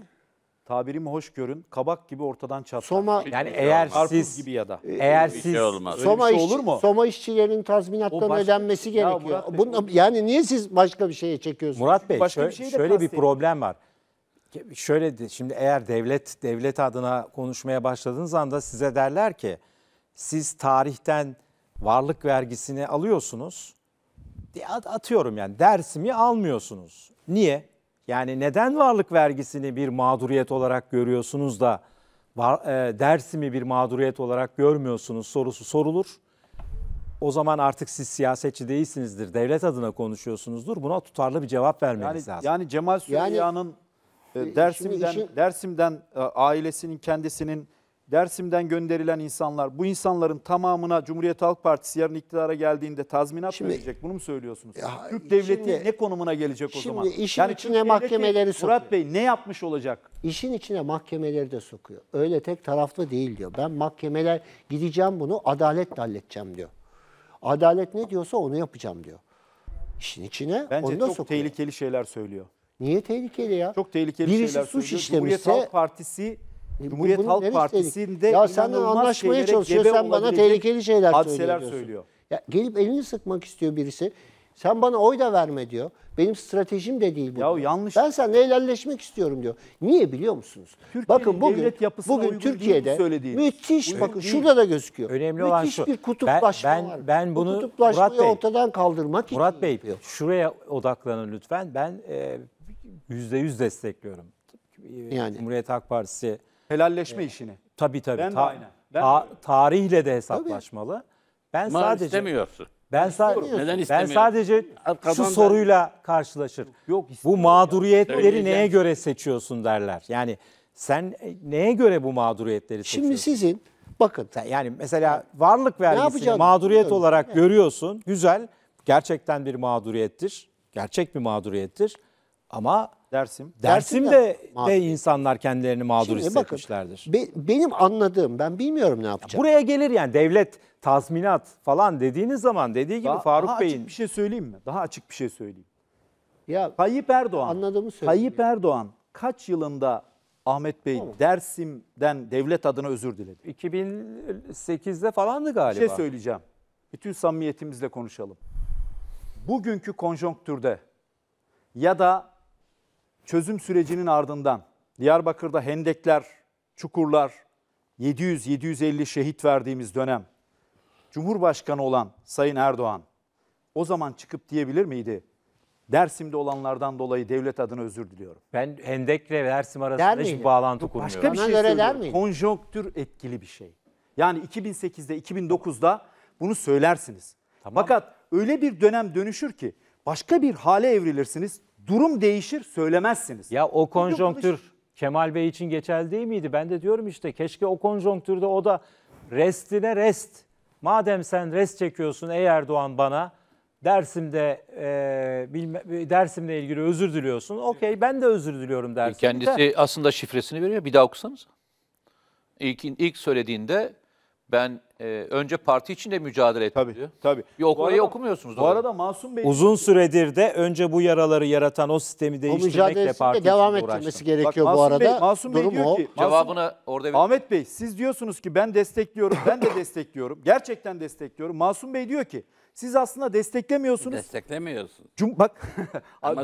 tabirimi hoş görün. Kabak gibi ortadan çatlar. Soma, yani eğer siz gibi ya da eğer siz şey Soma şey olur mu? Soma işçilerinin tazminatlarının başka, ödenmesi gerekiyor. Ya Bunu, yani niye siz başka bir şeye çekiyorsunuz? Murat Bey, başka şöyle bir, şöyle bir problem var. Şöyle şimdi eğer devlet devlet adına konuşmaya başladığınız anda size derler ki siz tarihten varlık vergisini alıyorsunuz, atıyorum yani Dersim'i almıyorsunuz. Niye? Yani neden varlık vergisini bir mağduriyet olarak görüyorsunuz da Dersim'i bir mağduriyet olarak görmüyorsunuz sorusu sorulur. O zaman artık siz siyasetçi değilsinizdir, devlet adına konuşuyorsunuzdur. Buna tutarlı bir cevap vermeniz yani, lazım. Yani Cemal Süreyya'nın yani, Dersim'den, işin... Dersim'den ailesinin kendisinin... Dersim'den gönderilen insanlar, bu insanların tamamına Cumhuriyet Halk Partisi yarın iktidara geldiğinde tazminat şimdi, verecek. Bunu mu söylüyorsunuz? Ya, Türk devleti şimdi, ne konumuna gelecek o şimdi zaman? Şimdi işin yani içine Türk mahkemeleri devleti, sokuyor. Murat Bey ne yapmış olacak? İşin içine mahkemeleri de sokuyor. Öyle tek taraflı değil diyor. Ben mahkemeler gideceğim bunu adaletle halledeceğim diyor. Adalet ne diyorsa onu yapacağım diyor. İşin içine Bence onu da sokuyor. Bence çok tehlikeli şeyler söylüyor. Niye tehlikeli ya? Çok tehlikeli Birisi şeyler suç söylüyor. Cumhuriyet Halk Partisi... Cumhuriyet Bunun Halk Partisi'nde ya senden anlaşmaya çalışıyor, sen bana tehlikeli şeyler söylüyor. Ya gelip elini sıkmak istiyor birisi. Sen bana oy da verme diyor. Benim stratejim de değil bu. Ya yanlış. Ben seninle helalleşmek istiyorum diyor. Niye biliyor musunuz? Bakın bugün bugün Türkiye'de müthiş bakın şurada da gözüküyor. Önemli olan şu. Müthiş bir kutuplaşma ben, ben, var. Ben bunu bu kutuplaşmayı Murat ortadan Bey, kaldırmak Murat için Bey yapıyor. Şuraya odaklanın lütfen. Ben e, yüzde yüz destekliyorum. Yani. Cumhuriyet Halk Partisi helalleşme ee, işini. Tabii tabii. Ben ta, de ben ta, tarihle de hesaplaşmalı. Tabii. Ben Mal sadece istemiyorsun. Ben, istemiyorsun. Neden ben sadece Arkadan şu soruyla ben... karşılaşır. Yok, bu mağduriyetleri neye göre seçiyorsun derler. Yani sen neye göre bu mağduriyetleri seçiyorsun? Şimdi sizin bakın yani mesela varlık vergisini mağduriyet bilmiyorum. olarak evet. görüyorsun. Güzel. Gerçekten bir mağduriyettir. Gerçek bir mağduriyettir. Ama Dersim. Dersim de, de insanlar kendilerini mağdur Şimdi hissetmişlerdir. Bakın, be, benim anladığım, ben bilmiyorum ne yapacağım. Buraya gelir yani devlet, tazminat falan dediğiniz zaman dediği gibi daha, Faruk daha Bey'in... Daha açık bir şey söyleyeyim mi? Daha açık bir şey söyleyeyim. Ya, Tayyip Erdoğan, anladığımı söyleyeyim. Tayyip Erdoğan kaç yılında Ahmet Bey tamam. Dersim'den devlet adına özür diledi? iki bin sekizde falandı galiba. Bir şey söyleyeceğim. bütün samimiyetimizle konuşalım. Bugünkü konjonktürde ya da çözüm sürecinin ardından Diyarbakır'da hendekler, çukurlar, yedi yüz yedi yüz elli şehit verdiğimiz dönem, Cumhurbaşkanı olan Sayın Erdoğan o zaman çıkıp diyebilir miydi? Dersim'de olanlardan dolayı devlet adına özür diliyorum. Ben Hendek'le Dersim arasında hiç bağlantı kurmuyorum. Başka bir şey söylüyorum. Konjonktür etkili bir şey. Yani iki bin sekizde, iki bin dokuzda bunu söylersiniz. Tamam. Fakat öyle bir dönem dönüşür ki başka bir hale evrilirsiniz. Durum değişir, söylemezsiniz. Ya o konjonktür Kemal Bey için geçerli değil miydi? Ben de diyorum işte keşke o konjonktürde o da restine rest. Madem sen rest çekiyorsun ey Erdoğan bana, Dersim'de e, bilme, Dersim'le ilgili özür diliyorsun. Okey, ben de özür diliyorum Dersim'de. Kendisi aslında şifresini veriyor. Bir daha okusanız. İlk, ilk söylediğinde ben e, önce parti için de mücadele ettim tabii, diyor. Tabii. Bir okumayı okumuyorsunuz. Bu arada Masum Bey... Uzun süredir de önce bu yaraları yaratan o sistemi değiştirmekle parti için devam ettirmesi gerekiyor. Bak, bu arada. Bey, Masum Bey diyor o. ki... Cevabını orada... Ahmet Bey siz diyorsunuz ki ben destekliyorum, ben de destekliyorum. Gerçekten destekliyorum. Masum Bey diyor ki siz aslında desteklemiyorsunuz. Desteklemiyorsunuz. Cum bak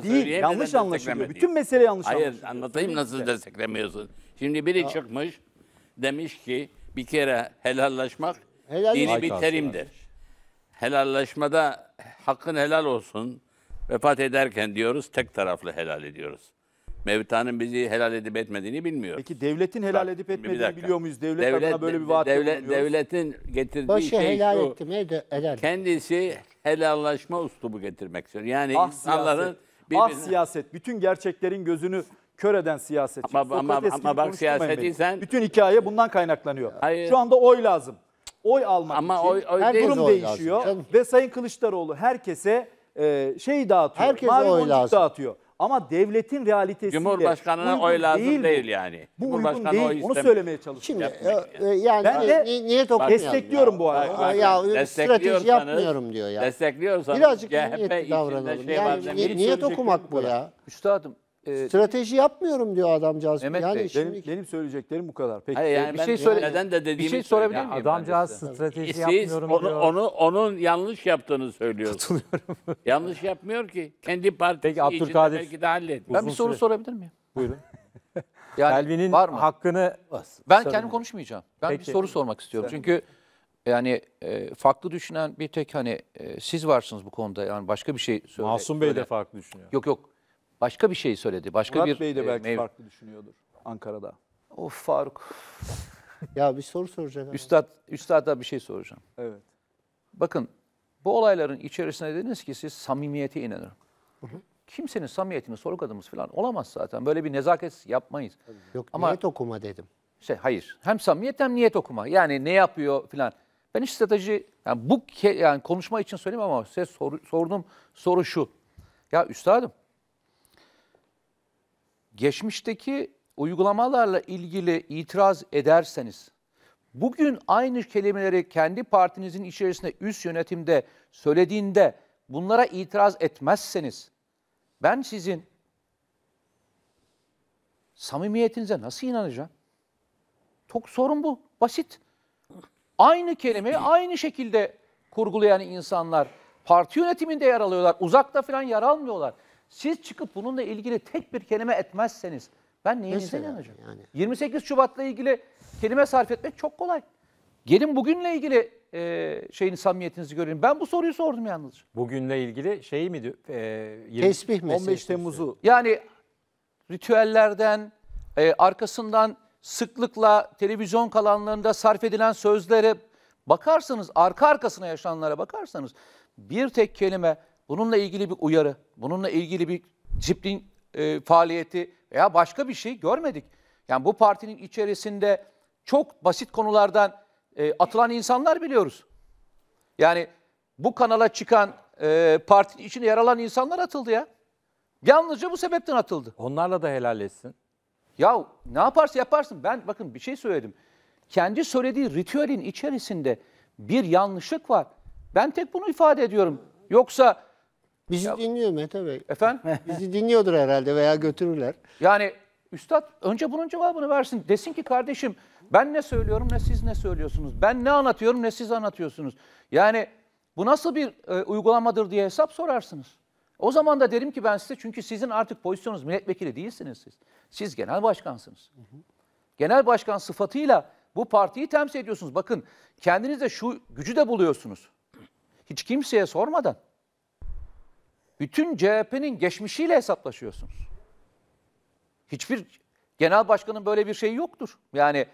değil, yanlış anlaşılıyor. Bütün mesele yanlış anlaşılıyor. Hayır, anlatayım nasıl desteklemiyorsunuz. Şimdi biri ya. çıkmış demiş ki bir kere helallaşmak helal dini bir terimdir. Helallaşmada hakkın helal olsun. Vefat ederken diyoruz tek taraflı helal ediyoruz. Mevtanın bizi helal edip etmediğini bilmiyor. Peki devletin helal bak, edip etmediğini biliyor muyuz? Devlet, devlet adına böyle bir vaat devlet, devletin getirdiği başı şey helal şu, ettim, helal. kendisi helallaşma üslubu getirmek istiyor. Yani ah insanların... Siyaset, birbirine... Ah siyaset, bütün gerçeklerin gözünü kör eden siyaset. Ama, ama, ama, ama bak siyasetiysen... Bütün hikaye bundan kaynaklanıyor. Hayır. Şu anda oy lazım. Oy almak ama için oy, oy her durum oy değişiyor. Lazım. Ve Sayın Kılıçdaroğlu herkese e, şey dağıtıyor, herkese mavi oy lazım. dağıtıyor. Ama devletin realitesiyle Cumhurbaşkanına oy lazım değil, değil yani. Bu Cumhurbaşkanı değil. Oy onu söylemeye çalışıyorum. Şimdi e, yani ben e, de niye destekliyorum ya, bu arada. Ya, ya strateji yapmıyorum diyor ya. Destekliyorsanız birazcık niyetli davranalım. Şey yani, yani, niye, niyet okumak bu ya. Üstadım. E, strateji yapmıyorum diyor adamcağız. Mehmet yani Bey, benim, benim söyleyeceklerim bu kadar. Peki. Hayır, yani bir, şey söyle, neden de bir şey sorabilir miyim? Adamcağız strateji yapmıyorum onu, diyor. Onu, onun yanlış yaptığını söylüyor. Katılıyorum. Yanlış yapmıyor ki. Kendi partisi Peki, Abdülkadir, belki de halletmiyor. Ben bir soru süre. sorabilir miyim? Buyurun. Yani, Elvin'in hakkını... Ben kendim konuşmayacağım. Ben Peki. bir soru sormak istiyorum. Sen Çünkü yani e, farklı düşünen bir tek hani e, siz varsınız bu konuda. Yani başka bir şey söyle. Masum Bey de farklı düşünüyor. Yok yok. Başka bir şey söyledi. Başka Murat bir Bey de belki e, farklı düşünüyordur Ankara'da. Of Faruk. Ya bir soru soracağım. Üstad, üstada bir şey soracağım. Evet. Bakın bu olayların içerisine dediniz ki siz samimiyete inanırım. Hı hı. Kimsenin samimiyetini sorguladığımız falan olamaz zaten. Böyle bir nezaket yapmayız. Yok ama niyet okuma dedim. Şey, hayır. Hem samimiyet hem niyet okuma. Yani ne yapıyor falan. Ben hiç strateji yani bu yani konuşma için söyleyeyim ama size sor, sorduğum soru şu. Ya üstadım geçmişteki uygulamalarla ilgili itiraz ederseniz, bugün aynı kelimeleri kendi partinizin içerisinde üst yönetimde söylediğinde bunlara itiraz etmezseniz, ben sizin samimiyetinize nasıl inanacağım? Çok sorun bu, basit. Aynı kelimeyi aynı şekilde kurgulayan insanlar parti yönetiminde yer alıyorlar, uzakta falan yer almıyorlar. Siz çıkıp bununla ilgili tek bir kelime etmezseniz ben neyinize inanacağım? Yani. yirmi sekiz Şubat'la ilgili kelime sarf etmek çok kolay. Gelin bugünle ilgili e, şeyin samimiyetinizi görelim. Ben bu soruyu sordum yalnızca. Bugünle ilgili şey mi diyor? E, on beş Temmuz'u. Yani ritüellerden, e, arkasından sıklıkla televizyon kanallarında sarf edilen sözlere bakarsanız, arka arkasına yaşananlara bakarsanız bir tek kelime... Bununla ilgili bir uyarı, bununla ilgili bir disiplin e, faaliyeti veya başka bir şey görmedik. Yani bu partinin içerisinde çok basit konulardan e, atılan insanlar biliyoruz. Yani bu kanala çıkan e, partinin içine yer alan insanlar atıldı ya. Yalnızca bu sebepten atıldı. Onlarla da helal etsin. Ya ne yaparsa yaparsın. Ben bakın bir şey söyledim. Kendi söylediği ritüelin içerisinde bir yanlışlık var. Ben tek bunu ifade ediyorum. Yoksa... Bizi ya, dinliyor Mete Bey. Efendim? Bizi dinliyordur herhalde veya götürürler. Yani üstad önce bunun cevabını versin. Desin ki kardeşim ben ne söylüyorum ne siz ne söylüyorsunuz. Ben ne anlatıyorum ne siz anlatıyorsunuz. Yani Bu nasıl bir e, uygulamadır diye hesap sorarsınız. O zaman da derim ki ben size, çünkü sizin artık pozisyonunuz milletvekili değilsiniz siz. Siz genel başkansınız. Hı hı. Genel başkan sıfatıyla bu partiyi temsil ediyorsunuz. Bakın kendinizde şu gücü de buluyorsunuz. Hiç kimseye sormadan bütün C H P'nin geçmişiyle hesaplaşıyorsunuz. Hiçbir genel başkanın böyle bir şeyi yoktur. Yani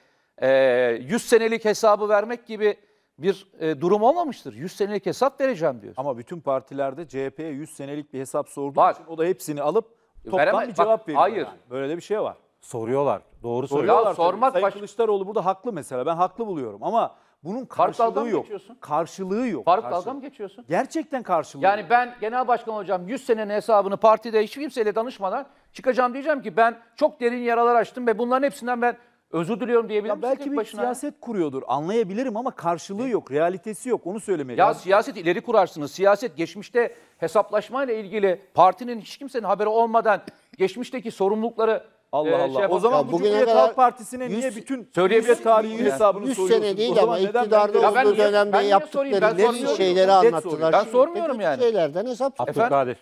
e, yüz senelik hesabı vermek gibi bir e, durum olmamıştır. yüz senelik hesap vereceğim diyor. Ama bütün partilerde C H P'ye yüz senelik bir hesap sorduğu bak, için o da hepsini alıp toptan veremez, bir cevap veriyor. Hayır. Yani. Böyle de bir şey var. Soruyorlar. Doğru soruyorlar. Ya, sormak Sayın baş... Kılıçdaroğlu burada haklı mesela. Ben haklı buluyorum ama bunun karşılığı yok. Karşılığı yok. Fark dalga mı geçiyorsun? Gerçekten karşılığı yani yok. Ben genel başkan olacağım, yüz senenin hesabını partide hiç kimseyle danışmadan çıkacağım, diyeceğim ki ben çok derin yaralar açtım ve bunların hepsinden ben özür diliyorum diyebilirim. Belki bir başına siyaset kuruyordur, anlayabilirim ama karşılığı yok, realitesi yok, onu söylemeli. Ya siyaset ileri kurarsınız. Siyaset geçmişte hesaplaşmayla ilgili partinin hiç kimsenin haberi olmadan geçmişteki sorumlulukları... Allah Allah. Şey o zaman bu Cumhuriyet Halk Partisi'ne niye bütün Cumhuriyet tarihi hesabını soruyorsunuz? yüz sene değil ama iktidarda olduğu dönemde yaptıkları ne şeyleri anlattılar. Ben sormuyorum yani. Şeylerden hesap Abdülkadir.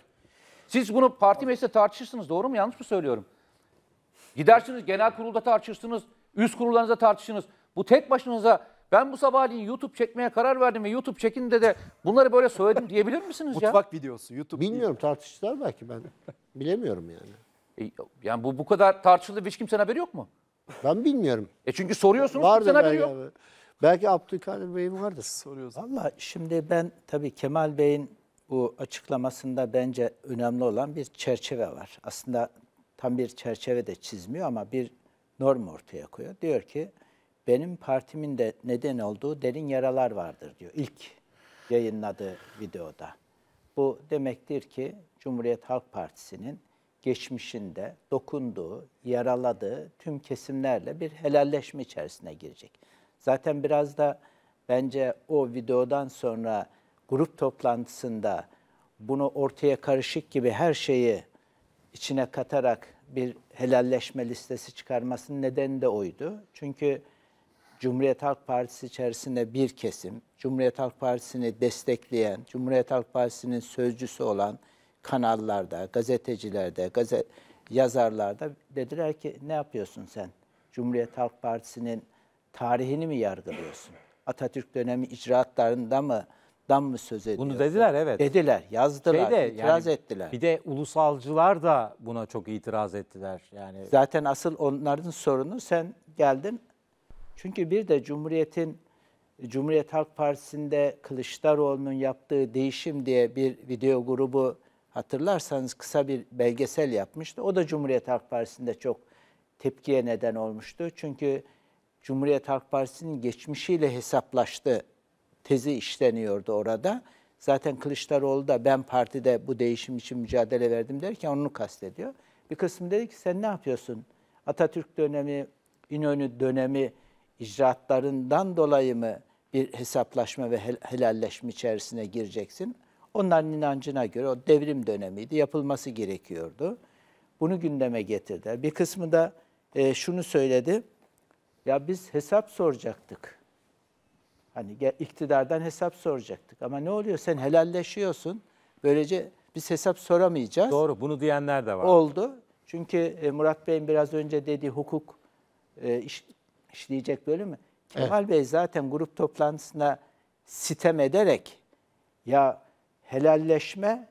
Siz bunu parti mecliste tartışırsınız, doğru mu? Yanlış mı söylüyorum? Gidersiniz genel kurulda tartışırsınız, üst kurullarınızda tartışırsınız. Bu tek başınıza ben bu sabahleyin YouTube çekmeye karar verdim ve YouTube çekinde de bunları böyle söyledim diyebilir misiniz ya? Mutfak videosu, YouTube. Bilmiyorum, tartıştılar belki, ben bilemiyorum yani. Yani bu bu kadar tartışıldı, hiç kimsenin haberi yok mu? Ben bilmiyorum. E çünkü soruyorsunuz, vardır kimsenin haberi yok. Abi. Belki Abdülkadir Bey'in vardır. Soruyorsun. Vallahi şimdi ben tabii Kemal Bey'in bu açıklamasında bence önemli olan bir çerçeve var. Aslında tam bir çerçeve de çizmiyor ama bir norm ortaya koyuyor. Diyor ki benim partimin de neden olduğu derin yaralar vardır diyor ilk yayınladığı videoda. Bu demektir ki Cumhuriyet Halk Partisi'nin geçmişinde dokunduğu, yaraladığı tüm kesimlerle bir helalleşme içerisine girecek. Zaten biraz da bence o videodan sonra grup toplantısında bunu ortaya karışık gibi her şeyi içine katarak bir helalleşme listesi çıkarmasının nedeni de oydu. Çünkü Cumhuriyet Halk Partisi içerisinde bir kesim, Cumhuriyet Halk Partisi'ni destekleyen, Cumhuriyet Halk Partisi'nin sözcüsü olan kanallarda, gazetecilerde, gazet yazarlarda dediler ki ne yapıyorsun sen? Cumhuriyet Halk Partisi'nin tarihini mi yargılıyorsun? Atatürk dönemi icraatlarında mı, dan mı söz ediyorsun? Bunu dediler, evet. Dediler, yazdılar, Şeyde, itiraz yani, ettiler. Bir de ulusalcılar da buna çok itiraz ettiler. Yani zaten asıl onların sorunu sen geldin. Çünkü bir de Cumhuriyet'in Cumhuriyet Halk Partisi'nde Kılıçdaroğlu'nun yaptığı değişim diye bir video grubu, hatırlarsanız kısa bir belgesel yapmıştı. O da Cumhuriyet Halk Partisi'nde çok tepkiye neden olmuştu. Çünkü Cumhuriyet Halk Partisi'nin geçmişiyle hesaplaştı tezi işleniyordu orada. Zaten Kılıçdaroğlu da ben partide bu değişim için mücadele verdim derken onu kastediyor. Bir kısmı dedi ki sen ne yapıyorsun? Atatürk dönemi, İnönü dönemi icraatlarından dolayı mı bir hesaplaşma ve helalleşme içerisine gireceksin? Onların inancına göre o devrim dönemiydi, yapılması gerekiyordu. Bunu gündeme getirdiler. Bir kısmı da e, şunu söyledi, ya biz hesap soracaktık. Hani iktidardan hesap soracaktık ama ne oluyor? Sen helalleşiyorsun, böylece biz hesap soramayacağız. Doğru, bunu diyenler de var. Oldu. Çünkü e, Murat Bey'in biraz önce dediği hukuk e, iş, işleyecek bölüm mü? Kemal evet. Bey zaten grup toplantısına sitem ederek, ya... helalleşme,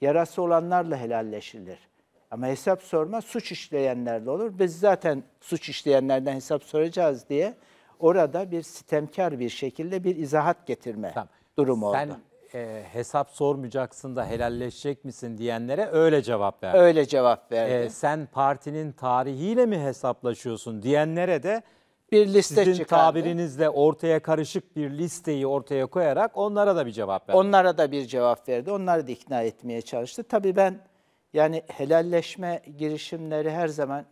yarası olanlarla helalleşilir. Ama hesap sorma suç işleyenlerle olur. Biz zaten suç işleyenlerden hesap soracağız diye orada bir sitemkar bir şekilde bir izahat getirme tamam. durumu Sen, oldu. Sen e, hesap sormayacaksın da helalleşecek misin diyenlere öyle cevap verdin. Öyle cevap verdin. E, sen partinin tarihiyle mi hesaplaşıyorsun diyenlere de bir liste sizin çıkardı. Tabirinizle ortaya karışık bir listeyi ortaya koyarak onlara da bir cevap verdi. Onlara da bir cevap verdi. Onları da ikna etmeye çalıştı. Tabii ben yani helalleşme girişimleri her zaman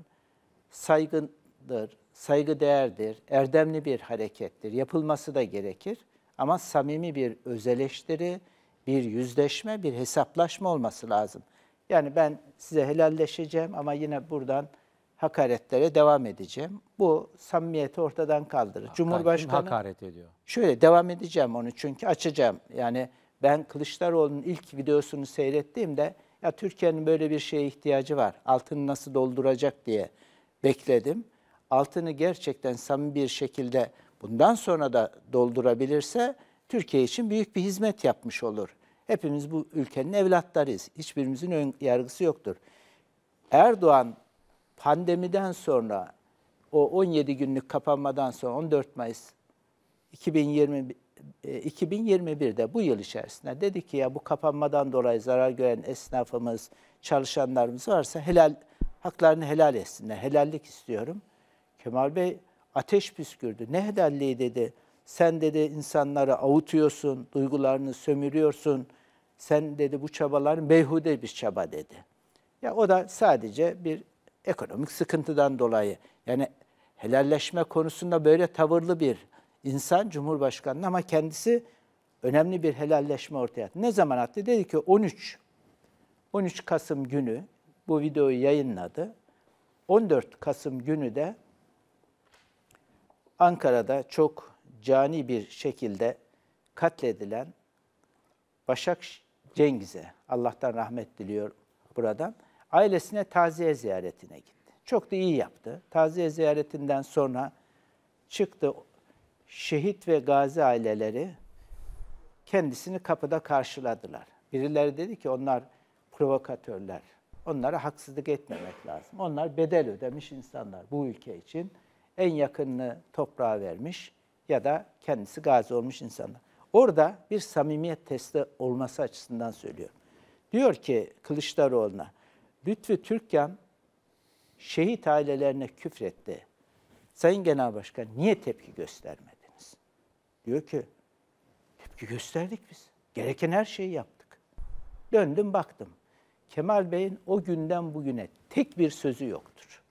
saygıdır, saygıdeğerdir, erdemli bir harekettir. Yapılması da gerekir. Ama samimi bir öz eleştiri, bir yüzleşme, bir hesaplaşma olması lazım. Yani ben size helalleşeceğim ama yine buradan hakaretlere devam edeceğim. Bu samimiyeti ortadan kaldırır. Hakaret, Cumhurbaşkanı hakaret ediyor. Şöyle devam edeceğim onu çünkü açacağım. Yani ben Kılıçdaroğlu'nun ilk videosunu seyrettiğimde ya Türkiye'nin böyle bir şeye ihtiyacı var, altını nasıl dolduracak diye bekledim. Altını gerçekten samimi bir şekilde bundan sonra da doldurabilirse Türkiye için büyük bir hizmet yapmış olur. Hepimiz bu ülkenin evlatlarıyız. Hiçbirimizin ön yargısı yoktur. Erdoğan pandemiden sonra, o on yedi günlük kapanmadan sonra on dört Mayıs iki bin yirmi, iki bin yirmi bir'de bu yıl içerisinde dedi ki ya bu kapanmadan dolayı zarar gören esnafımız, çalışanlarımız varsa helal haklarını helal etsinler. Helallik istiyorum. Kemal Bey ateş püskürdü. Ne helalliği dedi. Sen dedi insanları avutuyorsun, duygularını sömürüyorsun. Sen dedi bu çabaların beyhude bir çaba dedi. Ya o da sadece bir ekonomik sıkıntıdan dolayı. Yani helalleşme konusunda böyle tavırlı bir insan Cumhurbaşkanı, ama kendisi önemli bir helalleşme ortaya attı. Ne zaman attı? Dedi ki on üç Kasım günü bu videoyu yayınladı. on dört Kasım günü de Ankara'da çok cani bir şekilde katledilen Başak Cengiz'e, Allah'tan rahmet diliyor buradan, ailesine taziye ziyaretine gitti. Çok da iyi yaptı. Taziye ziyaretinden sonra çıktı, şehit ve gazi aileleri kendisini kapıda karşıladılar. Birileri dedi ki onlar provokatörler, onlara haksızlık etmemek lazım. Onlar bedel ödemiş insanlar bu ülke için. En yakınını toprağa vermiş ya da kendisi gazi olmuş insanlar. Orada bir samimiyet testi olması açısından söylüyorum. Diyor ki Kılıçdaroğlu'na, Lütfü Türkkan şehit ailelerine küfretti. Sayın Genel Başkan niye tepki göstermediniz? Diyor ki tepki gösterdik biz. Gereken her şeyi yaptık. Döndüm baktım. Kemal Bey'in o günden bugüne tek bir sözü yoktur.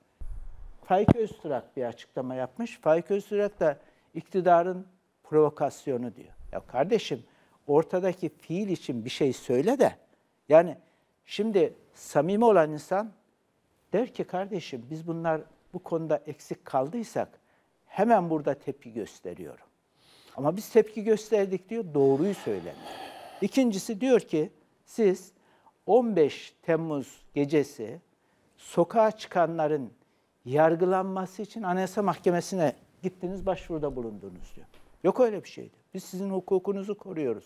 Faik Öztürk bir açıklama yapmış. Faik Öztürk da iktidarın provokasyonu diyor. Ya kardeşim ortadaki fiil için bir şey söyle de. Yani şimdi samimi olan insan der ki kardeşim biz bunlar bu konuda eksik kaldıysak hemen burada tepki gösteriyorum. Ama biz tepki gösterdik diyor, doğruyu söylemiyor. İkincisi diyor ki siz on beş Temmuz gecesi sokağa çıkanların yargılanması için Anayasa Mahkemesi'ne gittiniz, başvuruda bulundunuz diyor. Yok öyle bir şeydi. Biz sizin hukukunuzu koruyoruz.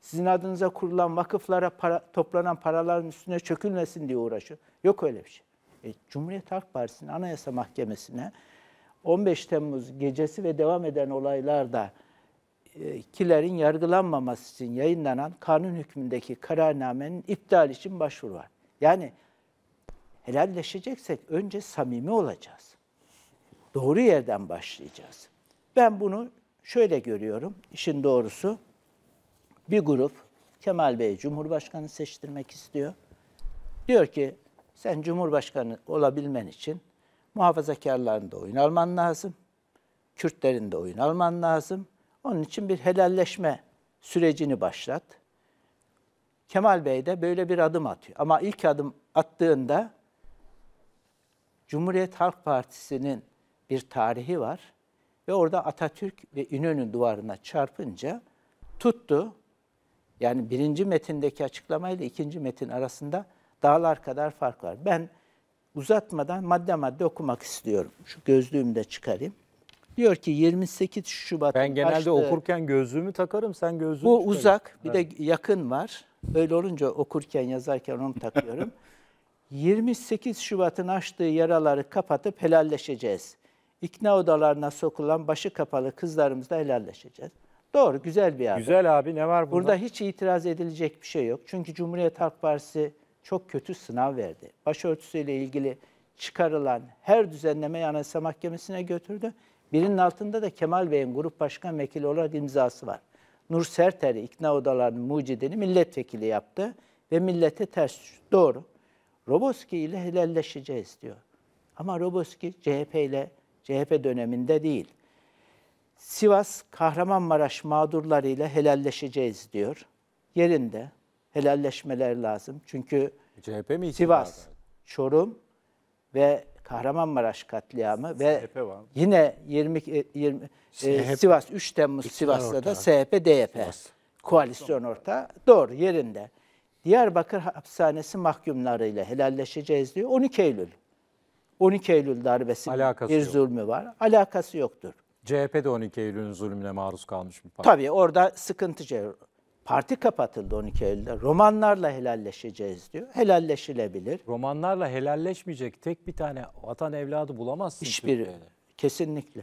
Sizin adınıza kurulan vakıflara para, toplanan paraların üstüne çökülmesin diye uğraşıyor. Yok öyle bir şey. E, Cumhuriyet Halk Partisi'nin Anayasa Mahkemesi'ne on beş Temmuz gecesi ve devam eden olaylarda e, kilerin yargılanmaması için yayınlanan kanun hükmündeki kararnamenin iptali için başvuru var. Yani helalleşeceksek önce samimi olacağız. Doğru yerden başlayacağız. Ben bunu şöyle görüyorum, işin doğrusu. Bir grup Kemal Bey'i Cumhurbaşkanı seçtirmek istiyor. Diyor ki sen Cumhurbaşkanı olabilmen için muhafazakarların da oyun alman lazım. Kürtlerin de oyun alman lazım. Onun için bir helalleşme sürecini başlat. Kemal Bey de böyle bir adım atıyor. Ama ilk adım attığında Cumhuriyet Halk Partisi'nin bir tarihi var. Ve orada Atatürk ve İnönü duvarına çarpınca tuttu. Yani birinci metindeki açıklamayla ikinci metin arasında dağlar kadar fark var. Ben uzatmadan madde madde okumak istiyorum. Şu gözlüğümü de çıkarayım. Diyor ki yirmi sekiz Şubat'ın Ben genelde açtığı, okurken gözlüğümü takarım, sen gözlüğünü Bu çıkarım. Uzak, bir evet. de yakın var. Öyle olunca okurken, yazarken onu takıyorum. yirmi sekiz Şubat'ın açtığı yaraları kapatıp helalleşeceğiz. İkna odalarına sokulan başı kapalı kızlarımızla helalleşeceğiz. Doğru, güzel bir abi. Güzel abi, ne var bunda? Burada hiç itiraz edilecek bir şey yok. Çünkü Cumhuriyet Halk Partisi çok kötü sınav verdi. Başörtüsüyle ilgili çıkarılan her düzenlemeyi Anayasa Mahkemesi'ne götürdü. Birinin altında da Kemal Bey'in grup başkan vekili olarak imzası var. Nur Serter'i, ikna odalarının mucidini milletvekili yaptı ve millete ters düştü. Doğru. Roboski ile helalleşeceğiz diyor. Ama Roboski C H P ile, C H P döneminde değil. Sivas, Kahramanmaraş mağdurlarıyla helalleşeceğiz diyor. Yerinde helalleşmeler lazım. Çünkü C H P mi Sivas, abi? Çorum ve Kahramanmaraş katliamı ve yine yirmi, yirmi, yirmi, e, Sivas üç Temmuz İktiler Sivas'ta ortağı. Da S H P D Y P. Sivas. Koalisyon ortağı. Doğru, yerinde. Diyarbakır Hapishanesi mahkumlarıyla helalleşeceğiz diyor. on iki Eylül. on iki Eylül darbesinin alakası bir yok. Zulmü var. Alakası yoktur. C H P de on iki Eylül'ün zulmüne maruz kalmış bir parti. Tabii orada sıkıntı. Parti kapatıldı on iki Eylül'de. Romanlarla helalleşeceğiz diyor. Helalleşilebilir. Romanlarla helalleşmeyecek tek bir tane vatan evladı bulamazsın. Hiçbiri. Kesinlikle.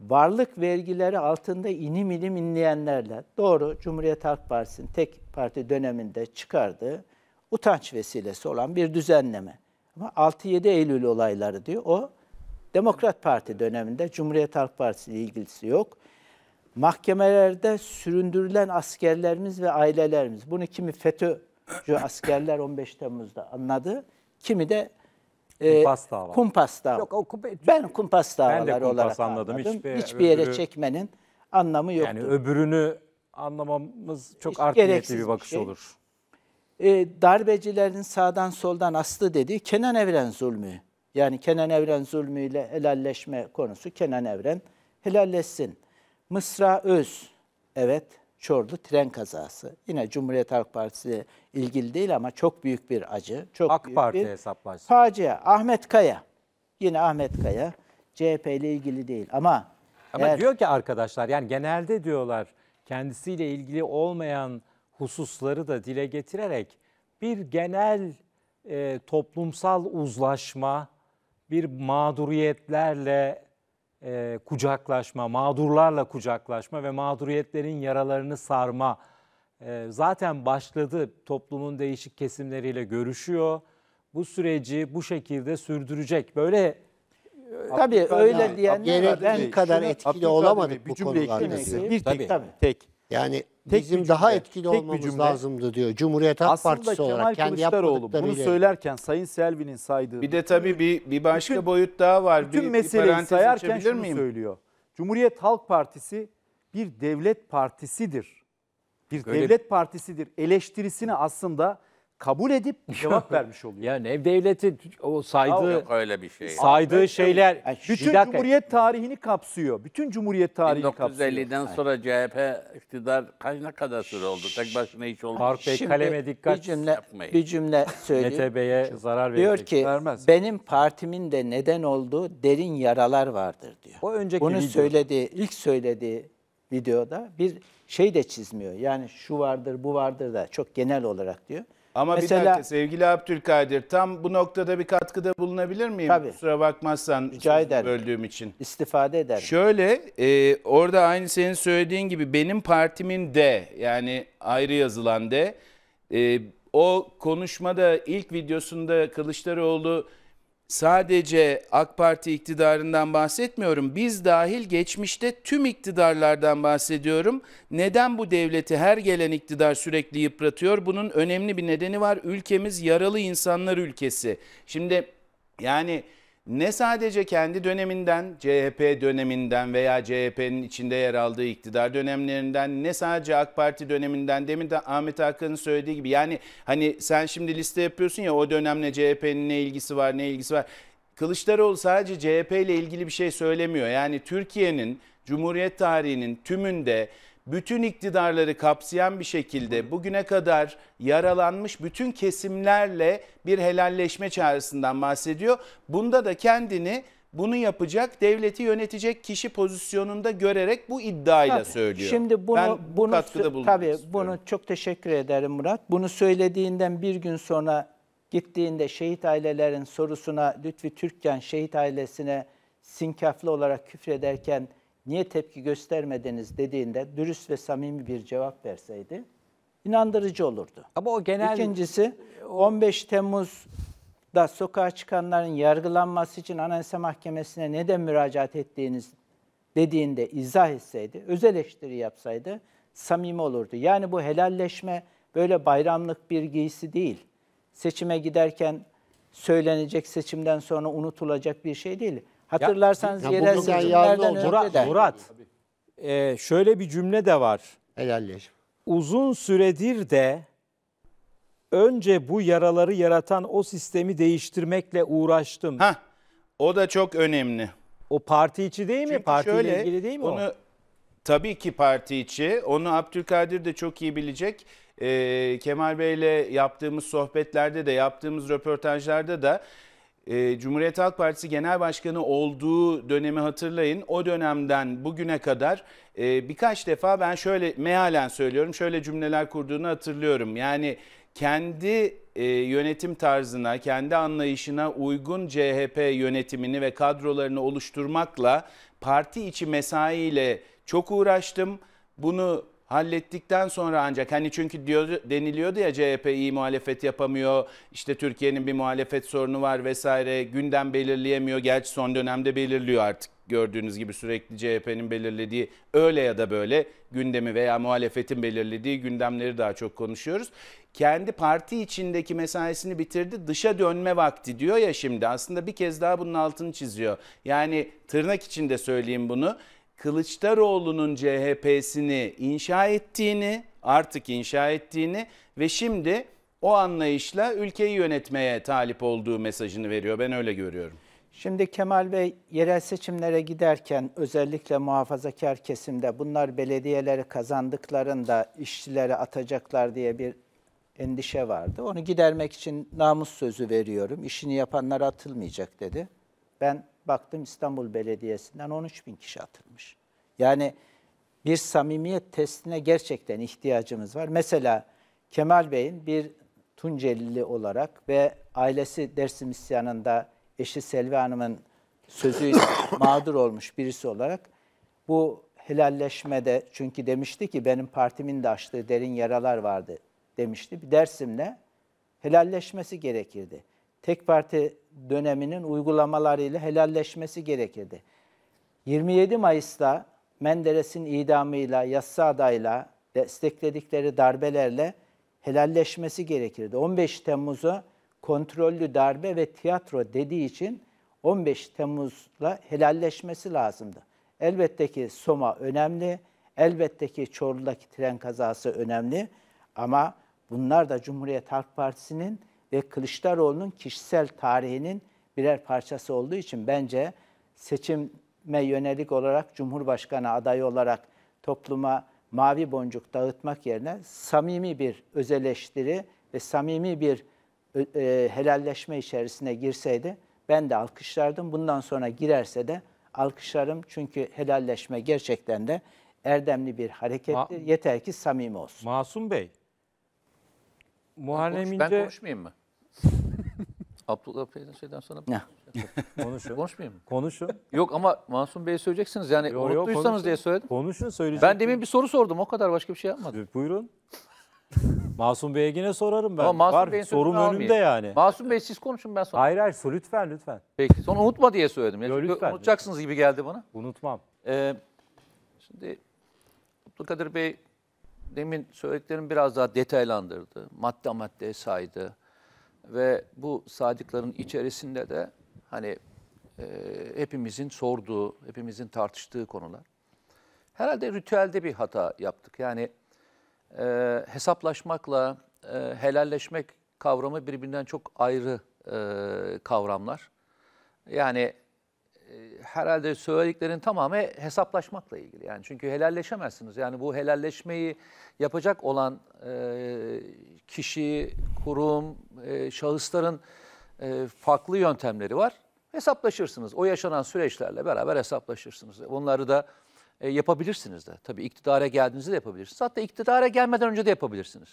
Varlık vergileri altında inim inim inleyenlerle, doğru, Cumhuriyet Halk Partisi'nin tek parti döneminde çıkardığı utanç vesilesi olan bir düzenleme. Ama altı yedi Eylül olayları diyor. O Demokrat Parti döneminde, Cumhuriyet Halk Partisi ile ilgisi yok. Mahkemelerde süründürülen askerlerimiz ve ailelerimiz. Bunu kimi FETÖ'cü askerler on beş Temmuz'da anladı, kimi de kumpas dava. Kumpas dava. Yok, o kumpa... Ben kumpas davaları ben de kumpas olarak anladım. anladım. Hiçbir, Hiçbir yere öbürü... çekmenin anlamı yoktur. Yani öbürünü anlamamız çok art niyetli bir bakış şey. olur. E, darbecilerin sağdan soldan aslı dediği Kenan Evren zulmü. Yani Kenan Evren zulmüyle helalleşme konusu. Kenan Evren helalleşsin. Mısra Öz, evet, Çorlu tren kazası. Yine Cumhuriyet Halk Partisi ile ilgili değil ama çok büyük bir acı. Çok AK büyük Parti bir hesaplaşsın. Facia. Ahmet Kaya. Yine Ahmet Kaya. C H P ile ilgili değil ama... Ama eğer... diyor ki arkadaşlar, yani genelde diyorlar kendisiyle ilgili olmayan hususları da dile getirerek bir genel e, toplumsal uzlaşma, bir mağduriyetlerle e, kucaklaşma, mağdurlarla kucaklaşma ve mağduriyetlerin yaralarını sarma e, zaten başladı. Toplumun değişik kesimleriyle görüşüyor. Bu süreci bu şekilde sürdürecek. Böyle tabii Abdülkan öyle yani, diyenler ben kadar şuna, etkili Abdülkan olamadık Bey, bu konularda. Bir tek, tabii. tek. Yani tek bizim cümle, daha etkili olmamız lazımdı diyor. Cumhuriyet Halk Aslında Partisi Kemal olarak kendi yapmadıklarıyla. Bunu söylerken Sayın Selvi'nin saydığı... Bir de tabii bir, bir başka bütün, boyut daha var. Bütün bir, meseleyi bir sayarken şunu miyim? söylüyor. Cumhuriyet Halk Partisi bir devlet partisidir. Bir Öyle. devlet partisidir. Eleştirisini aslında kabul edip cevap vermiş oluyor. Yani ev devleti o saydığı yok öyle bir şey. Saydığı Abi, şeyler yani bütün dakika. Cumhuriyet tarihini kapsıyor. Bütün Cumhuriyet tarihini kapsıyor. bin dokuz yüz elliden sonra C H P iktidar kaç ne kadar süre oldu? Tek başına hiç olmadı. Harp Bey kaleme dikkat. Bir cümle yapmayın. bir cümle söyleyeyim. M T B'ye zarar verecek. Diyor ki vermez. Benim partimin de neden olduğu derin yaralar vardır diyor. O önceki Bunu video. söylediği ilk söylediği videoda bir şey de çizmiyor. Yani şu vardır, bu vardır da çok genel olarak diyor. Ama Mesela, bir dakika sevgili Abdülkadir, tam bu noktada bir katkıda bulunabilir miyim? Tabii. Kusura bakmazsan böldüğüm için. İstifade ederim. Şöyle e, orada aynı senin söylediğin gibi benim partimin de yani ayrı yazılan de e, o konuşmada ilk videosunda Kılıçdaroğlu sadece AK Parti iktidarından bahsetmiyorum. Biz dahil geçmişte tüm iktidarlardan bahsediyorum. Neden bu devleti her gelen iktidar sürekli yıpratıyor? Bunun önemli bir nedeni var. Ülkemiz yaralı insanlar ülkesi. Şimdi yani ne sadece kendi döneminden, C H P döneminden veya C H P'nin içinde yer aldığı iktidar dönemlerinden, ne sadece AK Parti döneminden, demin de Ahmet Hakan'ın söylediği gibi. Yani hani sen şimdi liste yapıyorsun ya, o dönemle C H P'nin ne ilgisi var, ne ilgisi var. Kılıçdaroğlu sadece C H P ile ilgili bir şey söylemiyor. Yani Türkiye'nin, Cumhuriyet tarihinin tümünde bütün iktidarları kapsayan bir şekilde bugüne kadar yaralanmış bütün kesimlerle bir helalleşme çağrısından bahsediyor. Bunda da kendini bunu yapacak, devleti yönetecek kişi pozisyonunda görerek bu iddiayla tabii, söylüyor. Şimdi bunu, ben bu bunu, katkıda bulunmak tabii, istiyorum. Bunu çok teşekkür ederim Murat. Bunu söylediğinden bir gün sonra gittiğinde şehit ailelerin sorusuna Lütfi Türkgen şehit ailesine sinkaflı olarak küfrederken niye tepki göstermediniz dediğinde dürüst ve samimi bir cevap verseydi inandırıcı olurdu. Ama o genel... İkincisi on beş Temmuz'da sokağa çıkanların yargılanması için Anayasa Mahkemesi'ne neden müracaat ettiğiniz dediğinde izah etseydi, öz eleştiri yapsaydı samimi olurdu. Yani bu helalleşme böyle bayramlık bir giysi değil. Seçime giderken söylenecek, seçimden sonra unutulacak bir şey değil. Hatırlarsanız ya, yerel seçimlerden Murat, de. Murat e, şöyle bir cümle de var. Helalleşme. Uzun süredir de önce bu yaraları yaratan o sistemi değiştirmekle uğraştım. Hah, o da çok önemli. O parti içi değil mi? Çünkü partiyle şöyle, ilgili değil mi onu, o? tabii ki parti içi. Onu Abdülkadir de çok iyi bilecek. E, Kemal Bey'le yaptığımız sohbetlerde de, yaptığımız röportajlarda da e, Cumhuriyet Halk Partisi Genel Başkanı olduğu dönemi hatırlayın. O dönemden bugüne kadar e, birkaç defa ben şöyle mealen söylüyorum, şöyle cümleler kurduğunu hatırlıyorum. Yani kendi e, yönetim tarzına, kendi anlayışına uygun C H P yönetimini ve kadrolarını oluşturmakla, parti içi mesaiyle çok uğraştım. Bunu hallettikten sonra ancak hani çünkü diyordu, deniliyordu ya C H P iyi muhalefet yapamıyor, işte Türkiye'nin bir muhalefet sorunu var vesaire, gündem belirleyemiyor. Gerçi son dönemde belirliyor artık, gördüğünüz gibi sürekli C H P'nin belirlediği, öyle ya da böyle gündemi veya muhalefetin belirlediği gündemleri daha çok konuşuyoruz. Kendi parti içindeki mesaisini bitirdi, dışa dönme vakti diyor ya şimdi, aslında bir kez daha bunun altını çiziyor. Yani tırnak içinde söyleyeyim bunu. Kılıçdaroğlu'nun C H P'sini inşa ettiğini, artık inşa ettiğini ve şimdi o anlayışla ülkeyi yönetmeye talip olduğu mesajını veriyor. Ben öyle görüyorum. Şimdi Kemal Bey, yerel seçimlere giderken özellikle muhafazakar kesimde bunlar belediyeleri kazandıklarında işçilere atacaklar diye bir endişe vardı. Onu gidermek için namus sözü veriyorum, işini yapanlar atılmayacak dedi. Ben baktım İstanbul Belediyesi'nden on üç bin kişi atılmış. Yani bir samimiyet testine gerçekten ihtiyacımız var. Mesela Kemal Bey'in bir Tuncelili olarak ve ailesi Dersim isyanında eşi Selvi Hanım'ın sözüyle mağdur olmuş birisi olarak bu helalleşmede, çünkü demişti ki benim partimin de açtığı derin yaralar vardı demişti. Bir Dersim'le helalleşmesi gerekirdi. Tek parti döneminin uygulamalarıyla helalleşmesi gerekirdi. yirmi yedi Mayıs'ta Menderes'in idamıyla, yassı adayla, destekledikleri darbelerle helalleşmesi gerekirdi. on beş Temmuz'u kontrollü darbe ve tiyatro dediği için on beş Temmuz'la helalleşmesi lazımdı. Elbette ki Soma önemli, elbette ki Çorlu'daki tren kazası önemli ama bunlar da Cumhuriyet Halk Partisi'nin ve Kılıçdaroğlu'nun kişisel tarihinin birer parçası olduğu için bence seçime yönelik olarak Cumhurbaşkanı adayı olarak topluma mavi boncuk dağıtmak yerine samimi bir öz eleştiri ve samimi bir e, helalleşme içerisine girseydi ben de alkışlardım. Bundan sonra girerse de alkışlarım, çünkü helalleşme gerçekten de erdemli bir harekettir. Ma- Yeter ki samimi olsun. Masum Bey. Muharrem İnce... Ben konuşmayayım mı? Abdullah Bey'den şeyden sonra... Konuşun. Konuşmayayım mı? Konuşun. Yok ama Masum Bey'e söyleyeceksiniz. Yani yo, unuttuysanız konuşun diye söyledim. Konuşun, söyleyeceğim. Ben demin bir soru sordum. O kadar, başka bir şey yapmadım. Buyurun. Masum Bey'e yine sorarım ben. Masum var, sorum önümde almayayım yani. Masum Bey siz konuşun, ben sorarım. Hayır hayır, so, lütfen lütfen. Peki, sonra unutma diye söyledim. Yo, lütfen, unutacaksınız lütfen gibi geldi bana. Unutmam. Ee, şimdi Abdülkadir Bey... Demin söylediklerimi biraz daha detaylandırdı, madde maddeye saydı ve bu saydıkların içerisinde de hani e, hepimizin sorduğu, hepimizin tartıştığı konular. Herhalde ritüelde bir hata yaptık. Yani e, hesaplaşmakla e, helalleşmek kavramı birbirinden çok ayrı e, kavramlar. Yani herhalde söylediklerin tamamı hesaplaşmakla ilgili. Yani çünkü helalleşemezsiniz. Yani bu helalleşmeyi yapacak olan e, kişi, kurum, e, şahısların e, farklı yöntemleri var. Hesaplaşırsınız. O yaşanan süreçlerle beraber hesaplaşırsınız. Onları da e, yapabilirsiniz de. Tabii iktidara geldiğinizde de yapabilirsiniz. Hatta iktidara gelmeden önce de yapabilirsiniz.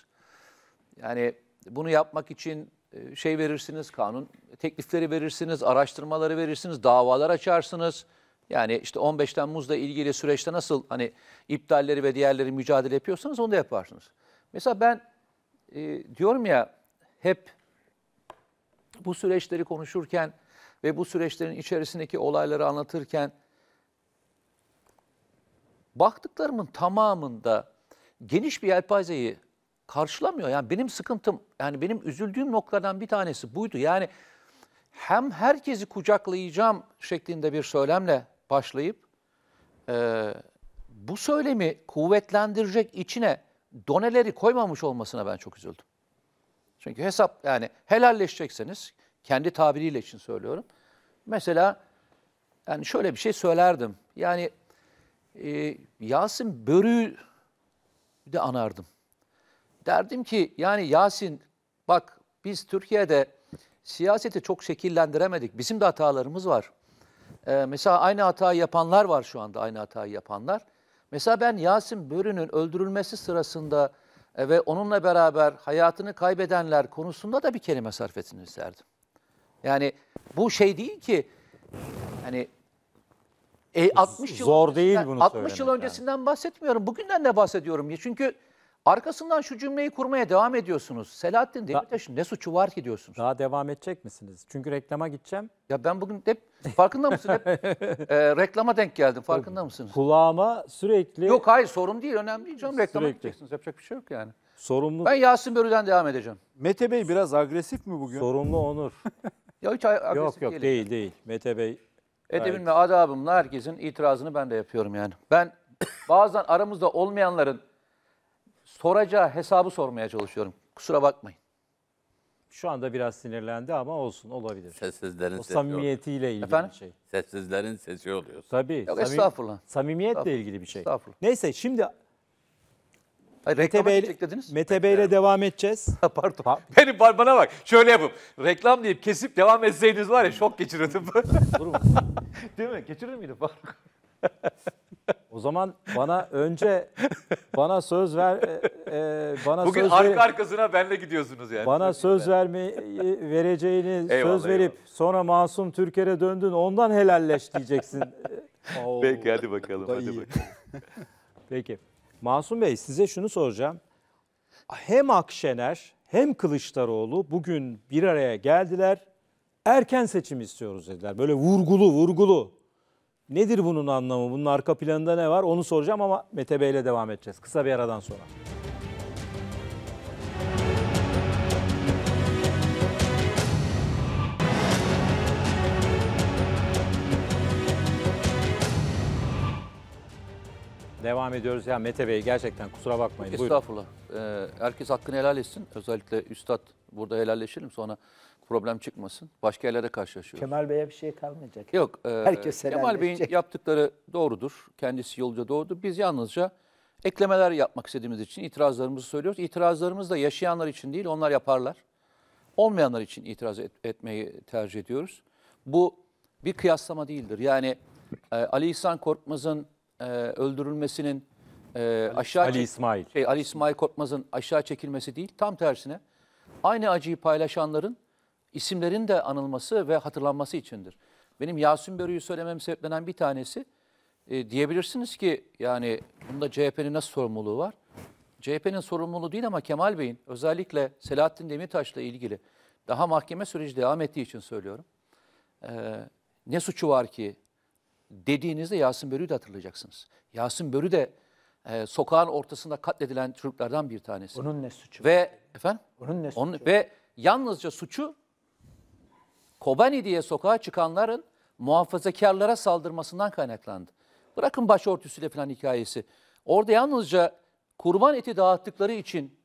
Yani bunu yapmak için şey verirsiniz, kanun teklifleri verirsiniz, araştırmaları verirsiniz, davalar açarsınız. Yani işte on beş Temmuz'la ilgili süreçte nasıl hani iptalleri ve diğerleri mücadele yapıyorsanız onu da yaparsınız. Mesela ben e, diyorum ya, hep bu süreçleri konuşurken ve bu süreçlerin içerisindeki olayları anlatırken baktıklarımın tamamında geniş bir yelpazeyi karşılamıyor. Yani benim sıkıntım, yani benim üzüldüğüm noktadan bir tanesi buydu. Yani hem herkesi kucaklayacağım şeklinde bir söylemle başlayıp e, bu söylemi kuvvetlendirecek içine doneleri koymamış olmasına ben çok üzüldüm. Çünkü hesap, yani helalleşecekseniz, kendi tabiriyle için söylüyorum. Mesela yani şöyle bir şey söylerdim. Yani e, Yasin Börü'yü de anardım. Derdim ki yani Yasin bak biz Türkiye'de siyaseti çok şekillendiremedik. Bizim de hatalarımız var. Ee, mesela aynı hatayı yapanlar var şu anda, aynı hatayı yapanlar. Mesela ben Yasin Börü'nün öldürülmesi sırasında e, ve onunla beraber hayatını kaybedenler konusunda da bir kelime sarf etmesini isterdim. Yani bu şey değil ki hani e, altmış yıl zor değil bunu altmış yıl öncesinden yani bahsetmiyorum. Bugünden de bahsediyorum. Çünkü arkasından şu cümleyi kurmaya devam ediyorsunuz. Selahattin Demirtaş'ın ne suçu var ki diyorsunuz. Daha devam edecek misiniz? Çünkü reklama gideceğim. Ya ben bugün hep farkında mısın? Hep e, reklama denk geldim. Farkında mısınız? Kulağıma sürekli... Yok hayır sorun değil. Önemli değil canım. Reklama sürekli gideceksiniz. Yapacak bir şey yok yani. Sorumlu... Ben Yasin Börü'den devam edeceğim. Mete Bey biraz agresif mi bugün? Sorumlu Onur. Ya hiç agresif yok yok değil, değil değil. Mete Bey... Edebim ve adabımla herkesin itirazını ben de yapıyorum yani. Ben bazen aramızda olmayanların soracağı hesabı sormaya çalışıyorum. Kusura bakmayın. Şu anda biraz sinirlendi ama olsun, olabilir. Sessizlerin o sesi samimiyetiyle oluyor. ilgili Efendim? bir şey. Sessizlerin sesi oluyor. Tabii. Yok, samim, estağfurullah. Samimiyetle estağfurullah. ilgili bir şey. Neyse şimdi Hayır, Mete Bey'le Mete Bey'le devam edeceğiz. Pardon. Ha? Benim bana bak. Şöyle yapıp reklam deyip kesip devam etseydiniz var ya şok geçirirdim. Değil mi? Geçirir miydim? O zaman bana önce bana söz ver e, bana bugün söz arka ver, arkasına benle gidiyorsunuz yani. Bana söz verme vereceğini eyvallah, söz verip eyvallah. sonra masum Türker'e döndün ondan helalleş diyeceksin. Oo, Peki hadi bakalım hadi iyi. bakalım. Peki. Masum Bey size şunu soracağım. Hem Akşener hem Kılıçdaroğlu bugün bir araya geldiler. Erken seçim istiyoruz dediler. Böyle vurgulu vurgulu. Nedir bunun anlamı? Bunun arka planında ne var? Onu soracağım ama Mete Bey'le devam edeceğiz. Kısa bir aradan sonra. Devam ediyoruz. Ya Mete Bey gerçekten kusura bakmayın. Estağfurullah. Ee, herkes hakkını helal etsin. Özellikle üstad burada helalleşelim sonra. Problem çıkmasın. Başka yerlere karşılaşıyoruz. Kemal Bey'e bir şey kalmayacak. Yok. E, Herkes Kemal Bey'in yaptıkları doğrudur. Kendisi yolca doğrudur. Biz yalnızca eklemeler yapmak istediğimiz için itirazlarımızı söylüyoruz. İtirazlarımız da yaşayanlar için değil, onlar yaparlar. Olmayanlar için itiraz et, etmeyi tercih ediyoruz. Bu bir kıyaslama değildir. Yani e, Ali İhsan Korkmaz'ın e, öldürülmesinin e, aşağı Ali İsmail. Şey, Ali İsmail Korkmaz'ın aşağı çekilmesi değil. Tam tersine aynı acıyı paylaşanların İsimlerin de anılması ve hatırlanması içindir. Benim Yasin Börü'yü söylemem sebeplenen bir tanesi e, diyebilirsiniz ki yani bunda C H P'nin nasıl sorumluluğu var? C H P'nin sorumluluğu değil ama Kemal Bey'in özellikle Selahattin Demirtaş'la ilgili daha mahkeme süreci devam ettiği için söylüyorum. E, ne suçu var ki dediğinizde Yasin Börü'yü de hatırlayacaksınız. Yasin Börü de e, sokağın ortasında katledilen çocuklardan bir tanesi. Onun ne suçu? Ve var? efendim? Onun ne suçu? Onun, ve yalnızca suçu Kobani diye sokağa çıkanların muhafazakarlara saldırmasından kaynaklandı. Bırakın başörtüsüyle falan hikayesi. Orada yalnızca kurban eti dağıttıkları için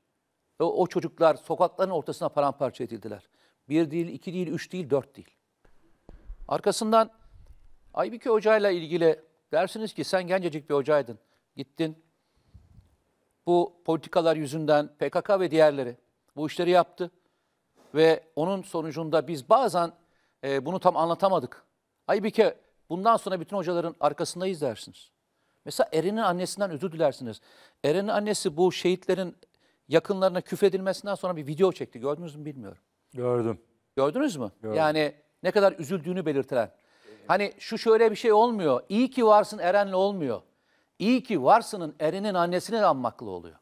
o, o çocuklar sokakların ortasına paramparça edildiler. Bir değil, iki değil, üç değil, dört değil. Arkasından Aybüke Hoca'yla ilgili dersiniz ki sen gencecik bir hocaydın, gittin. Bu politikalar yüzünden P K K ve diğerleri bu işleri yaptı. Ve onun sonucunda biz bazen e, bunu tam anlatamadık. Aybike bundan sonra bütün hocaların arkasındayız dersiniz. Mesela Eren'in annesinden özür dilersiniz. Eren'in annesi bu şehitlerin yakınlarına küfredilmesinden sonra bir video çekti. Gördünüz mü bilmiyorum. Gördüm. Gördünüz mü? Gördüm. Yani ne kadar üzüldüğünü belirtilen. Hani şu şöyle bir şey olmuyor. İyi ki varsın Eren'le olmuyor. İyi ki varsının Eren'in annesini de anmakla oluyor.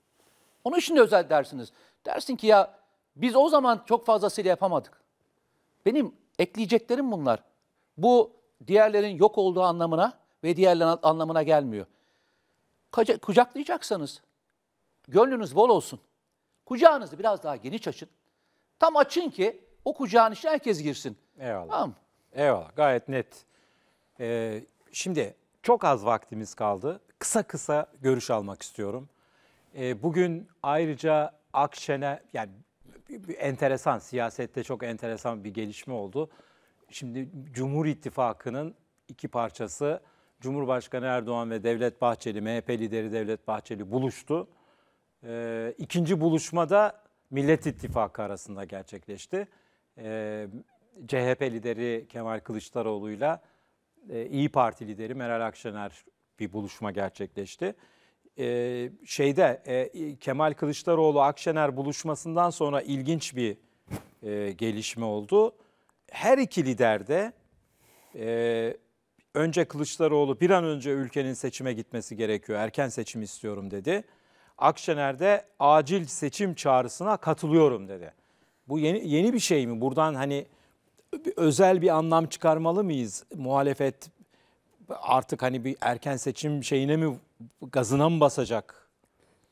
Onun için de özel dersiniz. Dersin ki ya... Biz o zaman çok fazlasıyla yapamadık. Benim ekleyeceklerim bunlar. Bu diğerlerin yok olduğu anlamına ve diğerlerin anlamına gelmiyor. Kaca, kucaklayacaksanız gönlünüz bol olsun. Kucağınızı biraz daha geniş açın. Tam açın ki o kucağın içine herkes girsin. Eyvallah. Tamam. Eyvallah. Gayet net. Ee, şimdi çok az vaktimiz kaldı. Kısa kısa görüş almak istiyorum. Ee, bugün ayrıca Akşener... yani enteresan, siyasette çok enteresan bir gelişme oldu. Şimdi Cumhur İttifakı'nın iki parçası Cumhurbaşkanı Erdoğan ve Devlet Bahçeli, M H P lideri Devlet Bahçeli buluştu. E, ikinci buluşma da Millet İttifakı arasında gerçekleşti. E, C H P lideri Kemal Kılıçdaroğlu'yla e, İyi Parti lideri Meral Akşener bir buluşma gerçekleşti. E, şeyde e, Kemal Kılıçdaroğlu-Akşener buluşmasından sonra ilginç bir e, gelişme oldu. Her iki lider de e, önce Kılıçdaroğlu bir an önce ülkenin seçime gitmesi gerekiyor, erken seçim istiyorum dedi. Akşener de acil seçim çağrısına katılıyorum dedi. Bu yeni, yeni bir şey mi? Buradan hani özel bir anlam çıkarmalı mıyız? Muhalefet artık hani bir erken seçim şeyine mi, gazına mı basacak?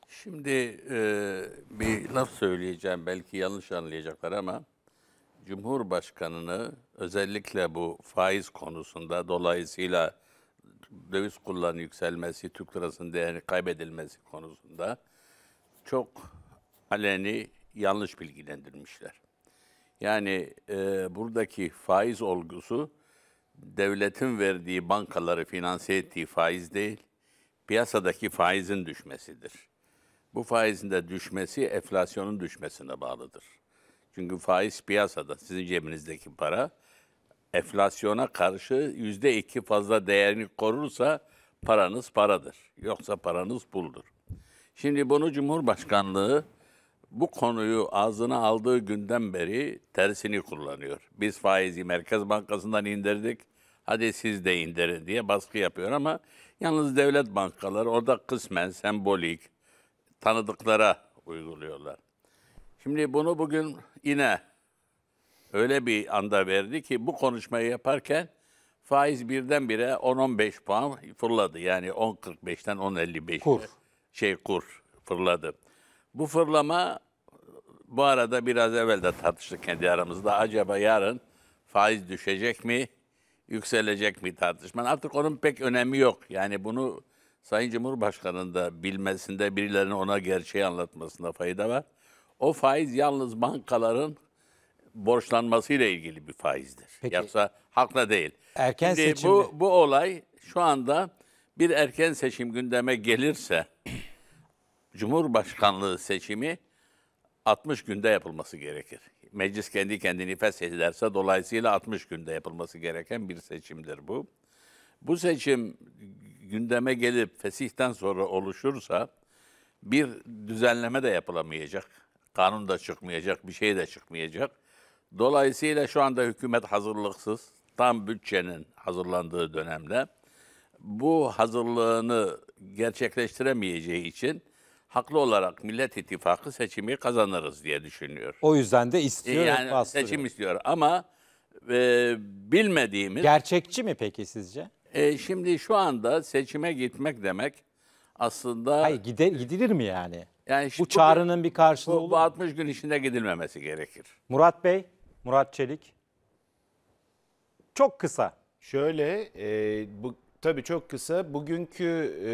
Şimdi e, bir laf söyleyeceğim, belki yanlış anlayacaklar ama Cumhurbaşkanı'nı özellikle bu faiz konusunda, dolayısıyla döviz kurlarının yükselmesi, Türk lirasının değerini kaybedilmesi konusunda çok aleni yanlış bilgilendirmişler. Yani e, buradaki faiz olgusu devletin verdiği, bankaları finanse ettiği faiz değil, piyasadaki faizin düşmesidir. Bu faizin de düşmesi enflasyonun düşmesine bağlıdır. Çünkü faiz piyasada, sizin cebinizdeki para enflasyona karşı yüzde iki fazla değerini korursa paranız paradır. Yoksa paranız puldur. Şimdi bunu Cumhurbaşkanlığı bu konuyu ağzına aldığı günden beri tersini kullanıyor. Biz faizi Merkez Bankası'ndan indirdik, hadi siz de indirin diye baskı yapıyor ama yalnız devlet bankaları orada kısmen sembolik tanıdıklara uyguluyorlar. Şimdi bunu bugün yine öyle bir anda verdi ki bu konuşmayı yaparken faiz birdenbire on on beş puan fırladı. Yani on kırk beşten on elli beşe kur. şey kur fırladı. Bu fırlama, bu arada biraz evvel de tartıştık kendi aramızda. Acaba yarın faiz düşecek mi, yükselecek mi tartışman? Artık onun pek önemi yok. Yani bunu Sayın Cumhurbaşkanı'nın da bilmesinde, birilerinin ona gerçeği anlatmasında fayda var. O faiz yalnız bankaların borçlanmasıyla ilgili bir faizdir. Peki, yoksa halkla değil. Erken Şimdi seçimde. Bu, bu olay şu anda bir erken seçim gündeme gelirse Cumhurbaşkanlığı seçimi altmış günde yapılması gerekir. Meclis kendi kendini feshederse dolayısıyla altmış günde yapılması gereken bir seçimdir bu. Bu seçim gündeme gelip fesihten sonra oluşursa bir düzenleme de yapılamayacak. Kanun da çıkmayacak, bir şey de çıkmayacak. Dolayısıyla şu anda hükümet hazırlıksız, tam bütçenin hazırlandığı dönemde bu hazırlığını gerçekleştiremeyeceği için haklı olarak Millet İttifakı seçimi kazanırız diye düşünüyor. O yüzden de istiyor. Yani bastırıyor. Seçim istiyor ama e, bilmediğimiz... Gerçekçi mi peki sizce? E, şimdi şu anda seçime gitmek demek aslında... Hayır, gider, gidilir mi yani? Yani bu çağrının bu, bir karşılığı bu, olur mu? Bu altmış gün içinde gidilmemesi gerekir. Murat Bey, Murat Çelik. Çok kısa. Şöyle, e, bu, tabii çok kısa. Bugünkü e,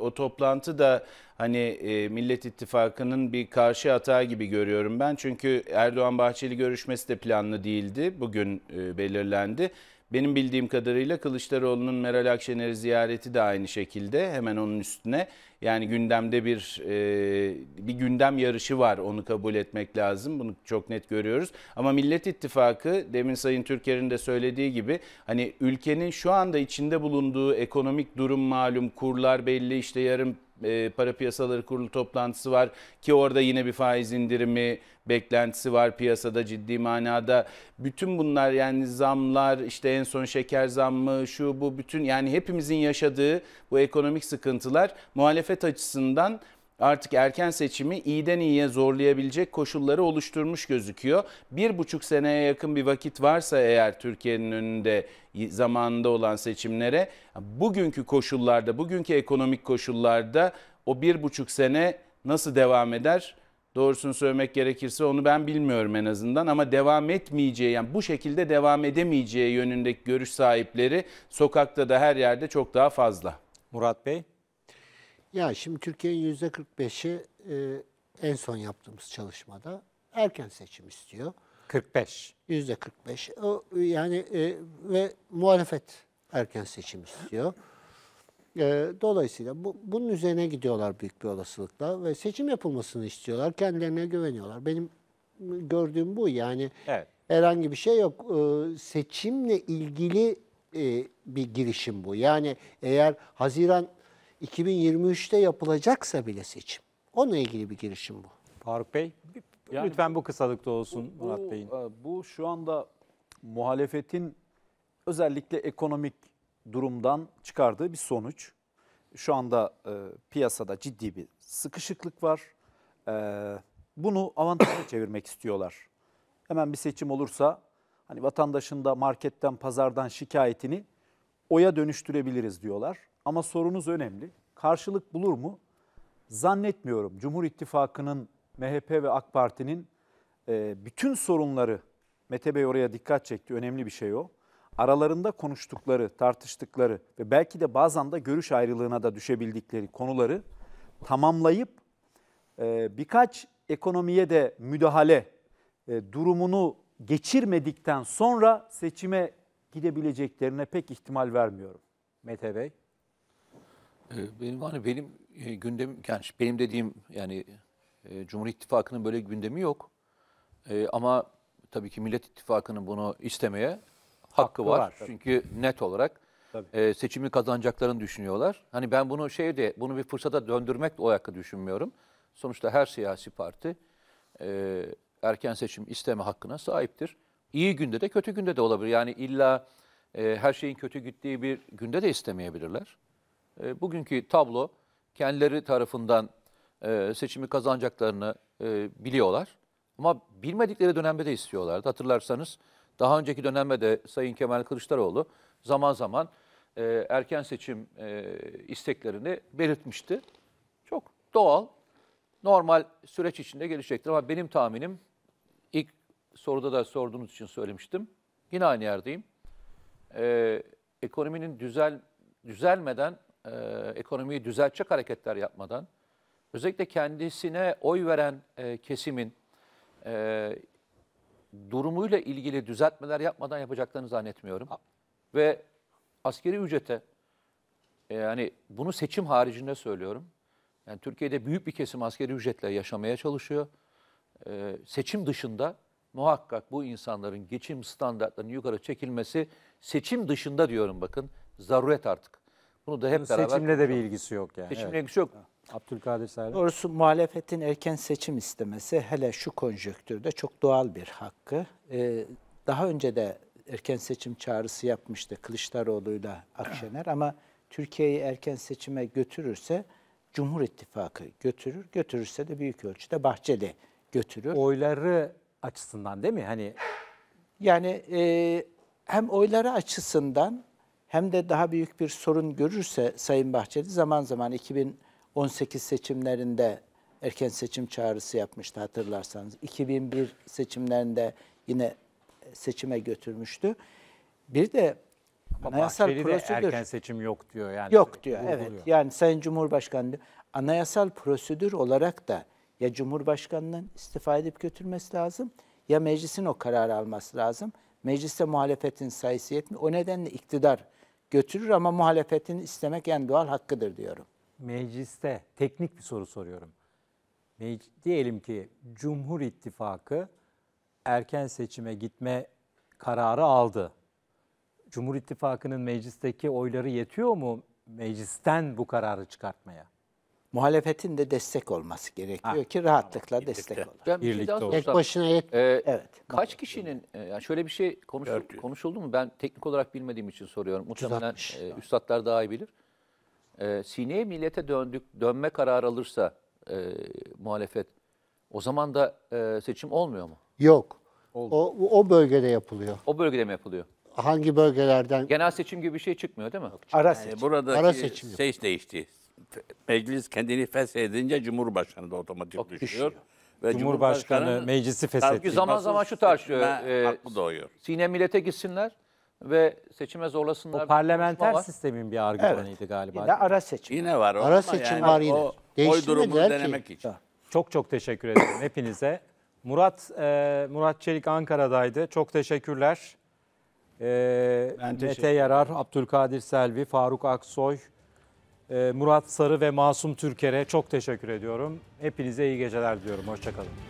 o toplantı da hani e, Millet İttifakı'nın bir karşı atağı gibi görüyorum ben. Çünkü Erdoğan-Bahçeli görüşmesi de planlı değildi. Bugün e, belirlendi. Benim bildiğim kadarıyla Kılıçdaroğlu'nun Meral Akşener'i ziyareti de aynı şekilde hemen onun üstüne. Yani gündemde bir e, bir gündem yarışı var, onu kabul etmek lazım. Bunu çok net görüyoruz. Ama Millet İttifakı, demin Sayın Türker'in de söylediği gibi, hani ülkenin şu anda içinde bulunduğu ekonomik durum malum, kurlar belli, işte yarın e, para piyasaları kurulu toplantısı var ki orada yine bir faiz indirimi beklentisi var piyasada ciddi manada. Bütün bunlar, yani zamlar, işte en son şeker zammı, şu bu, bütün yani hepimizin yaşadığı bu ekonomik sıkıntılar muhalefet açısından artık erken seçimi iyiden iyiye zorlayabilecek koşulları oluşturmuş gözüküyor. Bir buçuk seneye yakın bir vakit varsa eğer Türkiye'nin önünde zamanında olan seçimlere, bugünkü koşullarda, bugünkü ekonomik koşullarda o bir buçuk sene nasıl devam eder? Doğrusunu söylemek gerekirse onu ben bilmiyorum en azından, ama devam etmeyeceği, yani bu şekilde devam edemeyeceği yönündeki görüş sahipleri sokakta da her yerde çok daha fazla. Murat Bey? Ya şimdi Türkiye'nin yüzde kırk beşi e, en son yaptığımız çalışmada erken seçim istiyor. kırk beş. yüzde kırk beş. O, yani e, ve muhalefet Erken seçim istiyor. Dolayısıyla bu, bunun üzerine gidiyorlar büyük bir olasılıkla ve seçim yapılmasını istiyorlar. Kendilerine güveniyorlar. Benim gördüğüm bu yani. Evet. Herhangi bir şey yok. Seçimle ilgili bir girişim bu. Yani eğer Haziran iki bin yirmi üç'te yapılacaksa bile seçim. Onunla ilgili bir girişim bu. Faruk Bey, yani lütfen bu kısalıkta olsun bu, Murat Bey'in. Bu şu anda muhalefetin özellikle ekonomik durumdan çıkardığı bir sonuç. Şu anda e, piyasada ciddi bir sıkışıklık var. E, bunu avantaja çevirmek istiyorlar. Hemen bir seçim olursa hani vatandaşın da marketten, pazardan şikayetini oya dönüştürebiliriz diyorlar. Ama sorunuz önemli. Karşılık bulur mu? Zannetmiyorum. Cumhur İttifakı'nın, M H P ve AK Parti'nin e, bütün sorunları, Mete Bey oraya dikkat çekti, önemli bir şey o. Aralarında konuştukları, tartıştıkları ve belki de bazen de görüş ayrılığına da düşebildikleri konuları tamamlayıp e, birkaç ekonomiye de müdahale e, durumunu geçirmedikten sonra seçime gidebileceklerine pek ihtimal vermiyorum. Mete Bey. Benim hani benim gündem, yani benim dediğim yani Cumhur İttifakı'nın böyle bir gündemi yok. Ama tabii ki Millet İttifakı'nın bunu istemeye hakkı var. var. Çünkü net olarak tabii. seçimi kazanacaklarını düşünüyorlar. Hani ben bunu şeyde bunu bir fırsata döndürmek de o hakkı düşünmüyorum. Sonuçta her siyasi parti erken seçim isteme hakkına sahiptir. İyi günde de kötü günde de olabilir. Yani illa her şeyin kötü gittiği bir günde de istemeyebilirler. Bugünkü tablo kendileri tarafından seçimi kazanacaklarını biliyorlar. Ama bilmedikleri dönemde de istiyorlardı. Hatırlarsanız daha önceki dönemde de Sayın Kemal Kılıçdaroğlu zaman zaman erken seçim isteklerini belirtmişti. Çok doğal, normal süreç içinde gelecektir. Ama benim tahminim, ilk soruda da sorduğunuz için söylemiştim. Yine aynı yerdeyim. Ekonominin düzel, düzelmeden... Ee, ekonomiyi düzeltecek hareketler yapmadan, özellikle kendisine oy veren e, kesimin e, durumuyla ilgili düzeltmeler yapmadan yapacaklarını zannetmiyorum. Ve askeri ücrete, e, yani bunu seçim haricinde söylüyorum. Yani Türkiye'de büyük bir kesim askeri ücretle yaşamaya çalışıyor. E, seçim dışında muhakkak bu insanların geçim standartlarının yukarı çekilmesi, seçim dışında diyorum bakın, zaruret artık. Bunu da hep seçimle beraber konuşalım. De bir ilgisi yok yani. Seçimle evet. ilgisi yok. Abdülkadir Selvi. Doğrusu muhalefetin erken seçim istemesi hele şu konjonktürde çok doğal bir hakkı. Ee, daha önce de erken seçim çağrısı yapmıştı Kılıçdaroğlu'yla Akşener ama Türkiye'yi erken seçime götürürse Cumhur İttifakı götürür. Götürürse de büyük ölçüde Bahçeli götürür. Oyları açısından değil mi? Hani yani e, hem oyları açısından hem de daha büyük bir sorun görürse Sayın Bahçeli zaman zaman iki bin on sekiz seçimlerinde erken seçim çağrısı yapmıştı hatırlarsanız. iki bin bir seçimlerinde yine seçime götürmüştü. Bir de ama anayasal Bahçeli prosedür... erken seçim yok diyor. Yani. Yok diyor, vurguluyor. Evet. Yani Sayın Cumhurbaşkanı diyor. Anayasal prosedür olarak da ya Cumhurbaşkanı'nın istifa edip götürmesi lazım ya meclisin o kararı alması lazım. Mecliste muhalefetin sayısı yetmiyor. O nedenle iktidar götürür ama muhalefetin istemek en doğal hakkıdır diyorum. Mecliste teknik bir soru soruyorum. Meclis, diyelim ki Cumhur İttifakı erken seçime gitme kararı aldı. Cumhur İttifakı'nın meclisteki oyları yetiyor mu meclisten bu kararı çıkartmaya? Muhalefetin de destek olması gerekiyor ha, ki rahatlıkla tamam, destek olur. Birlikte olsun. Tek başına yetmiyor. Ee, evet. Kaç kişinin, yani şöyle bir şey konuşul, konuşuldu mu? Ben teknik olarak bilmediğim için soruyorum. Muhtemelen e, üstadlar daha iyi bilir. E, sineye millete döndük, dönme kararı alırsa e, muhalefet, o zaman da e, seçim olmuyor mu? Yok. O, o bölgede yapılıyor. O bölgede mi yapılıyor? Hangi bölgelerden? Genel seçim gibi bir şey çıkmıyor değil mi? Yok, ara seçim. Yani buradaki ara seçim şey değişti. Meclis kendini feshedince Cumhurbaşkanı da otomatik o, düşüyor. düşüyor. Ve Cumhurbaşkanı, Cumhurbaşkanı meclisi feshediyor. Çünkü zaman zaman şu tartışıyor. E, Sine millete gitsinler ve seçime zorlasınlar. O parlamenter sistemin bir argümanıydı evet. galiba. Yine ara seçim. Yine var. Ara seçim yani var yine. O, oy durumunu denemek ki. için. Çok çok teşekkür ederim hepinize. Murat e, Murat Çelik Ankara'daydı. Çok teşekkürler. E, Mete Yarar, Abdülkadir Selvi, Faruk Aksoy, Murat Sarı ve Masum Türker'e çok teşekkür ediyorum. Hepinize iyi geceler diliyorum. Hoşçakalın.